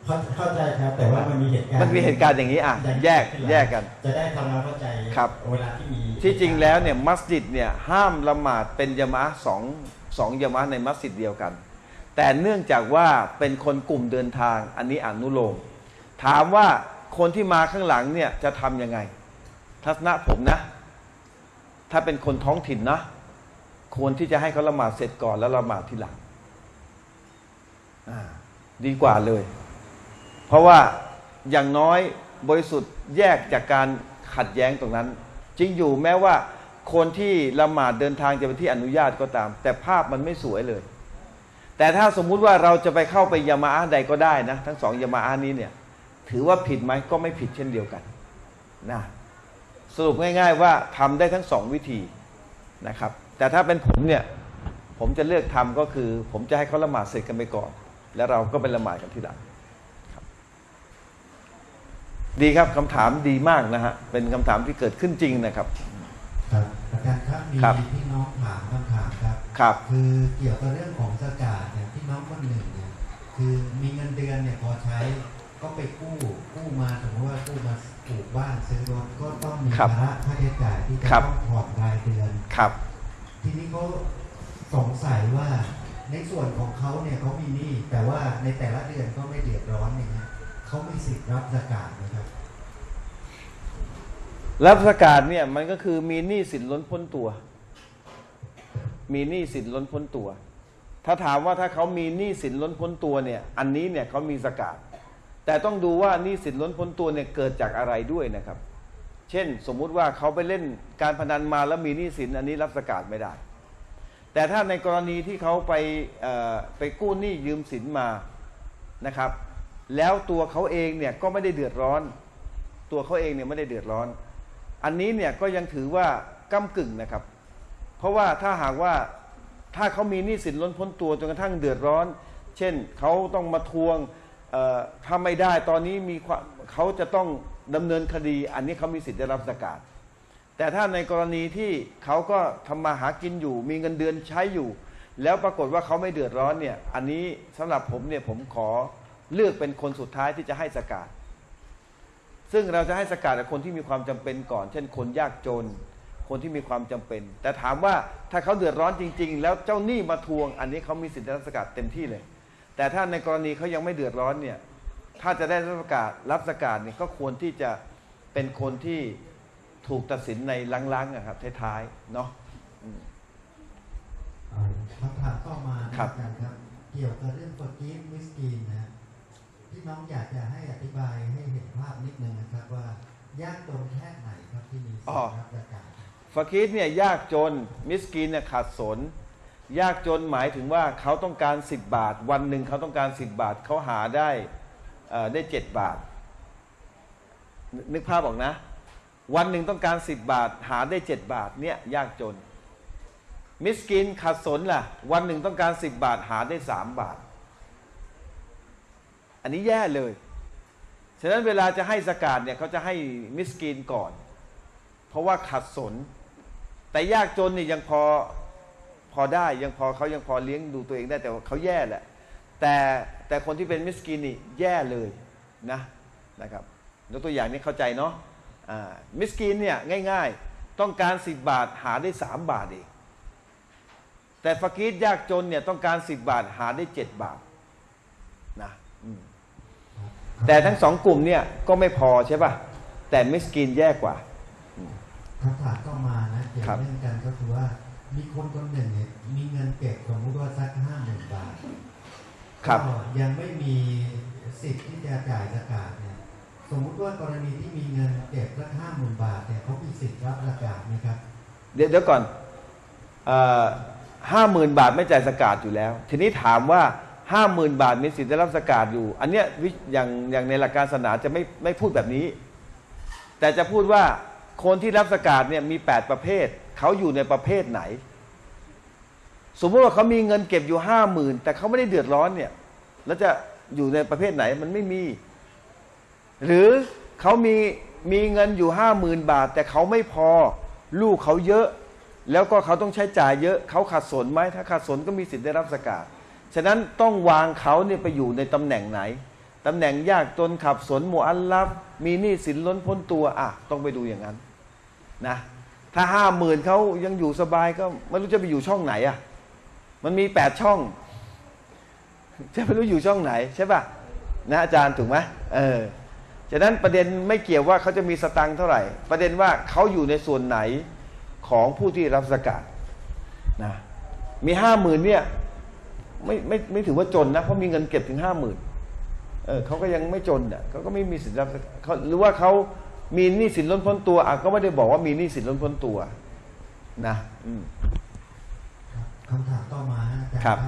เข้าใจครับแต่ว่ามันมีเหตุการณ์มันมีเหตุการณ์อย่างนี้อ่ะแยกแยกกันจะได้ทำความเข้าใจครับเวลาที่มีที่จริงแล้วเนี่ยมัสยิดเนี่ยห้ามละหมาดเป็นญะมาอะห์สองสองญะมาอะห์ในมัสยิดเดียวกันแต่เนื่องจากว่าเป็นคนกลุ่มเดินทางอันนี้อนุโลมถามว่าคนที่มาข้างหลังเนี่ยจะทํำยังไงทัศนะผมนะถ้าเป็นคนท้องถิ่นนะควรที่จะให้เขาละหมาดเสร็จก่อนแล้วละหมาดทีหลังอ่าดีกว่าเลยเพราะว่าอย่างน้อยบริสุทธิ์แยกจากการขัดแย้งตรงนั้นจริงอยู่แม้ว่าคนที่ละหมาดเดินทางจะไปที่อนุญาตก็ตามแต่ภาพมันไม่สวยเลยแต่ถ้าสมมุติว่าเราจะไปเข้าไปยะมาอะห์ใดก็ได้นะทั้งสองยะมาอะห์นี้เนี่ยถือว่าผิดไหมก็ไม่ผิดเช่นเดียวกันนะสรุปง่ายๆว่าทำได้ทั้งสองวิธีนะครับแต่ถ้าเป็นผมเนี่ยผมจะเลือกทำก็คือผมจะให้เขาละหมาดเสร็จกันไปก่อนแล้วเราก็ไปละหมาดกันทีหลังดีครับคำถามดีมากนะฮะเป็นคำถามที่เกิดขึ้นจริงนะครับครับอาจารย์ครับมีพี่น้องถามคำถามครับครับคือเกี่ยวกับเรื่องของสกาดเนี่ยพี่น้องคนหนึ่งเนี่ยคือมีเงินเดือนเนี่ยพอใช้ก็ไปกู้กู้มาสมมติว่ากู้มาปลูกบ้านซื้อรถก็ต้องมีภาระค่าใช้จ่ายที่จะต้องผ่อนรายเดือนครับทีนี้เขาสงสัยว่าในส่วนของเขาเนี่ยเขามีหนี้แต่ว่าในแต่ละเดือนก็ไม่เดือดร้อนอย่างเงี้ยเขาไม่สิทธิ์รับสกาดนะครับรับสกาดเนี่ยมันก็คือมีหนี้สินล้นพ้นตัวมีหนี้สินล้นพ้นตัวถ้าถามว่าถ้าเขามีหนี้สินล้นพ้นตัวเนี่ยอันนี้เนี่ยเขามีสกาดแต่ต้องดูว่าหนี้สินล้นพ้นตัวเนี่ยเกิดจากอะไรด้วยนะครับเช่นสมมุติว่าเขาไปเล่นการพนันมาแล้วมีหนี้สินอันนี้รับสกาดไม่ได้แต่ถ้าในกรณีที่เขาไปไปกู้หนี้ยืมสินมานะครับแล้วตัวเขาเองเนี่ยก็ไม่ได้เดือดร้อนตัวเขาเองเนี่ยไม่ได้เดือดร้อนอันนี้เนี่ยก็ยังถือว่าก้ำกึ่งนะครับเพราะว่าถ้าหากว่าถ้าเขามีหนี้สินล้นพ้นตัวจนกระทั่งเดือดร้อนเช่นเขาต้องมาทวงถ้าไม่ได้ตอนนี้มีเขาจะต้องดำเนินคดีอันนี้เขามีสิทธิ์ได้รับสกาดแต่ถ้าในกรณีที่เขาก็ทำมาหากินอยู่มีเงินเดือนใช้อยู่แล้วปรากฏว่าเขาไม่เดือดร้อนเนี่ยอันนี้สำหรับผมเนี่ยผมขอเลือกเป็นคนสุดท้ายที่จะให้สกาดซึ่งเราจะให้สกาดกับคนที่มีความจำเป็นก่อนเช่นคนยากจน คนที่มีความจำเป็น แต่ถามว่าถ้าเขาเดือดร้อนจริงๆแล้วเจ้าหนี้มาทวงอันนี้เขามีสิทธิรับสกัดเต็มที่เลยแต่ถ้าในกรณีเขายังไม่เดือดร้อนเนี่ยถ้าจะได้รับสกัดรับสกัดเนี่ยก็ควรที่จะเป็นคนที่ถูกตัดสินในล้างๆนะครับท้ายๆเนาะคำถามต่อมาครับเกี่ยวกับเรื่องฟอร์กิฟมิสกีนนะพี่น้องอยากจะให้อธิบายให้เห็นภาพนิดนึงนะครับว่ายากจนแค่ไหนครับที่มีสิทธิรับสกัดฟอร์กิฟเนี่ยยากจนมิสกีนเนี่ยขาดสนยากจนหมายถึงว่าเขาต้องการสิบบาทวันหนึ่งเขาต้องการสิบบาทเขาหาได้ได้เจ็ดบาทนึกภาพออกนะวันหนึ่งต้องการสิบบาทหาได้เจ็ดบาทเนี่ยยากจนมิสกินขัดสนล่ะวันหนึ่งต้องการสิบบาทหาได้สามบาทอันนี้แย่เลยฉะนั้นเวลาจะให้สกัดเนี่ยเขาจะให้มิสกินก่อนเพราะว่าขัดสนแต่ยากจนนี่ยังพอพอได้ยังพอเขายังพอเลี้ยงดูตัวเองได้แต่เขาแย่แหละแต่แต่คนที่เป็นมิสกินนี่แย่เลยนะนะครับยกตัวอย่างนี้เข้าใจเนาะมิสกินเนี่ยง่ายๆต้องการสิบบาทหาได้สามบาทเองแต่ฟากีรยากจนเนี่ยต้องการสิบบาทหาได้เจ็ดบาทนะแต่ทั้งสองกลุ่มเนี่ยก็ไม่พอใช่ป่ะแต่มิสกินแย่กว่าคำถามก็มานะเกี่ยวกับเรื่องการก็คือว่ามีคนคนหนึ่งเนี่ยมีเงินเก็บสมมติว่าสักห้าหมื่นบาทครับยังไม่มีสิทธิ์ที่จะจ่ายสกัดเนี่ยสมมติว่ากรณีที่มีเงินเก็บสักห้าหมื่นบาทเนี่ยเขามีสิทธิ์รับสกัดไหมครับเดี๋ยวเดี๋ยวก่อนห้าหมื่นบาทไม่จ่ายสกัดอยู่แล้วทีนี้ถามว่าห้าหมื่นบาทมีสิทธิ์ได้รับสกัดอยู่อันเนี้ยอย่างอย่างในหลักการศาสนาจะไม่ไม่พูดแบบนี้แต่จะพูดว่าคนที่รับสกัดเนี่ยมีแปดประเภทเขาอยู่ในประเภทไหนสมมติว่าเขามีเงินเก็บอยู่ห้าหมื่นแต่เขาไม่ได้เดือดร้อนเนี่ยแล้วจะอยู่ในประเภทไหนมันไม่มีหรือเขามีมีเงินอยู่ห้าหมื่นบาทแต่เขาไม่พอลูกเขาเยอะแล้วก็เขาต้องใช้จ่ายเยอะเขาขาดสนไหมถ้าขาดสนก็มีสิทธิ์ได้รับสกัดฉะนั้นต้องวางเขาเนี่ยไปอยู่ในตำแหน่งไหนตำแหน่งยากจนขับสนมุอัลลัฟมีหนี้สินล้นพ้นตัวอ่ะต้องไปดูอย่างนั้นนะถ้าห้าหมื่นเขายังอยู่สบายก็ไม่รู้จะไปอยู่ช่องไหนอ่ะมันมีแปดช่องจะไม่รู้อยู่ช่องไหนใช่ป่ะนะอาจารย์ถูกไหมเออฉะนั้นประเด็นไม่เกี่ยวว่าเขาจะมีสตังค์เท่าไหร่ประเด็นว่าเขาอยู่ในส่วนไหนของผู้ที่รับสกัดนะมีห้าหมื่นเนี่ยไม่ไม่ไม่ถือว่าจนนะเพราะมีเงินเก็บถึงห้าหมื่นเออเขาก็ยังไม่จนอ่ะเขาก็ไม่มีสิทธิ์รับสกัดเขาหรือว่าเขามีหนี้สินล้นพ้นตัวอ่ะก็ไม่ได้บอกว่ามีหนี้สินล้นพ้นตัวนะอืมคำถามต่อมาครับ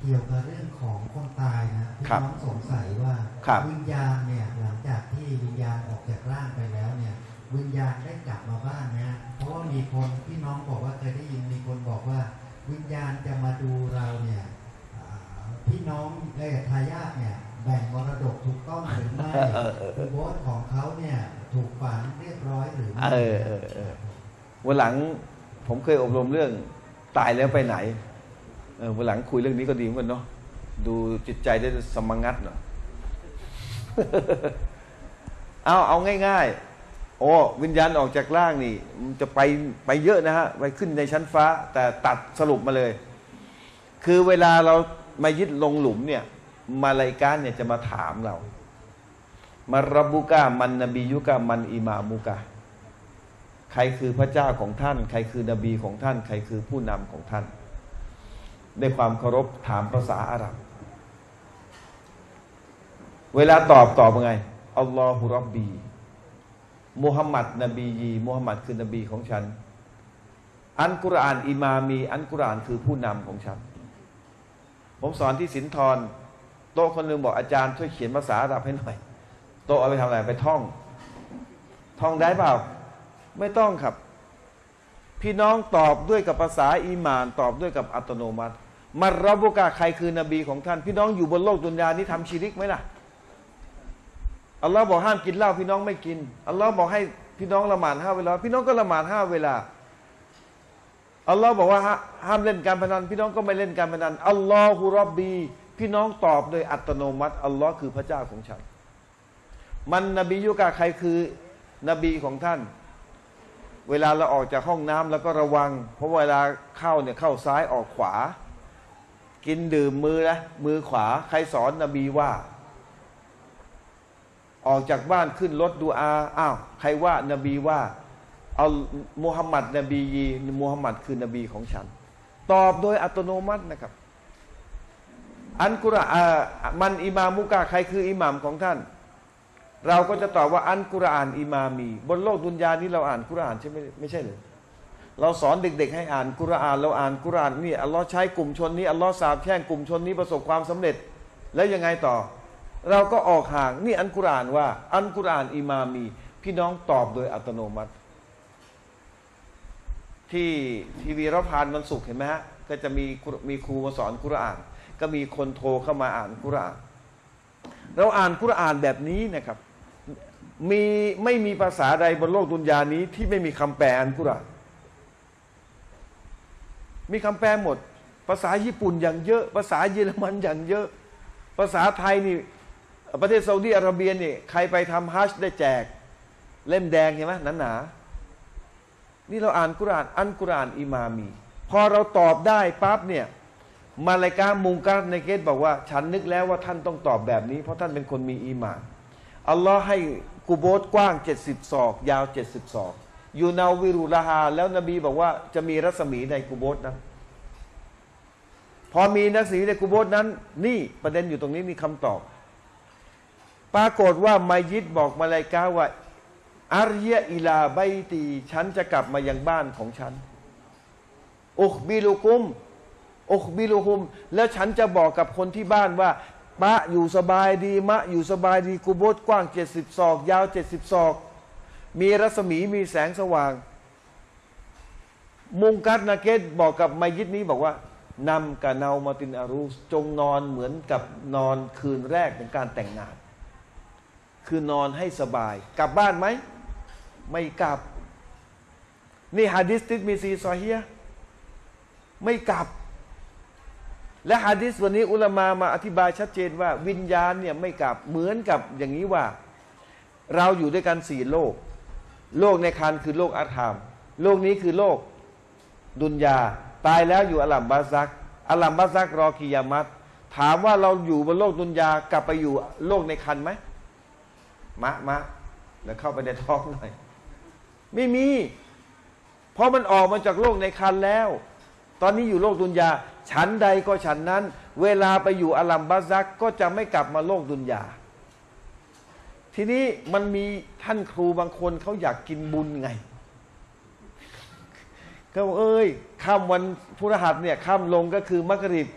เกี่ยวกับเรื่องของคนตายนะพี่น้องสงสัยว่าวิญญาณเนี่ยหลังจากที่วิญญาณออกจากร่างไปแล้วเนี่ยวิญญาณได้กลับมาบ้านนะเพราะว่ามีคนพี่น้องบอกว่าเคยได้ยินมีคนบอกว่าวิญญาณจะมาดูเราเนี่ยพี่น้องได้ทายาทเนี่ยแบ่งมรดกถูกต้องหรือไม่โบสถ์ของเขาเนี่ยถูกฝังเรียบร้อยหรือไม่วันหลังผมเคยอบรมเรื่องตายแล้วไปไหนเออวันหลังคุยเรื่องนี้ก็ดีเหมือนกันเนาะดูจิตใจได้สมังัดเนาะ เอาเอาง่ายๆโอ้วิญญาณออกจากร่างนี่มันจะไปไปเยอะนะฮะไปขึ้นในชั้นฟ้าแต่ตัดสรุปมาเลยคือเวลาเรามายึดลงหลุมเนี่ยมาลาอิกะห์เนี่ยจะมาถามเรามาร็อบบุกะมันนบียุกะมันอิมามุกะใครคือพระเจ้าของท่านใครคือนบีของท่านใครคือผู้นำของท่านด้วยความเคารพถามภาษาอาหรับเวลาตอบตอบยังไงอัลลอฮุร็อบบีมุฮัมมัดนบียีมุฮัมมัดคือนบีของฉันอันกุรอานอิมามีอันกุรอานคือผู้นำของฉันผมสอนที่สินธรโต๊ะคนหนึ่งบอกอาจารย์ช่วยเขียนภาษาอาหรับให้หน่อยโต๊ะเอาไปทำอะไรไปท่องท่องได้เปล่าไม่ต้องครับพี่น้องตอบด้วยกับภาษาอีหม่านตอบด้วยกับอัตโนมัติมารับบุกะใครคือนบีของท่านพี่น้องอยู่บนโลกดุนยานี้ทำชิริกไหมล่ะอัลลอฮ์บอกห้ามกินเหล้าพี่น้องไม่กินอัลลอฮ์บอกให้พี่น้องละหมาดห้าเวลาพี่น้องก็ละหมาดห้าเวลาอัลลอฮ์บอกว่าห้ามเล่นการพนันพี่น้องก็ไม่เล่นการพนันอัลลอฮุร็อบบีพี่น้องตอบโดยอัตโนมัติอัลลอฮ์คือพระเจ้าของฉันมันนบียุกะใครคือนบีของท่าน เวลาเราออกจากห้องน้ำแล้วก็ระวังเพราะเวลาเข้าเนี่ยเข้าซ้ายออกขวากินดื่มมือนะมือขวาใครสอนนบีว่าออกจากบ้านขึ้นรถดูอาอ้าวใครว่านบีว่าเอามุฮัมมัดนบียีมุฮัมมัดคือนบีของฉันตอบโดยอัตโนมัตินะครับอันกุรอานมันอิมามุกะใครคืออิหม่ามของท่านเราก็จะตอบว่าอันกุรอานอิมามีบนโลกดุนยานี้เราอ่านกุรอานใช่ไหมไม่ใช่เลยเราสอนเด็กๆให้อ่านกุรอานเราอ่านกุรอานนี่อัลลอฮ์ใช้กลุ่มชนนี้อัลลอฮ์สาบแช่งกลุ่มชนนี้ประสบความสำเร็จแล้วยังไงต่อเราก็ออกห่างนี่อันกุรอานว่าอันกุรอานอิมามีพี่น้องตอบโดยอัตโนมัติที่ทีวีเราผ่านวันศุกร์เห็นไหมฮะก็จะมีมีครูมาสอนกุรอานก็มีคนโทรเข้ามาอ่านกุรอานเราอ่านกุรอานแบบนี้นะครับมีไม่มีภาษาใดบนโลกดุนยานี้ที่ไม่มีคำแปลอันกุรอานมีคำแปลหมดภาษาญี่ปุ่นอย่างเยอะภาษาเยอรมันอย่างเยอะภาษาไทยนี่ประเทศซาอุดิอาระเบียนี่ใครไปทำฮัจญ์ได้แจกเล่มแดงใช่ไหมหนาหนานี่เราอ่านกุรอานอันกุรอานอิมามีพอเราตอบได้ปั๊บเนี่ยมาลาอิกะห์มุงการนักีรบอกว่าฉันนึกแล้วว่าท่านต้องตอบแบบนี้เพราะท่านเป็นคนมีอีหม่านอัลลอฮ์ให้กุโบร์กว้างเจ็ดสิบศอกยาวเจ็ดสิบศอกยูนาวิรุลาฮาแล้วนบีบอกว่าจะมีรัศมีในกุโบร์นั้นพอมีรัศมีในกุโบร์นั้นนี่ประเด็นอยู่ตรงนี้มีคำตอบปรากฏว่ามัยยิตบอกมาลาอิกะห์ว่าอาริยะอิลาไบตีฉันจะกลับมายังบ้านของฉันอุคบิลุกุมอุคบิลุฮุมแล้วฉันจะบอกกับคนที่บ้านว่ามะอยู่สบายดีมะอยู่สบายดีกุโบร์กว้างเจ็ดสิบศอกยาวเจ็ดสิบศอกมีรัศมีมีแสงสว่างมุงกัดนาเกตบอกกับมัยยิดนี้บอกว่านำกะเนามาตินอารูสจงนอนเหมือนกับนอนคืนแรกของการแต่งงานคือนอนให้สบายกลับบ้านไหมไม่กลับนี่ฮะดิษติดมีซีซอเฮียไม่กลับและฮะดิษวันนี้อุลามามาอธิบายชัดเจนว่าวิญญาณเนี่ยไม่กลับเหมือนกับอย่างนี้ว่าเราอยู่ด้วยกันสี่โลกโลกในครรภ์คือโลกอาธรรมโลกนี้คือโลกดุนยาตายแล้วอยู่อัลลัมบาซักอัลลัมบาซักรอกิยามัตถามว่าเราอยู่บนโลกดุนยากลับไปอยู่โลกในครรภ์ไหมมะมะแล้วเข้าไปในท้องหน่อยไม่มีเพราะมันออกมาจากโลกในครรภ์แล้วตอนนี้อยู่โลกดุนยาฉันใดก็ฉันนั้นเวลาไปอยู่อัลลัมบาซักก็จะไม่กลับมาโลกดุนยาทีนี้มันมีท่านครูบางคนเขาอยากกินบุญไงก็เอ้ยข้ามวันพฤหัสเนี่ยข้ามลงก็คือมักริบ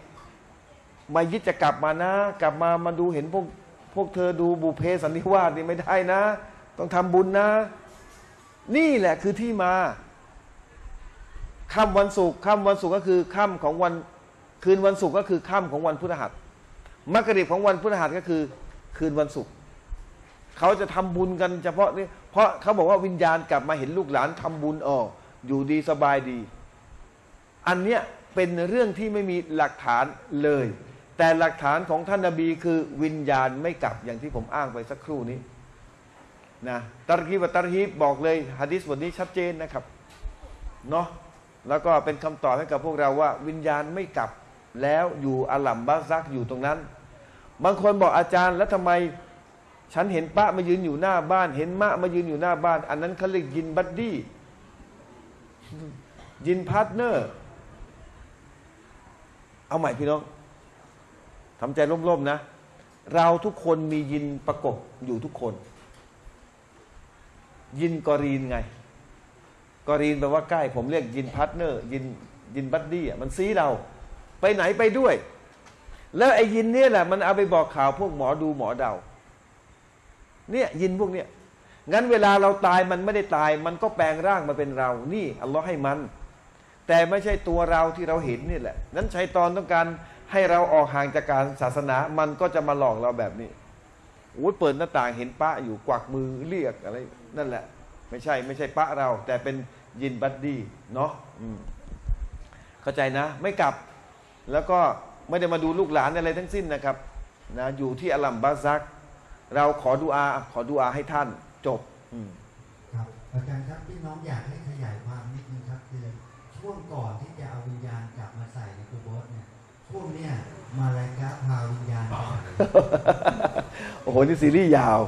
มายิดจะกลับมานะกลับมามาดูเห็นพวกพวกเธอดูบุเพสันนิวาสนี่ไม่ได้นะต้องทำบุญนะนี่แหละคือที่มาค่ำวันศุกร์ค่ำวันศุกร์ก็คือค่ำของวันคืนวันศุกร์ก็คือค่ำของวันพฤหัสมักริบของวันพฤหัสก็คือคืนวันศุกร์เขาจะทำบุญกันเฉพาะนี่เพราะเขาบอกว่าวิญญาณกลับมาเห็นลูกหลานทำบุญอ๋ออยู่ดีสบายดีอันเนี้ยเป็นเรื่องที่ไม่มีหลักฐานเลยแต่หลักฐานของท่านนบีคือวิญญาณไม่กลับอย่างที่ผมอ้างไปสักครู่นี้นะตัรกีบตัรฮีบบอกเลยหะดีษบทนี้ชัดเจนนะครับเนาะแล้วก็เป็นคำตอบให้กับพวกเราว่าวิญญาณไม่กลับแล้วอยู่อัลลัมบาซักอยู่ตรงนั้นบางคนบอกอาจารย์แล้วทำไมฉันเห็นป้ามายืนอยู่หน้าบ้านเห็นมะมายืนอยู่หน้าบ้านอันนั้นเขาเรียกยินบัดดี้ยินพาร์ทเนอร์เอาใหม่พี่น้องทำใจร่มๆนะเราทุกคนมียินประกบอยู่ทุกคนยินกอรีนไงกอรีนแปลว่าใกล้ผมเรียกยินพาร์ทเนอร์ยินยินบัดดี้มันซีเราไปไหนไปด้วยแล้วไอ้ยินเนี่ยแหละมันเอาไปบอกข่าวพวกหมอดูหมอเดาเนี่ยยินพวกเนี้ยงั้นเวลาเราตายมันไม่ได้ตายมันก็แปลงร่างมาเป็นเรานี่อัลลอฮ์ให้มันแต่ไม่ใช่ตัวเราที่เราเห็นนี่แหละนั้นชัยฏอนต้องการให้เราออกห่างจากการศาสนามันก็จะมาหลอกเราแบบนี้อู้เปิดหน้าต่างเห็นป้าอยู่กวักมือเรียกอะไรนั่นแหละไม่ใช่ไม่ใช่ป้าเราแต่เป็นยินบัดดี้เนาะเข้าใจนะไม่กลับแล้วก็ไม่ได้มาดูลูกหลานอะไรทั้งสิ้นนะครับนะอยู่ที่อัลลัมบาซักเราขอดุอาขอดุอาให้ท่านจบ ครับอาจารย์ครับพี่น้องอยากให้ขยายความนิดนึงครับคือช่วงก่อนที่จะเอาวิญญาณกลับมาใส่ในตัวบอสเนี่ยพวกเนี่ยมาลายกาพาวิญญาณโอ้โหนี่ซีรีส์ยาว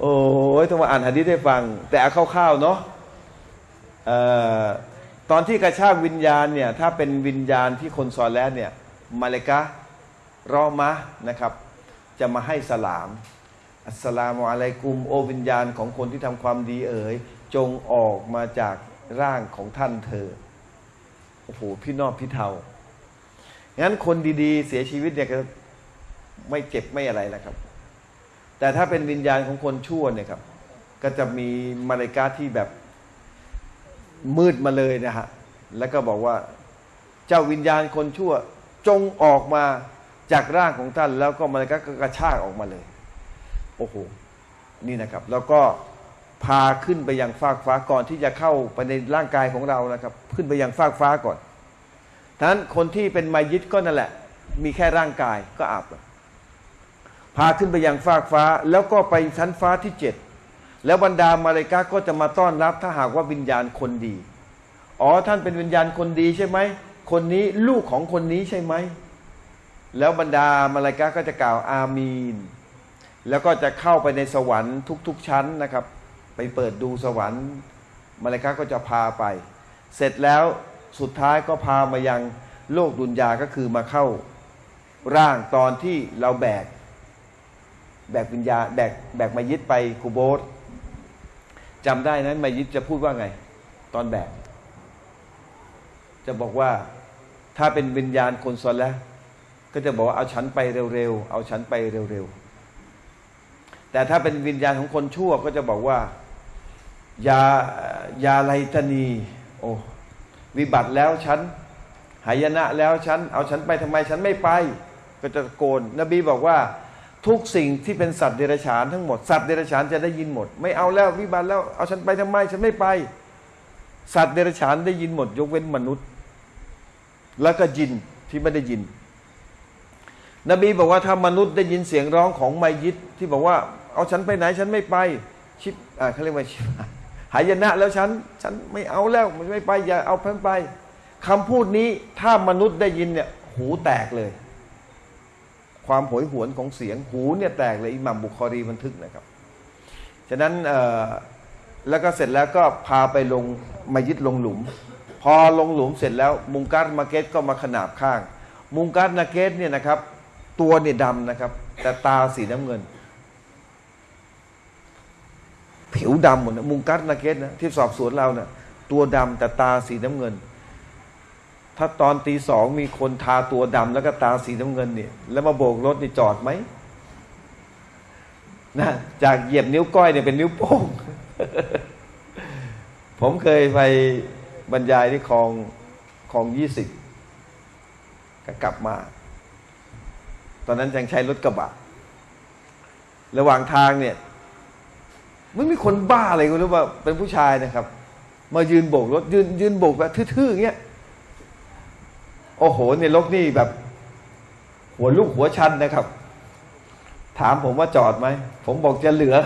โอ้ยต้องมาอ่านหะดีษให้ฟังแต่เอาคร่าวๆเนาะตอนที่กระชากวิญญาณเนี่ยถ้าเป็นวิญญาณที่คนซอแล้วเนี่ยมาลายการอมะนะครับจะมาให้สลามอัสสลามุอะลัยกุมโอวิญญาณของคนที่ทำความดีเอ๋ยจงออกมาจากร่างของท่านเธอโอ้โหพี่นอบพี่เทางั้นคนดีๆเสียชีวิตเนี่ยก็ไม่เจ็บไม่อะไรแล้วครับแต่ถ้าเป็นวิญญาณของคนชั่วเนี่ยครับก็จะมีมาลาอิกะฮ์ที่แบบมืดมาเลยนะฮะแล้วก็บอกว่าเจ้าวิญญาณคนชั่วจงออกมาจากร่างของท่านแล้วก็มาลาอิกะฮ์ก็กระชากออกมาเลยโอ้โหนี่นะครับแล้วก็พาขึ้นไปยังฟากฟ้าก่อนที่จะเข้าไปในร่างกายของเรานะครับขึ้นไปยังฟากฟ้าก่อนทั้งนั้นคนที่เป็นมายิดก็นั่นแหละมีแค่ร่างกายก็อาบพาขึ้นไปยังฟากฟ้าแล้วก็ไปชั้นฟ้าที่เจ็ดแล้วบรรดามาลาอิกะฮ์ก็จะมาต้อนรับถ้าหากว่าวิญญาณคนดีอ๋อท่านเป็นวิญญาณคนดีใช่ไหมคนนี้ลูกของคนนี้ใช่ไหมแล้วบรรดามาลาอิกะฮ์ก็จะกล่าวอามีนแล้วก็จะเข้าไปในสวรรค์ทุกๆชั้นนะครับไปเปิดดูสวรรค์มาลาอิกะฮ์ก็จะพาไปเสร็จแล้วสุดท้ายก็พามายังโลกดุนยาก็คือมาเข้าร่างตอนที่เราแบกแบกวิญญาแบกแบกมายิดไปกุโบสจำได้นะมายิดจะพูดว่าไงตอนแบกจะบอกว่าถ้าเป็นวิญญาณคนซอละห์ก็จะบอกว่าเอาฉันไปเร็วๆเอาฉันไปเร็วๆแต่ถ้าเป็นวิญญาณของคนชั่วก็จะบอกว่ายายาไลตานีโอ้วิบัติแล้วฉันหายนะแล้วฉันเอาฉันไปทำไมฉันไม่ไปก็จะโกนนบีบอกว่าทุกสิ่งที่เป็นสัตว์เดรัจฉานทั้งหมดสัตว์เดรัจฉานจะได้ยินหมดไม่เอาแล้ววิบัติแล้วเอาฉันไปทำไมฉันไม่ไปสัตว์เดรัจฉานได้ยินหมดยกเว้นมนุษย์แล้วก็ยินที่ไม่ได้ยินนบีบอกว่าถ้ามนุษย์ได้ยินเสียงร้องของมัยยิตที่บอกว่าเอาฉันไปไหนฉันไม่ไปชิบเขาเรียกว่าชิบหายนะแล้วฉันฉันไม่เอาแล้วมันไม่ไปอย่าเอาฉันไปคำพูดนี้ถ้ามนุษย์ได้ยินเนี่ยหูแตกเลยความโหยหวนของเสียงหูเนี่ยแตกเลยอิหม่ามบุคอรีบันทึกนะครับฉะนั้นแล้วก็เสร็จแล้วก็พาไปลงมัยยิตลงหลุมพอลงหลุมเสร็จแล้วมุงกัรมาเกตก็มาขนาบข้างมุงกัรนาเกตเนี่ยนะครับตัวเนี่ยดำนะครับแต่ตาสีน้ำเงินผิวดำหมดนะมุงกัรนาเกตนะที่สอบสวนเราเนี่ยตัวดำแต่ตาสีน้ำเงินถ้าตอนตีสองมีคนทาตัวดำแล้วก็ตาสีน้ำเงินเนี่ยแล้วมาโบกรถนี่จอดไหมนะจากเหยียบนิ้วก้อยเนี่ยเป็นนิ้วโป้ง ผมเคยไปบรรยายที่คลองคลองยี่สิบก็กลับมาตอนนั้นยังใช้รถกระบะระหว่างทางเนี่ยมันมีคนบ้าอะไรกูรู้ว่าเป็นผู้ชายนะครับมายืนโบกรถยืนยืนโบกแบบทื่อๆเงี้ยโอ้โหในรถนี่แบบหัวลูกหัวชันนะครับถามผมว่าจอดไหมผมบอกจะเหลือ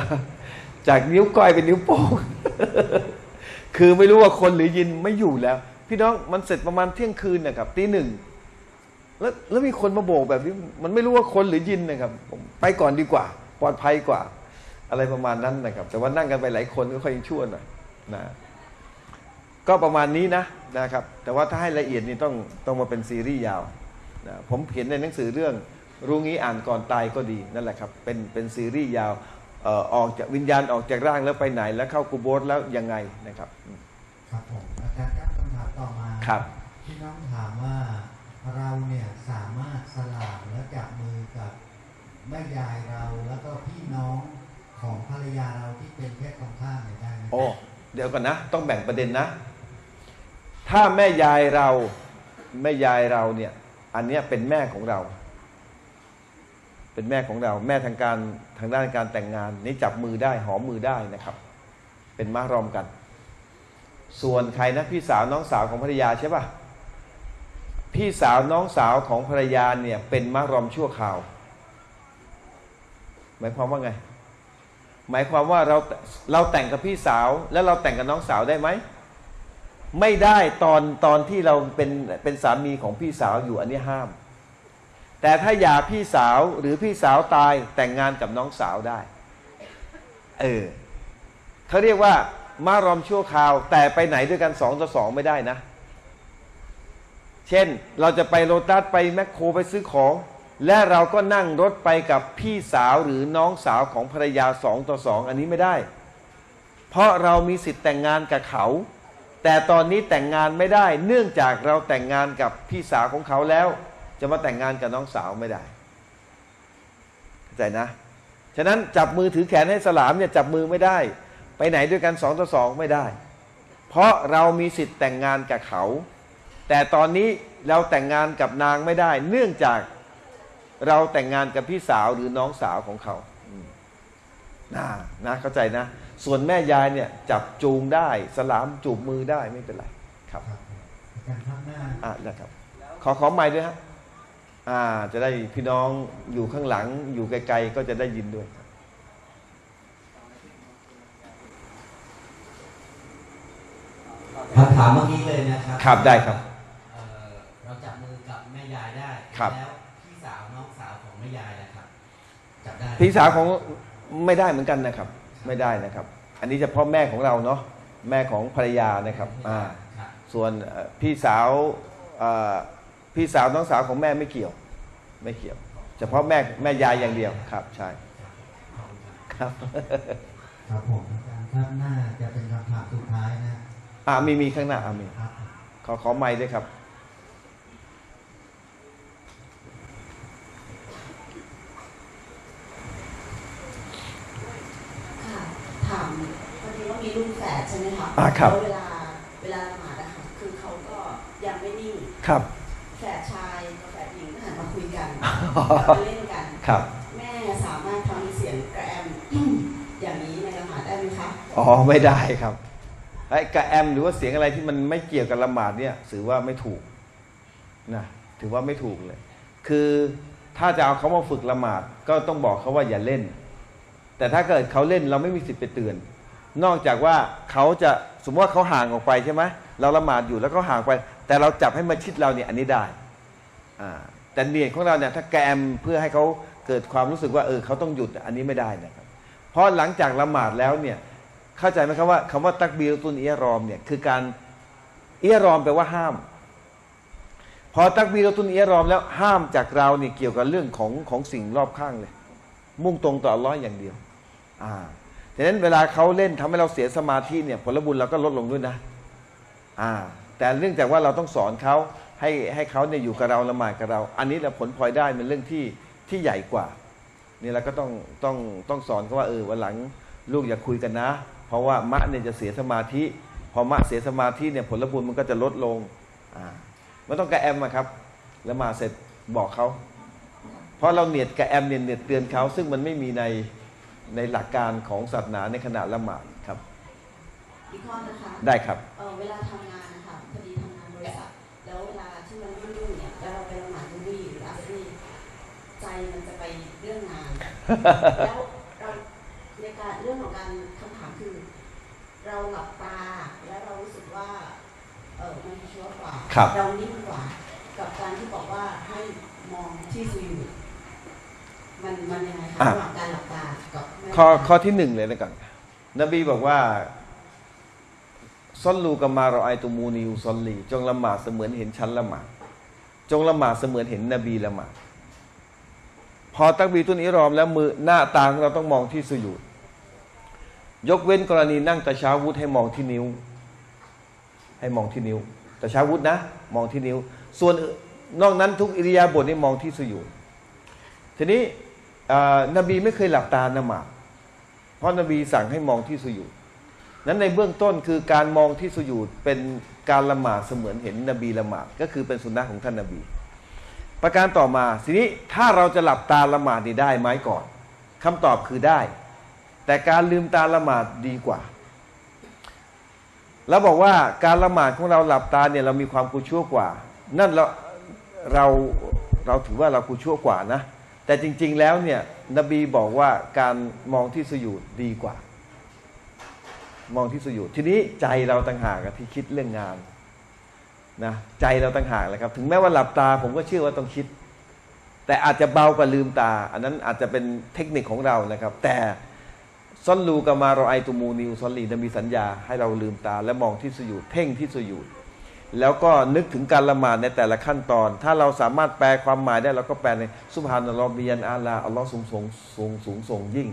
จากนิ้วก้อยเป็นนิ้วโป้ง คือไม่รู้ว่าคนหรือยินไม่อยู่แล้วพี่น้องมันเสร็จประมาณเที่ยงคืนนะครับตีหนึ่งแล้วแล้วมีคนมาโบกแบบนี้มันไม่รู้ว่าคนหรือยินนะครับไปก่อนดีกว่าปลอดภัยกว่าอะไรประมาณนั้นนะครับแต่ว่านั่งกันไปหลายคนก็ค่อยยิ่งชั่วหน่อยนะก็ประมาณนี้นะนะครับแต่ว่าถ้าให้ละเอียดนี่ต้องต้องมาเป็นซีรีส์ยาวนะผมเขียนในหนังสือเรื่องรู้งี้อ่านก่อนตายก็ดีนั่นแหละครับเป็นเป็นซีรีส์ยาวเอ่อออกจากวิญญาณออกจากร่างแล้วไปไหนแล้วเข้ากุโบสแล้วยังไงนะครับครับผมอาจารย์ครับคำถามต่อมาครับพี่น้องถามว่าเราเนี่ยสามารถสลามและจับมือกับแม่ยายเราแล้วก็พี่น้องของภรรยาเราที่เป็นเพศตรงข้ามได้ไหมโอ้เดี๋ยวก่อนนะต้องแบ่งประเด็นนะถ้าแม่ยายเราแม่ยายเราเนี่ยอันเนี้ยเป็นแม่ของเราเป็นแม่ของเราแม่ทางการทางด้านการแต่งงานนี่จับมือได้หอมมือได้นะครับเป็นมะรอมกันส่วนใครนะพี่สาวน้องสาวของภรรยาใช่ป่ะพี่สาวน้องสาวของภรรยาเนี่ยเป็นมะรอมชั่วคราวหมายความว่าไง หมายความว่าเราเราแต่งกับพี่สาวแล้วเราแต่งกับน้องสาวได้ไหมไม่ได้ตอนตอนที่เราเป็นเป็นสามีของพี่สาวอยู่อันนี้ห้ามแต่ถ้าหย่าพี่สาวหรือพี่สาวตายแต่งงานกับน้องสาวได้เออเขาเรียกว่ามารอมชั่วคราวแต่ไปไหนด้วยกันสองต่อสองไม่ได้นะเช่นเราจะไปโลตัสไปแมคโครไปซื้อของและเราก็นั่งรถไปกับพี่สาวหรือน้องสาวของภรรยาสองต่อสองอันนี้ไม่ได้เพราะเรามีสิทธิ์แต่งงานกับเขาแต่ตอนนี้แต่งงานไม่ได้เนื่องจากเราแต่งงานกับพี่สาวของเขาแล้วจะมาแต่งงานกับน้องสาวไม่ได้เข้าใจนะฉะนั้นจับมือถือแขนให้สลามเนี่ยจับมือไม่ได้ไปไหนด้วยกันสองต่อสองไม่ได้เพราะเรามีสิทธิ์แต่งงานกับเขาแต่ตอนนี้เราแต่งงานกับนางไม่ได้เนื่องจากเราแต่งงานกับพี่สาวหรือน้องสาวของเขานะนะเข้าใจนะส่วนแม่ยายเนี่ยจับจูงได้สลามจูบมือได้ไม่เป็นไรครับการพักหน้าอ่ะนะครับขอขอไมค์ด้วยฮะอ่าจะได้พี่น้องอยู่ข้างหลังอยู่ไกลๆก็จะได้ยินด้วยคำถามเมื่อกี้เลยนะครับครับได้ครับเราจับมือกับแม่ยายได้แล้วพี่สาวน้องสาวของแม่ยายนะครับจับได้พี่สาวของไม่ได้เหมือนกันนะครับไม่ได้นะครับอันนี้จะพ่อแม่ของเราเนาะแม่ของภรรยานะครับอ่าส่วนพี่สาวพี่สาวน้องสาวของแม่ไม่เกี่ยวไม่เกี่ยวเฉพาะแม่แม่ยายอย่างเดียวครับใช่ครับครับผมข้างหน้าจะเป็นคำถามสุดท้ายนะอ่ามีมีข้างหน้าอ่ามีขอขอไมค์ด้วยครับถามพอดีว่ามีลูกแฝดใช่ไหมคะอ่าครับเวลาเวลาละหมาดอะค่ะคือเขาก็ยังไม่นิ่งครับแฝดชายกับแฝดหญิงก็หันมาคุยกันมาเล่นกันครับแม่สามารถทำเสียงกระแอมอย่างนี้ในละหมาดได้ไหมคะอ๋อไม่ได้ครับไอ้กระแอมหรือว่าเสียงอะไรที่มันไม่เกี่ยวกับละหมาดเนี่ยถือว่าไม่ถูกนะถือว่าไม่ถูกเลยคือถ้าจะเอาเขามาฝึกละหมาดก็ต้องบอกเขาว่าอย่าเล่นแต่ถ้าเกิดเขาเล่นเราไม่มีสิทธิ์ไปเตือนนอกจากว่าเขาจะสมมติว่าเขาห่างออกไปใช่ไหมเราละหมาดอยู่แล้วเขาห่างไปแต่เราจับให้มาชิดเราเนี่ยอันนี้ได้แต่เนียดของเราเนี่ยถ้าแกมเพื่อให้เขาเกิดความรู้สึกว่าเออเขาต้องหยุดอันนี้ไม่ได้นะครับเพราะหลังจากละหมาดแล้วเนี่ยเข้าใจไหมครับว่าคำว่าตักบีรตุนเอียรอมเนี่ยคือการเอียรอมแปลว่าห้ามพอตักบีรตุนเอียรอมแล้วห้ามจากเราเนี่ยเกี่ยวกับเรื่องของของสิ่งรอบข้างเลยมุ่งตรงต่ออัลเลาะห์อย่างเดียวอ่าฉะนั้นเวลาเขาเล่นทำให้เราเสียสมาธิเนี่ยผลบุญเราก็ลดลงด้วยนะอ่าแต่เรื่องจากว่าเราต้องสอนเขาให้ให้เขาเนี่ยอยู่กับเราละหมาดกับเราอันนี้เราผลพลอยได้เป็นเรื่องที่ที่ใหญ่กว่านี่เราก็ต้องต้องต้องสอนเขาว่าเออวันหลังลูกอย่าคุยกันนะเพราะว่ามะเนี่ยจะเสียสมาธิพอมะเสียสมาธิเนี่ยผลบุญมันก็จะลดลงอ่าไม่ต้องกระแอมครับแล้วมาเสร็จบอกเขาเพราะเราเนียดกระแอมเนียดเนียดเตือนเขาซึ่งมันไม่มีในในหลักการของศาสนาในขณะละหมาดครับอีกข้อนะคะได้ครับเออเวลาทำงานนะคะพอดีทำงานบริษัทแล้วเวลาที่มันรุ่งๆเนี่ยแล้วเราไปละหมาดรุ่งๆหรืออัสรีใจมันจะไปเรื่องงานแล้วเราในการเรื่องของการคำถามคือเราหลับตาแล้วเรารู้สึกว่าเออมันชัวร์กว่าเรานิ่งกว่ากับการที่บอกว่าให้มองที่ซูยูมันมันยังไงคะระหว่างการหลับตากับข้อข้อที่หนึ่งเลยนะก่อนนบีบอกว่าซอลลูกะมาเราอัยตุมูนียูซอลลีจงละหมาดเสมือนเห็นชั้นละหมาดจงละหมาดเสมือนเห็นนบีละหมาดพอตักบีตุนอิรอมแล้วมือหน้าตาของเราต้องมองที่สุญูดยกเว้นกรณีนั่งตะชาวุธให้มองที่นิ้วให้มองที่นิ้วตะชาวุธนะมองที่นิ้วส่วนนอกนั้นทุกอิริยาบถนี่มองที่สุญูดทีนี้นบีไม่เคยหลับตาละหมาดเพราะนบีสั่งให้มองที่สุญูดนั้นในเบื้องต้นคือการมองที่สุญูดเป็นการละหมาดเสมือนเห็นนบีละหมาดก็คือเป็นสุนนะของท่านนบีประการต่อมาทีนี้ถ้าเราจะหลับตาละหมาดนี่ได้ไหมก่อนคำตอบคือได้แต่การลืมตาละหมาดดีกว่าแล้วบอกว่าการละหมาดของเราหลับตาเนี่ยเรามีความกุชั่วกว่านั่นเราเราเราถือว่าเรากุชั่วกว่านะแต่จริงๆแล้วเนี่ย นบีบอกว่าการมองที่สุญูดดีกว่ามองที่สุญูดทีนี้ใจเราต่างหากที่คิดเรื่องงานนะใจเราต่างหากเลยครับถึงแม้ว่าหลับตาผมก็เชื่อว่าต้องคิดแต่อาจจะเบากว่าลืมตาอันนั้นอาจจะเป็นเทคนิคของเรานะครับแต่ซอลลูกามารอไอตุมูนิวซอลลีมีสัญญาให้เราลืมตาและมองที่สุญูดเพ่งที่สุญูดแล้วก็นึกถึงการละหมาดในแต่ละขั้นตอนถ้าเราสามารถแปลความหมายได้เราก็แปลในซุบฮานัลลอฮฺบิยันอาลาอัลลอฮฺทรงสูงสูงสูงส่งยิ่ง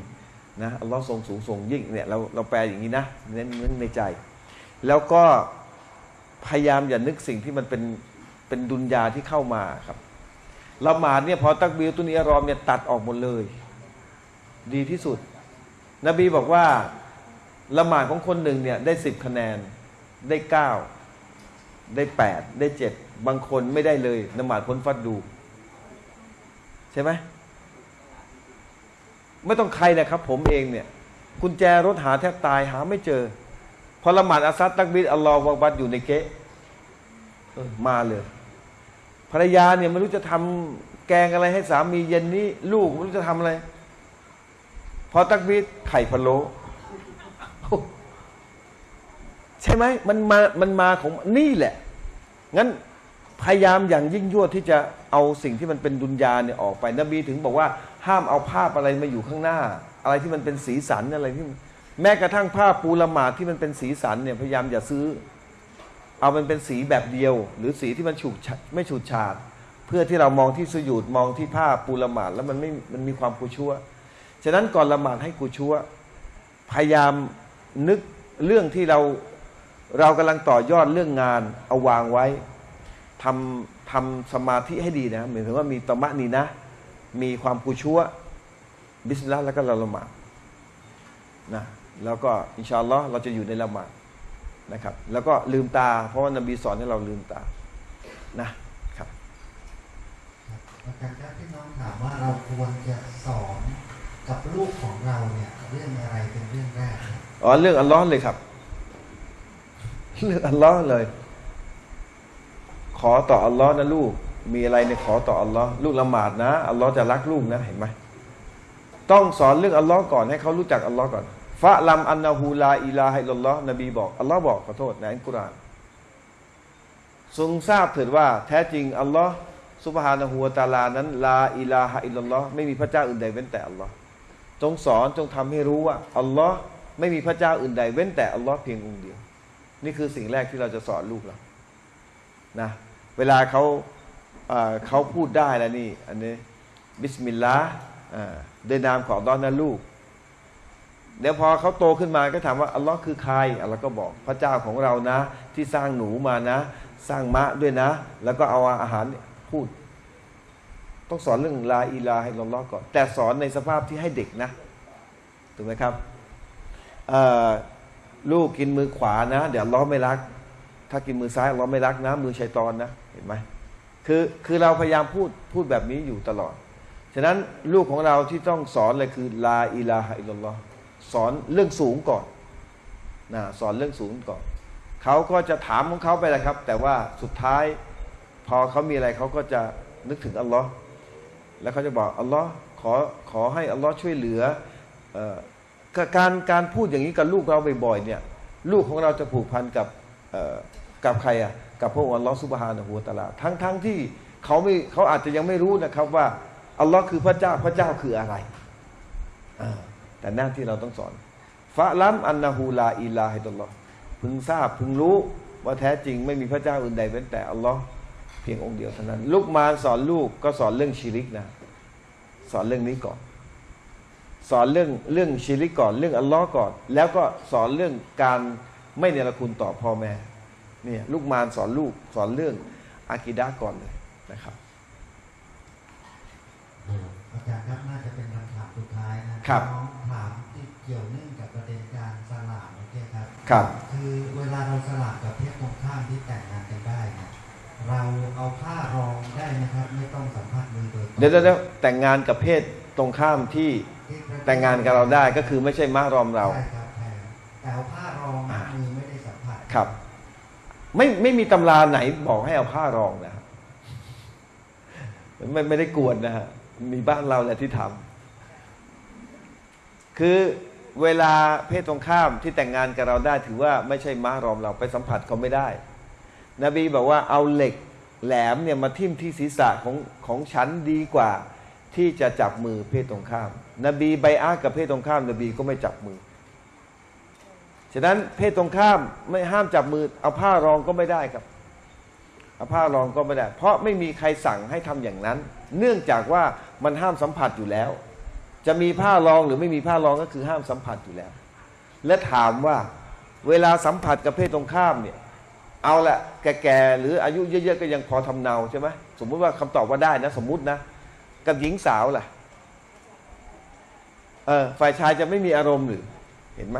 นะอัลลอฮฺทรงสูงส่งยิ่งเนี่ยเราเราแปลอย่างนี้นะเน้นนึกในใจแล้วก็พยายามอย่านึกสิ่งที่มันเป็นเป็นดุนยาที่เข้ามาครับละหมาดเนี่ยพอตักบีรตุนีรอมเนี่ยตัดออกหมดเลยดีที่สุดนบีบอกว่าละหมาดของคนหนึ่งเนี่ยได้สิบคะแนนได้เก้าได้แปดได้เจ็ดบางคนไม่ได้เลยละหมาดพ้นฟัดดูใช่ไหมไม่ต้องใครนะครับผมเองเนี่ยกุญแจรถหาแทบตายหาไม่เจอพอละหมาดอาซัดตักบิดอัลลอฮฺวักบัดอยู่ในเกะมาเลยภรรยาเนี่ยไม่รู้จะทำแกงอะไรให้สามีเย็นนี้ลูกไม่รู้จะทำอะไรพอตักบิดไข่พะโล้ใช่ไหมมันมามันมาของนี่แหละงั้นพยายามอย่างยิ่งยวดที่จะเอาสิ่งที่มันเป็นดุนยาเนี่ยออกไปนบีถึงบอกว่าห้ามเอาภาพอะไรมาอยู่ข้างหน้าอะไรที่มันเป็นสีสันอะไรที่แม้กระทั่งผ้าปูละหมาดที่มันเป็นสีสันเนี่ยพยายามอย่าซื้อเอามันเป็นสีแบบเดียวหรือสีที่มันฉูดไม่ฉูดฉาดเพื่อที่เรามองที่สุญูดมองที่ผ้าปูละหมาดแล้วมันไม่มันมีความกุชั่วฉะนั้นก่อนละหมาดให้กุชั่วพยายามนึกเรื่องที่เราเรากำลังต่อยอดเรื่องงานเอาวางไว้ทำทำสมาธิให้ดีนะหมายถึงว่ามีตะมะนีนะมีความกุชั่วบิสมิลลาห์แล้วก็เราละหมาดนะแล้วก็อินชาอัลลอฮ์เราจะอยู่ในละหมาดนะครับแล้วก็ลืมตาเพราะว่านบีสอนให้เราลืมตานะครับอาจารย์ครับพี่น้องถามว่าเราควรจะสอนกับลูกของเราเนี่ยเรื่องอะไรเป็นเรื่องแรกอ๋อเรื่องอัลลอฮ์เลยครับเรื่องอัลลอฮ์เลยขอต่ออัลลอฮ์นะลูกมีอะไรเนี่ยขอต่ออัลลอฮ์ลูกละหมาดนะอัลลอฮ์จะรักลูกนะเห็นไหมต้องสอนเรื่องอัลลอฮ์ก่อนให้เขารู้จักอัลลอฮ์ก่อนฟะลัมอันนาฮูลาอิลาฮิลลอฮ์นบีบอกอัลลอฮ์บอกขอโทษในอัลกุรอานทรงทราบเถิดว่าแท้จริงอัลลอฮ์ซุบฮานะฮูวะตะอาลานั้นลาอิลาฮิลลอฮ์ไม่มีพระเจ้าอื่นใดเว้นแต่อัลลอฮ์จงสอนจงทำให้รู้ว่าอัลลอฮ์ไม่มีพระเจ้าอื่นใดเว้นแต่อัลลอฮ์เพียงองค์เดียวนี่คือสิ่งแรกที่เราจะสอนลูกเรานะเวลาเขาเขาพูดได้แล้วนี่อันนี้บิสมิลลาห์ด้วยนามของอัลลอฮ์นะลูกเดี๋ยวพอเขาโตขึ้นมาก็ถามว่าอัลลอฮ์คือใครอัลลอฮ์ก็บอกพระเจ้าของเรานะที่สร้างหนูมานะสร้างมะด้วยนะแล้วก็เอาอาหารพูดต้องสอนเรื่องลาอิลาฮิลลอฮ์ก่อนแต่สอนในสภาพที่ให้เด็กนะถูกไหมครับลูกกินมือขวานะเดี๋ยวอัลลอฮ์ไม่รักถ้ากินมือซ้ายอัลลอฮ์ไม่รักนะมือชัยฏอนนะเห็นไหมคือคือเราพยายามพูดพูดแบบนี้อยู่ตลอดฉะนั้นลูกของเราที่ต้องสอนเลยคือลาอิลาฮิลลอฮ์สอนเรื่องสูงก่อนนะสอนเรื่องสูงก่อนเขาก็จะถามของเขาไปแหละครับแต่ว่าสุดท้ายพอเขามีอะไรเขาก็จะนึกถึงอัลลอฮ์แล้วเขาจะบอกอัลลอฮ์ขอขอให้อัลลอฮ์ช่วยเหลือการการพูดอย่างนี้กับลูกเราบ่อยๆเนี่ยลูกของเราจะผูกพันกับกับใครอ่ะกับพระองค์อัลลอฮ์ซุบฮานะฮูวะตะอาลาทั้งๆที่เขาไม่เขาอาจจะยังไม่รู้นะครับว่าอัลลอฮ์คือพระเจ้าพระเจ้าคืออะไรแต่หน้าที่เราต้องสอนฟะลัมอันนะฮูลาอิลาฮิลลอฮ์พึงทราบพึงรู้ว่าแท้จริงไม่มีพระเจ้าอื่นใดเว้นแต่อัลลอฮ์เพียงองค์เดียวเท่านั้นลุกมานสอนลูกก็สอนเรื่องชิริกนะสอนเรื่องนี้ก่อนสอนเรื่องเรื่องชิริกก่อนเรื่องอัลลอฮ์ก่อนแล้วก็สอนเรื่องการไม่เนรคุณต่อพ่อแม่เนี่ยลุกมานสอนลูกสอนเรื่องอากีดะห์ก่อนเลยนะครับอาจารย์ครับน่าจะเป็นคำถามสุดท้ายนะครับน้องถามที่เกี่ยวเนื่องกับประเด็นการสลากเนี่ยครับครับคือเวลาเราสลากกับเพศตรงข้ามที่แต่งงานกันได้เนี่ยเราเอาผ้ารองได้นะครับไม่ต้องสัมผัสมือโดยเดี๋ยวเดี๋ยวแต่งงานกับเพศตรงข้ามที่แต่งงานกับเราได้ก็คือไม่ใช่มะรอมเราแต่เอาผ้ารองมือไม่ได้สัมผัสครับไม่ไม่มีตำราไหนบอกให้เอาผ้ารองนะไม่ไม่ได้กวนนะฮะมีบ้านเราแหละที่ทำ คือเวลาเพศตรงข้ามที่แต่งงานกับเราได้ถือว่าไม่ใช่มะรอมเราไปสัมผัสเขาไม่ได้นบีบอกว่าเอาเหล็กแหลมเนี่ยมาทิ่มที่ศีรษะของของฉันดีกว่าที่จะจับมือเพศตรงข้ามนบีไบอะห์กับเพศตรงข้ามนบีก็ไม่จับมือฉะนั้นเพศตรงข้ามไม่ห้ามจับมือเอาผ้ารองก็ไม่ได้ครับเอาผ้ารองก็ไม่ได้เพราะไม่มีใครสั่งให้ทำอย่างนั้นเนื่องจากว่ามันห้ามสัมผัสอยู่แล้วจะมีผ้ารองหรือไม่มีผ้ารองก็คือห้ามสัมผัสอยู่แล้วและถามว่าเวลาสัมผัสกับเพศตรงข้ามเนี่ยเอาละแก่ๆหรืออายุเยอะๆก็ยังพอทำเนาใช่ไหมสมมุติว่าคำตอบว่าได้นะสมมุตินะกับหญิงสาวล่ะเออฝ่ายชายจะไม่มีอารมณ์หรือเห็นไหม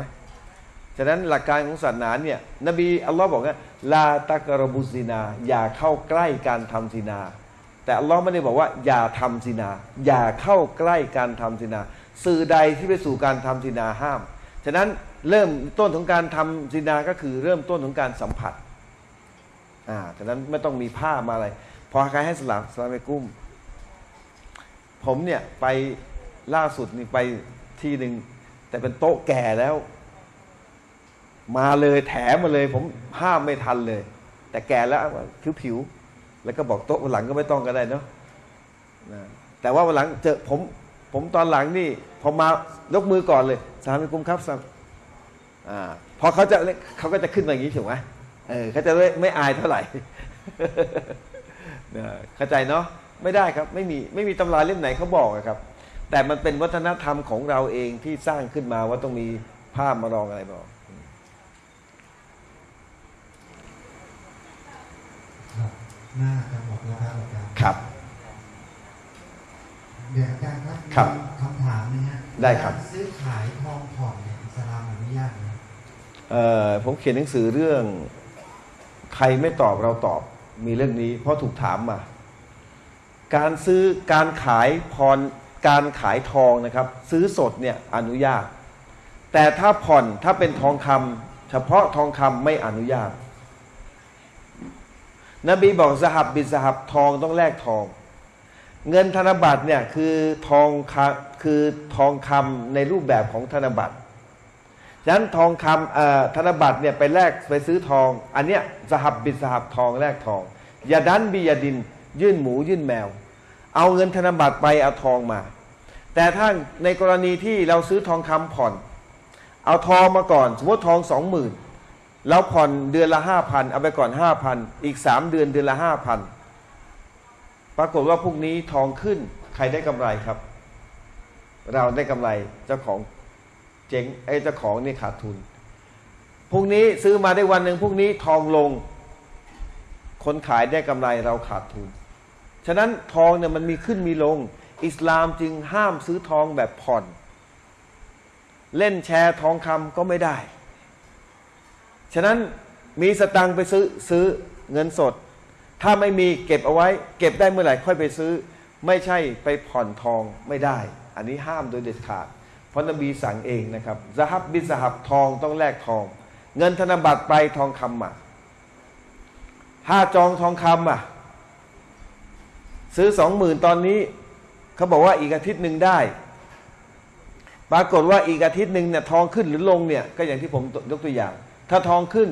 ฉะนั้นหลักการของศาสนาเนี่ยนบีอัลลอฮ์บอกว่าลาตะกะรบุซินาอย่าเข้าใกล้การทำซินาแต่อัลลอฮ์ไม่ได้บอกว่าอย่าทำซินาอย่าเข้าใกล้การทำซินาสื่อใดที่ไปสู่การทำซินาห้ามฉะนั้นเริ่มต้นของการทำซินาก็คือเริ่มต้นของการสัมผัสอ่าฉะนั้นไม่ต้องมีผ้ามาอะไรพอใครให้สลามสลามไปกุ้มผมเนี่ยไปล่าสุดนี่ไปที่หนึ่งแต่เป็นโต๊ะแก่แล้วมาเลยแถมมาเลยผมห้ามไม่ทันเลยแต่แก่แล้วผิวผิวแล้วก็บอกโต๊ะวันหลังก็ไม่ต้องก็ได้เนาะแต่ว่าวันหลังเจอผมผมตอนหลังนี่พอมายกมือก่อนเลยสามีกุมครับสั่งอ่าพอเขาจะเขาก็จะขึ้นมาอย่างนี้ถูกไหมเออเขาจะไม่ไม่อายเท่าไหร่เข้าใจเนาะไม่ได้ครับไม่มีไม่มีตำราเล่มไหนเขาบอกครับแต่มันเป็นวัฒนธรรมของเราเองที่สร้างขึ้นมาว่าต้องมีผ้ามารองอะไรบอกหน้าจะหมดแล้วครับอาจารย์ครับเดี๋ยวอาจารย์ครับคำถามนี้ครับได้ครับซื้อขายทองผ่อนอิสลามอนุญาตไหมเอ่อผมเขียนหนังสือเรื่องใครไม่ตอบเราตอบมีเรื่องนี้เพราะถูกถามมาการซื้อการขายผ่อนการขายทองนะครับซื้อสดเนี่ยอนุญาตแต่ถ้าผ่อนถ้าเป็นทองคำเฉพาะทองคำไม่อนุญาตนบีบอกซะฮับบิซะฮับทองต้องแลกทองเงินธนบัตรเนี่ยคือทองคือทองคำในรูปแบบของธนบัตรฉะนั้นทองคำธนบัตรเนี่ยไปแลกไปซื้อทองอันเนี้ยซะฮับบิซะฮับทองแลกทองอย่าดันบิยาดินยื่นหมูยื่นแมวเอาเงินธนบัตรไปเอาทองมาแต่ถ้าในกรณีที่เราซื้อทองคำผ่อนเอาทองมาก่อนสมมติทองสองหมื่นเราผ่อนเดือนละห้าพันเอาไปก่อนห้าพันอีกสามเดือนเดือนละห้าพันปรากฏว่าพรุ่งนี้ทองขึ้นใครได้กำไรครับเราได้กำไรเจ้าของเจ๊งไอ้เจ้าของนี่ขาดทุนพรุ่งนี้ซื้อมาได้วันหนึ่งพรุ่งนี้ทองลงคนขายได้กำไรเราขาดทุนฉะนั้นทองเนี่ยมันมีขึ้นมีลงอิสลามจึงห้ามซื้อทองแบบผ่อนเล่นแชร์ทองคำก็ไม่ได้ฉะนั้นมีสตังค์ไปซื้อซื้อเงินสดถ้าไม่มีเก็บเอาไว้เก็บได้เมื่อไหร่ค่อยไปซื้อไม่ใช่ไปผ่อนทองไม่ได้อันนี้ห้ามโดยเด็ดขาดเพราะนบีสั่งเองนะครับซะฮับบิซะฮับทองต้องแลกทองเงินธนบัตรไปทองคำมาถ้าจองทองคำอ่ะซื้อสองหมื่นตอนนี้เขาบอกว่าอีกอาทิตย์หนึ่งได้ปรากฏว่าอีกอาทิตย์หนึ่งเนี่ยทองขึ้นหรือลงเนี่ยก็อย่างที่ผมยกตัวอย่างถ้าทองขึ้น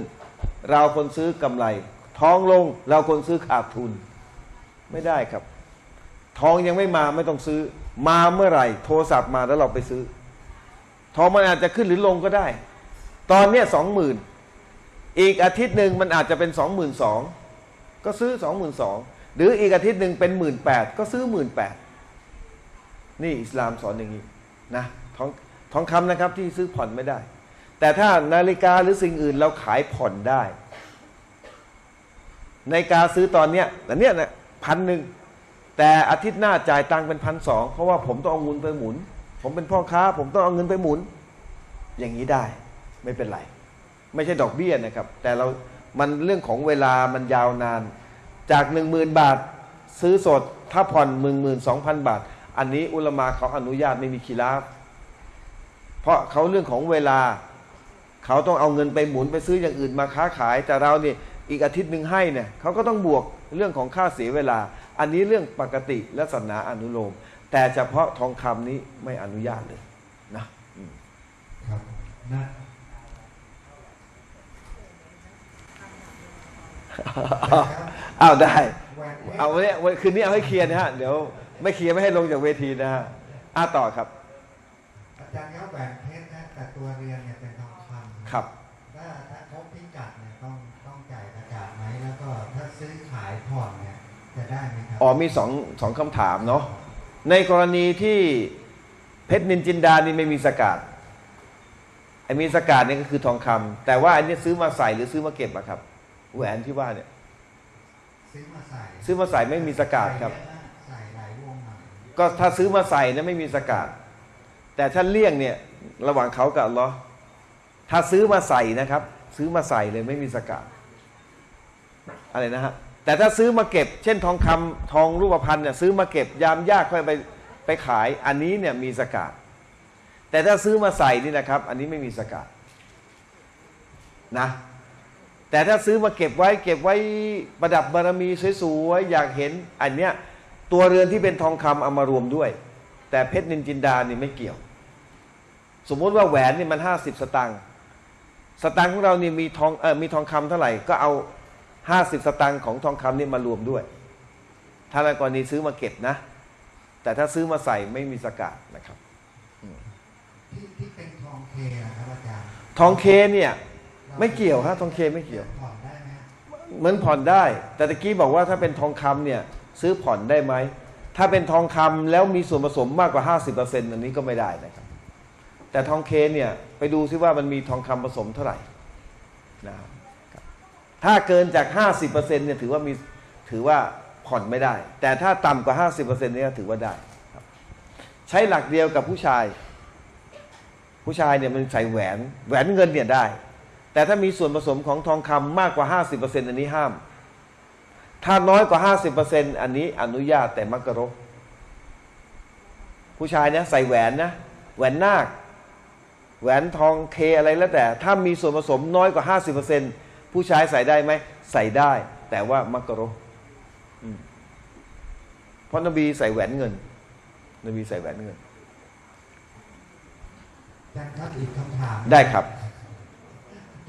เราคนซื้อกำไรทองลงเราคนซื้อขาดทุนไม่ได้ครับทองยังไม่มาไม่ต้องซื้อมาเมื่อไหร่โทรศัพท์มาแล้วเราไปซื้อทองมันอาจจะขึ้นหรือลงก็ได้ตอนเนี้ยสองหมื่นอีกอาทิตย์หนึ่งมันอาจจะเป็นสองหมื่นสองก็ซื้อสองหมื่นสองหรืออีกอาทิตย์หนึ่งเป็นหมื่นแปดก็ซื้อหมื่นแปดนี่อิสลามสอนอย่างนี้นะทองทองคำนะครับที่ซื้อผ่อนไม่ได้แต่ถ้านาฬิกาหรือสิ่งอื่นเราขายผ่อนได้นาฬิกาซื้อตอนเนี้ยแต่เนี้ยนะพันหนึ่งแต่อาทิตย์หน้าจ่ายตังเป็นพันสองเพราะว่าผมต้องเอาเงินไปหมุนผมเป็นพ่อค้าผมต้องเอาเงินไปหมุนอย่างนี้ได้ไม่เป็นไรไม่ใช่ดอกเบี้ยนะครับแต่เรามันเรื่องของเวลามันยาวนานจากหนึ่งหมื่นบาทซื้อสดถ้าผ่อนหนึ่งหมื่นสองพันบาทอันนี้อุลามะเขาอนุญาตไม่มีขีลาฟเพราะเขาเรื่องของเวลาเขาต้องเอาเงินไปหมุนไปซื้ออย่างอื่นมาค้าขายแต่เราเนี่ยอีกอาทิตย์หนึ่งให้เนี่ยเขาก็ต้องบวกเรื่องของค่าเสียเวลาอันนี้เรื่องปกติและศาสนาอนุโลมแต่เฉพาะทองคำนี้ไม่อนุญาตเลยนะ ครับนะอ้าวได้เอาเนี่ยคืนนี้เอาให้เคลียร์นะฮะเดี๋ยวไม่เคลียร์ไม่ให้ลงจากเวทีนะฮะอ้าต่อครับอาจารย์เขาแบ่งเพชรนะแต่ตัวเรือนเนี่ยเป็นทองคำครับถ้าถ้าเขาพิกัดเนี่ยต้องต้องจ่ายประกาศไหมแล้วก็ถ้าซื้อขายผ่อนเนี่ยจะได้ไหมครับอ๋อมีสองสองคำถามเนาะในกรณีที่เพชรนินจินดานี่ไม่มีสกัดไอ้มีสกัดเนี่ยก็คือทองคำแต่ว่าอันนี้ซื้อมาใส่หรือซื้อมาเก็บอะครับแหวนที่ว่าเนี่ยซื้อมาใส่ซื้อมาใส่ไม่มีสกัดครับก็ถ้าซื้อมาใส่นะไม่มีสกัดแต่ถ้าเลี่ยงเนี่ยระหว่างเขากับอัลเลาะห์ถ้าซื้อมาใส่นะครับซื้อมาใส่เลยไม่มีสกัดอะไรนะฮะแต่ถ้าซื้อมาเก็บเช่นทองคำทองรูปพรรณเนี่ยซื้อมาเก็บยามยากค่อยไปไปขายอันนี้เนี่ยมีสกัดแต่ถ้าซื้อมาใส่นี่นะครับอันนี้ไม่มีสกัดนะแต่ถ้าซื้อมาเก็บไว้เก็บไว้ประดับบารมีสวยๆอยากเห็นอันเนี้ยตัวเรือนที่เป็นทองคำเอามารวมด้วยแต่เพชรนินจินดานี่ไม่เกี่ยวสมมติว่าแหวนนี่มันห้าสิบสตังค์สตังค์ของเรานี่มีทองเออมีทองคำเท่าไหร่ก็เอาห้าสิบสตังค์ของทองคำนี่มารวมด้วยถ้าในกรณีซื้อมาเก็บนะแต่ถ้าซื้อมาใส่ไม่มีสกัดนะครับที่ที่เป็นทองเคนะครับอาจารย์ทองเคเนี่ยไม่เกี่ยวฮะทองเคไม่เกี่ยวผ่อนได้ไหมเหมือนผ่อนได้แต่ตะกี้บอกว่าถ้าเป็นทองคำเนี่ยซื้อผ่อนได้ไหมถ้าเป็นทองคำแล้วมีส่วนผสมมากกว่า ห้าสิบเปอร์เซ็นต์ อันนี้ก็ไม่ได้นะครับแต่ทองเคเนี่ยไปดูซิว่ามันมีทองคำผสมเท่าไหร่นะครับถ้าเกินจาก ห้าสิบเปอร์เซ็นต์ เนี่ยถือว่ามีถือว่าผ่อนไม่ได้แต่ถ้าต่ำกว่า ห้าสิบเปอร์เซ็นต์ เนี่ยถือว่าได้ครับใช้หลักเดียวกับผู้ชายผู้ชายเนี่ยมันใส่แหวนแหวนเงินเนี่ยได้แต่ถ้ามีส่วนผสมของทองคำมากกว่า ห้าสิบเปอร์เซ็นต์ อันนี้ห้ามถ้าน้อยกว่า ห้าสิบเปอร์เซ็นต์ อันนี้อนุญาตแต่มักกะโรผู้ชายเนี่ยใส่แหวนนะแหวนนาคแหวนทองเคอะไรแล้วแต่ถ้ามีส่วนผสมน้อยกว่า ห้าสิบเปอร์เซ็นต์ ผู้ชายใส่ได้ไหมใส่ได้แต่ว่ามักกะโรเพราะนบีใส่แหวนเงินนบีใส่แหวนเงินได้ครับอีกคำถามได้ครับ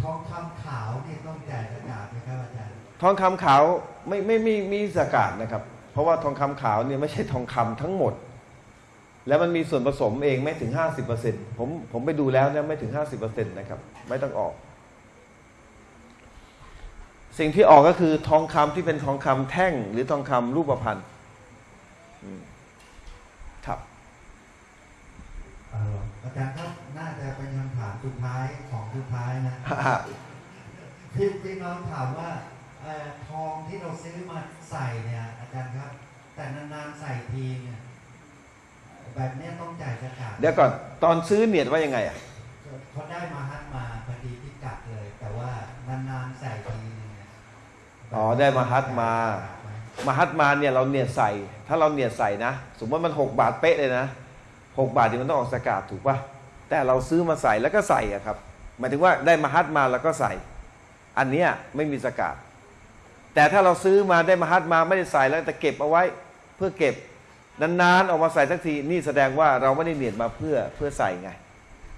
ทองคำขาวนี่ต้องจ่ายสกัดไหมครับอาจารย์ทองคำขาวไม่ไม่มีมีสกัดนะครับเพราะว่าทองคำขาวเนี่ยไม่ใช่ทองคำทั้งหมดแล้วมันมีส่วนผสมเองไม่ถึง ห้าสิบเปอร์เซ็นต์ ผมผมไปดูแล้วเนี่ยไม่ถึง ห้าสิบเปอร์เซ็นต์ นะครับไม่ต้องออกสิ่งที่ออกก็คือทองคำที่เป็นทองคำแท่งหรือทองคำรูปพรรณครับอาจารย์ครับน่าจะเป็นคำถามสุดท้ายของสุดท้ายนะพี่พี่น้องถามว่าทองที่เราซื้อมาใส่เนี่ยอาจารย์ครับแต่นานๆใส่ทีเนี่ยแบบนี้ต้องจ่ายสกัดเดี๋ยวก่อนตอนซื้อเนียดว่ายังไงอ่ะเขาได้มาฮัตมาพอดีพิกัดเลยแต่ว่านานๆใส่ทีเนี่ยอ๋อได้มาฮัตมามาฮัตมาเนี่ยเราเนียดใส่ถ้าเราเนียดใส่นะสมมติมันหกบาทเป๊ะเลยนะหกบาทนี่มันต้องออกสกัดถูกป่ะแต่เราซื้อมาใส่แล้วก็ใส่อะครับหมายถึงว่าได้มาฮัตมาแล้วก็ใส่อันเนี้ยไม่มีสกัดแต่ถ้าเราซื้อมาได้มาฮัตมาไม่ได้ใส่แล้วแต่เก็บเอาไว้เพื่อเก็บนานๆออกมาใส่สักทีนี่แสดงว่าเราไม่ได้เนียดมาเพื่อเพื่อใส่ไง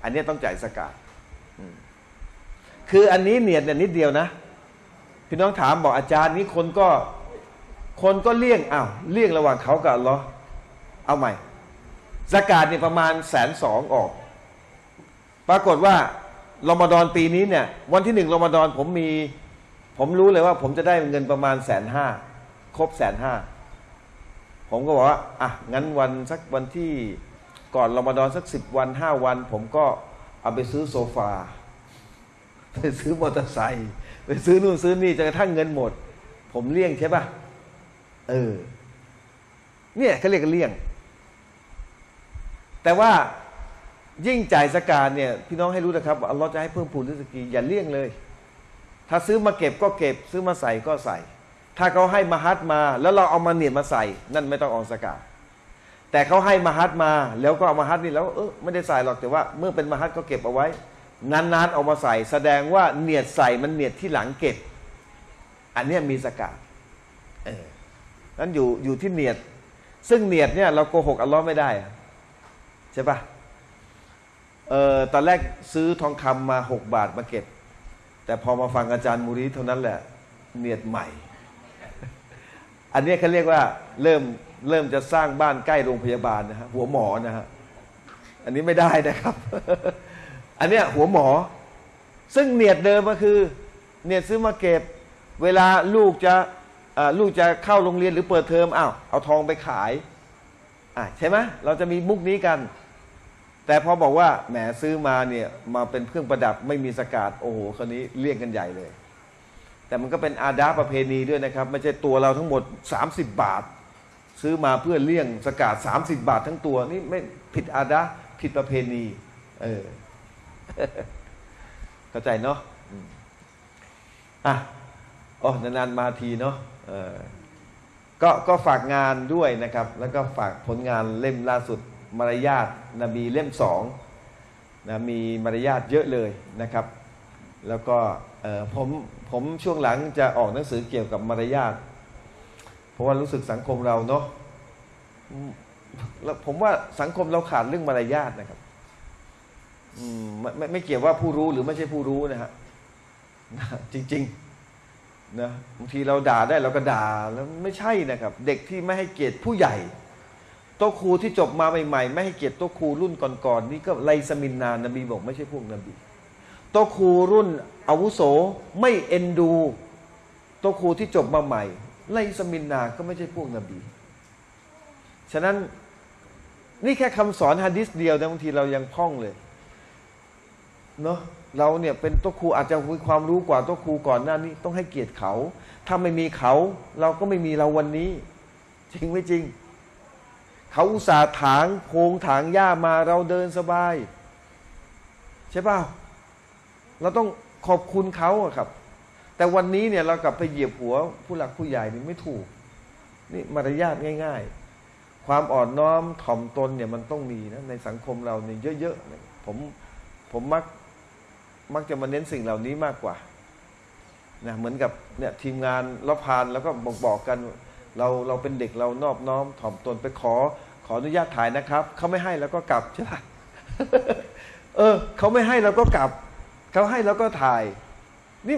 อันนี้ต้องจ่ายสกัดคืออันนี้เนียดเนี่ยนิดเดียวนะพี่น้องถามบอกอาจารย์นี้คนก็คนก็เลี่ยงอ้าวเลี่ยงระหว่างเขากับอัลเลาะห์เอาใหม่สกัดเนี่ยประมาณแสนสองออกปรากฏว่ารอมฎอนปีนี้เนี่ยวันที่หนึ่งรอมฎอนผมมีผมรู้เลยว่าผมจะได้เงินประมาณแสนห้าครบแสนห้าผมก็บอกว่าอ่ะงั้นวันสักวันที่ก่อนรอมฎอนสักสิบวันห้าวันผมก็เอาไปซื้อโซฟาไปซื้อมอเตอร์ไซค์ไปซื้อนู่นซื้อนี่จนกระทั่งเงินหมดผมเลี่ยงใช่ป่ะเออเนี่ยเขาเรียกกันเลี่ยงแต่ว่ายิ่งจ่ายสกัดเนี่ยพี่น้องให้รู้นะครับอัลเลาะห์จะให้เพิ่มพูนริซกีอย่าเลี่ยงเลยถ้าซื้อมาเก็บก็เก็บซื้อมาใส่ก็ใส่ถ้าเขาให้มาฮัตมาแล้วเราเอามาเนียดมาใส่นั่นไม่ต้องออกสกัดแต่เขาให้มาฮัตมาแล้วก็เอามาฮัตนี่แล้วเออไม่ได้ใส่หรอกแต่ว่าเมื่อเป็นมาฮัตก็เก็บเอาไว้นานๆเอามาใส่แสดงว่าเนียดใส่มันเนียดที่หลังเก็บอันนี้มีสกัดเออนั้นอยู่อยู่ที่เนียดซึ่งเนียดเนี่ยเราโกหกอัลเลาะห์ไม่ได้ใช่ปะ เออตอนแรกซื้อทองคำมาหกบาทมาเก็บแต่พอมาฟังอาจารย์มูรีเท่านั้นแหละเนียดใหม่อันนี้เขาเรียกว่าเริ่มเริ่มจะสร้างบ้านใกล้โรงพยาบาลนะฮะหัวหมอนะฮะอันนี้ไม่ได้นะครับอันเนี้ยหัวหมอซึ่งเนียดเดิมก็คือเนียดซื้อมาเก็บเวลาลูกจะลูกจะเข้าโรงเรียนหรือเปิดเทอมอ้าวเอาทองไปขายอ่ะใช่ไหมเราจะมีมุกนี้กันแต่พอบอกว่าแหมซื้อมาเนี่ยมาเป็นเครื่องประดับไม่มีสกัดโอ้โหคนนี้เรียกกันใหญ่เลยแต่มันก็เป็นอาดาประเพณีด้วยนะครับไม่ใช่ตัวเราทั้งหมดสามสิบบาทซื้อมาเพื่อเลี่ยงสกัดสามสิบบาททั้งตัวนี่ไม่ผิดอาดาผิดประเพณีเออ เข้าใจเนาะอ่ะอ๋อนานๆมาทีเนาะเออก็ก็ฝากงานด้วยนะครับแล้วก็ฝากผลงานเล่มล่าสุดมารยาทนบีเล่มสองนะมีมารยาทเยอะเลยนะครับแล้วก็ผมผมช่วงหลังจะออกหนังสือเกี่ยวกับมารยาทเพราะว่ารู้สึกสังคมเราเนาะแล้วผมว่าสังคมเราขาดเรื่องมารยาทนะครับไม่ไม่ไม่เกี่ยวว่าผู้รู้หรือไม่ใช่ผู้รู้นะฮะจริงๆนะบางทีเราด่าได้เราก็ด่าแล้วไม่ใช่นะครับเด็กที่ไม่ให้เกียรติผู้ใหญ่โต๊ะครูที่จบมาใหม่ๆไม่ให้เกียรติโต๊ะครูรุ่นก่อนๆ นี่ก็ไลซามินนานบีบอกไม่ใช่พวกนบีโต๊ะครูรุ่นอาวุโสไม่เอ็นดูโต๊ะครูที่จบมาใหม่ไลซามินนาก็ไม่ใช่พวกนบีฉะนั้นนี่แค่คำสอนฮะดิษเดียวนะบางทีเรายังพ่องเลยเนาะเราเนี่ยเป็นโต๊ะครูอาจจะมีความรู้กว่าโต๊ะครูก่อนหน้านี้ต้องให้เกียรติเขาถ้าไม่มีเขาเราก็ไม่มีเราวันนี้จริงไม่จริงเขาอุตส่าห์ถางโพงถางหญ้ามาเราเดินสบายใช่เปล่าเราต้องขอบคุณเขาครับแต่วันนี้เนี่ยเรากลับไปเหยียบหัวผู้หลักผู้ใหญ่นี่ไม่ถูกนี่มารยาทง่ายๆความอ่อนน้อมถ่อมตนเนี่ยมันต้องมีนะในสังคมเราเนี่ยเยอะๆผมผมมักมักจะมาเน้นสิ่งเหล่านี้มากกว่านะเหมือนกับเนี่ยทีมงานรับพานแล้วก็บอกบอกกันเราเราเป็นเด็กเรานอบน้อมถ่อมตนไปขอขออนุญาตถ่ายนะครับเขาไม่ให้แล้วก็กลับใช่ไหมเออเขาไม่ให้เราก็กลับเขาให้แล้วก็ถ่ายนี่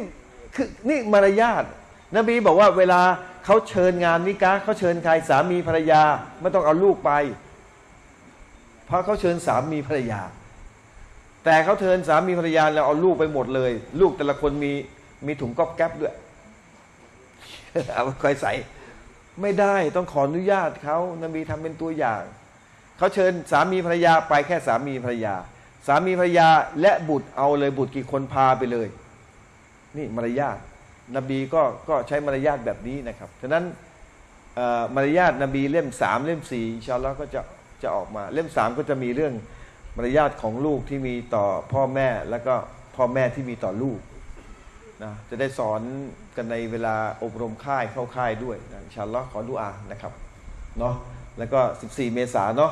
คือนี่มารยาทนบีบอกว่าเวลาเขาเชิญงานนิกะห์เขาเชิญใครสามีภรรยาไม่ต้องเอาลูกไปเพราะเขาเชิญสามีภรรยาแต่เขาเชิญสามีภรรยาแล้วเอาลูกไปหมดเลยลูกแต่ละคนมีมีถุงก๊อบแก๊บด้วยเอาคอยใส่ไม่ได้ต้องขออนุญาตเขานบีทำเป็นตัวอย่างเขาเชิญสามีภรรยาไปแค่สามีภรรยาสามีภรรยาและบุตรเอาเลยบุตรกี่คนพาไปเลยนี่มารยาทนบีก็ก็ใช้มารยาทแบบนี้นะครับฉะนั้นมารยาทนบีเล่มสามเล่มสี่อินชาอัลเลาะห์ก็จะจะออกมาเล่มสามก็จะมีเรื่องมารยาทของลูกที่มีต่อพ่อแม่แล้วก็พ่อแม่ที่มีต่อลูกนะจะได้สอนกันในเวลาอบรมค่ายเข้าค่ายด้วยนะอินชาอัลเลาะห์ขอดุอานะครับเนาะแล้วก็สิบสี่เมษายนเนาะ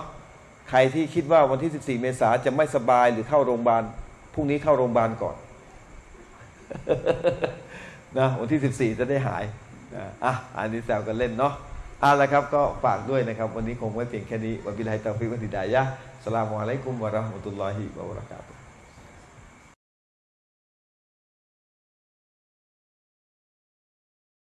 ใครที่คิดว่าวันที่สิบสี่เมษายนจะไม่สบายหรือเข้าโรงพยาบาลพรุ่งนี้เข้าโรงพยาบาลก่อน นะวันที่สิบสี่จะได้หายนะอ่ะอันนี้แซวกันเล่นเนาะเอาละครับก็ฝากด้วยนะครับวันนี้คงไว้เพียงแค่นี้วะบิลลาฮิตอฟิกวัลฮิดายะฮ์อัสสลามุอะลัยกุมวะเราะห์มะตุลลอฮิวะบะเราะกาตุฮ์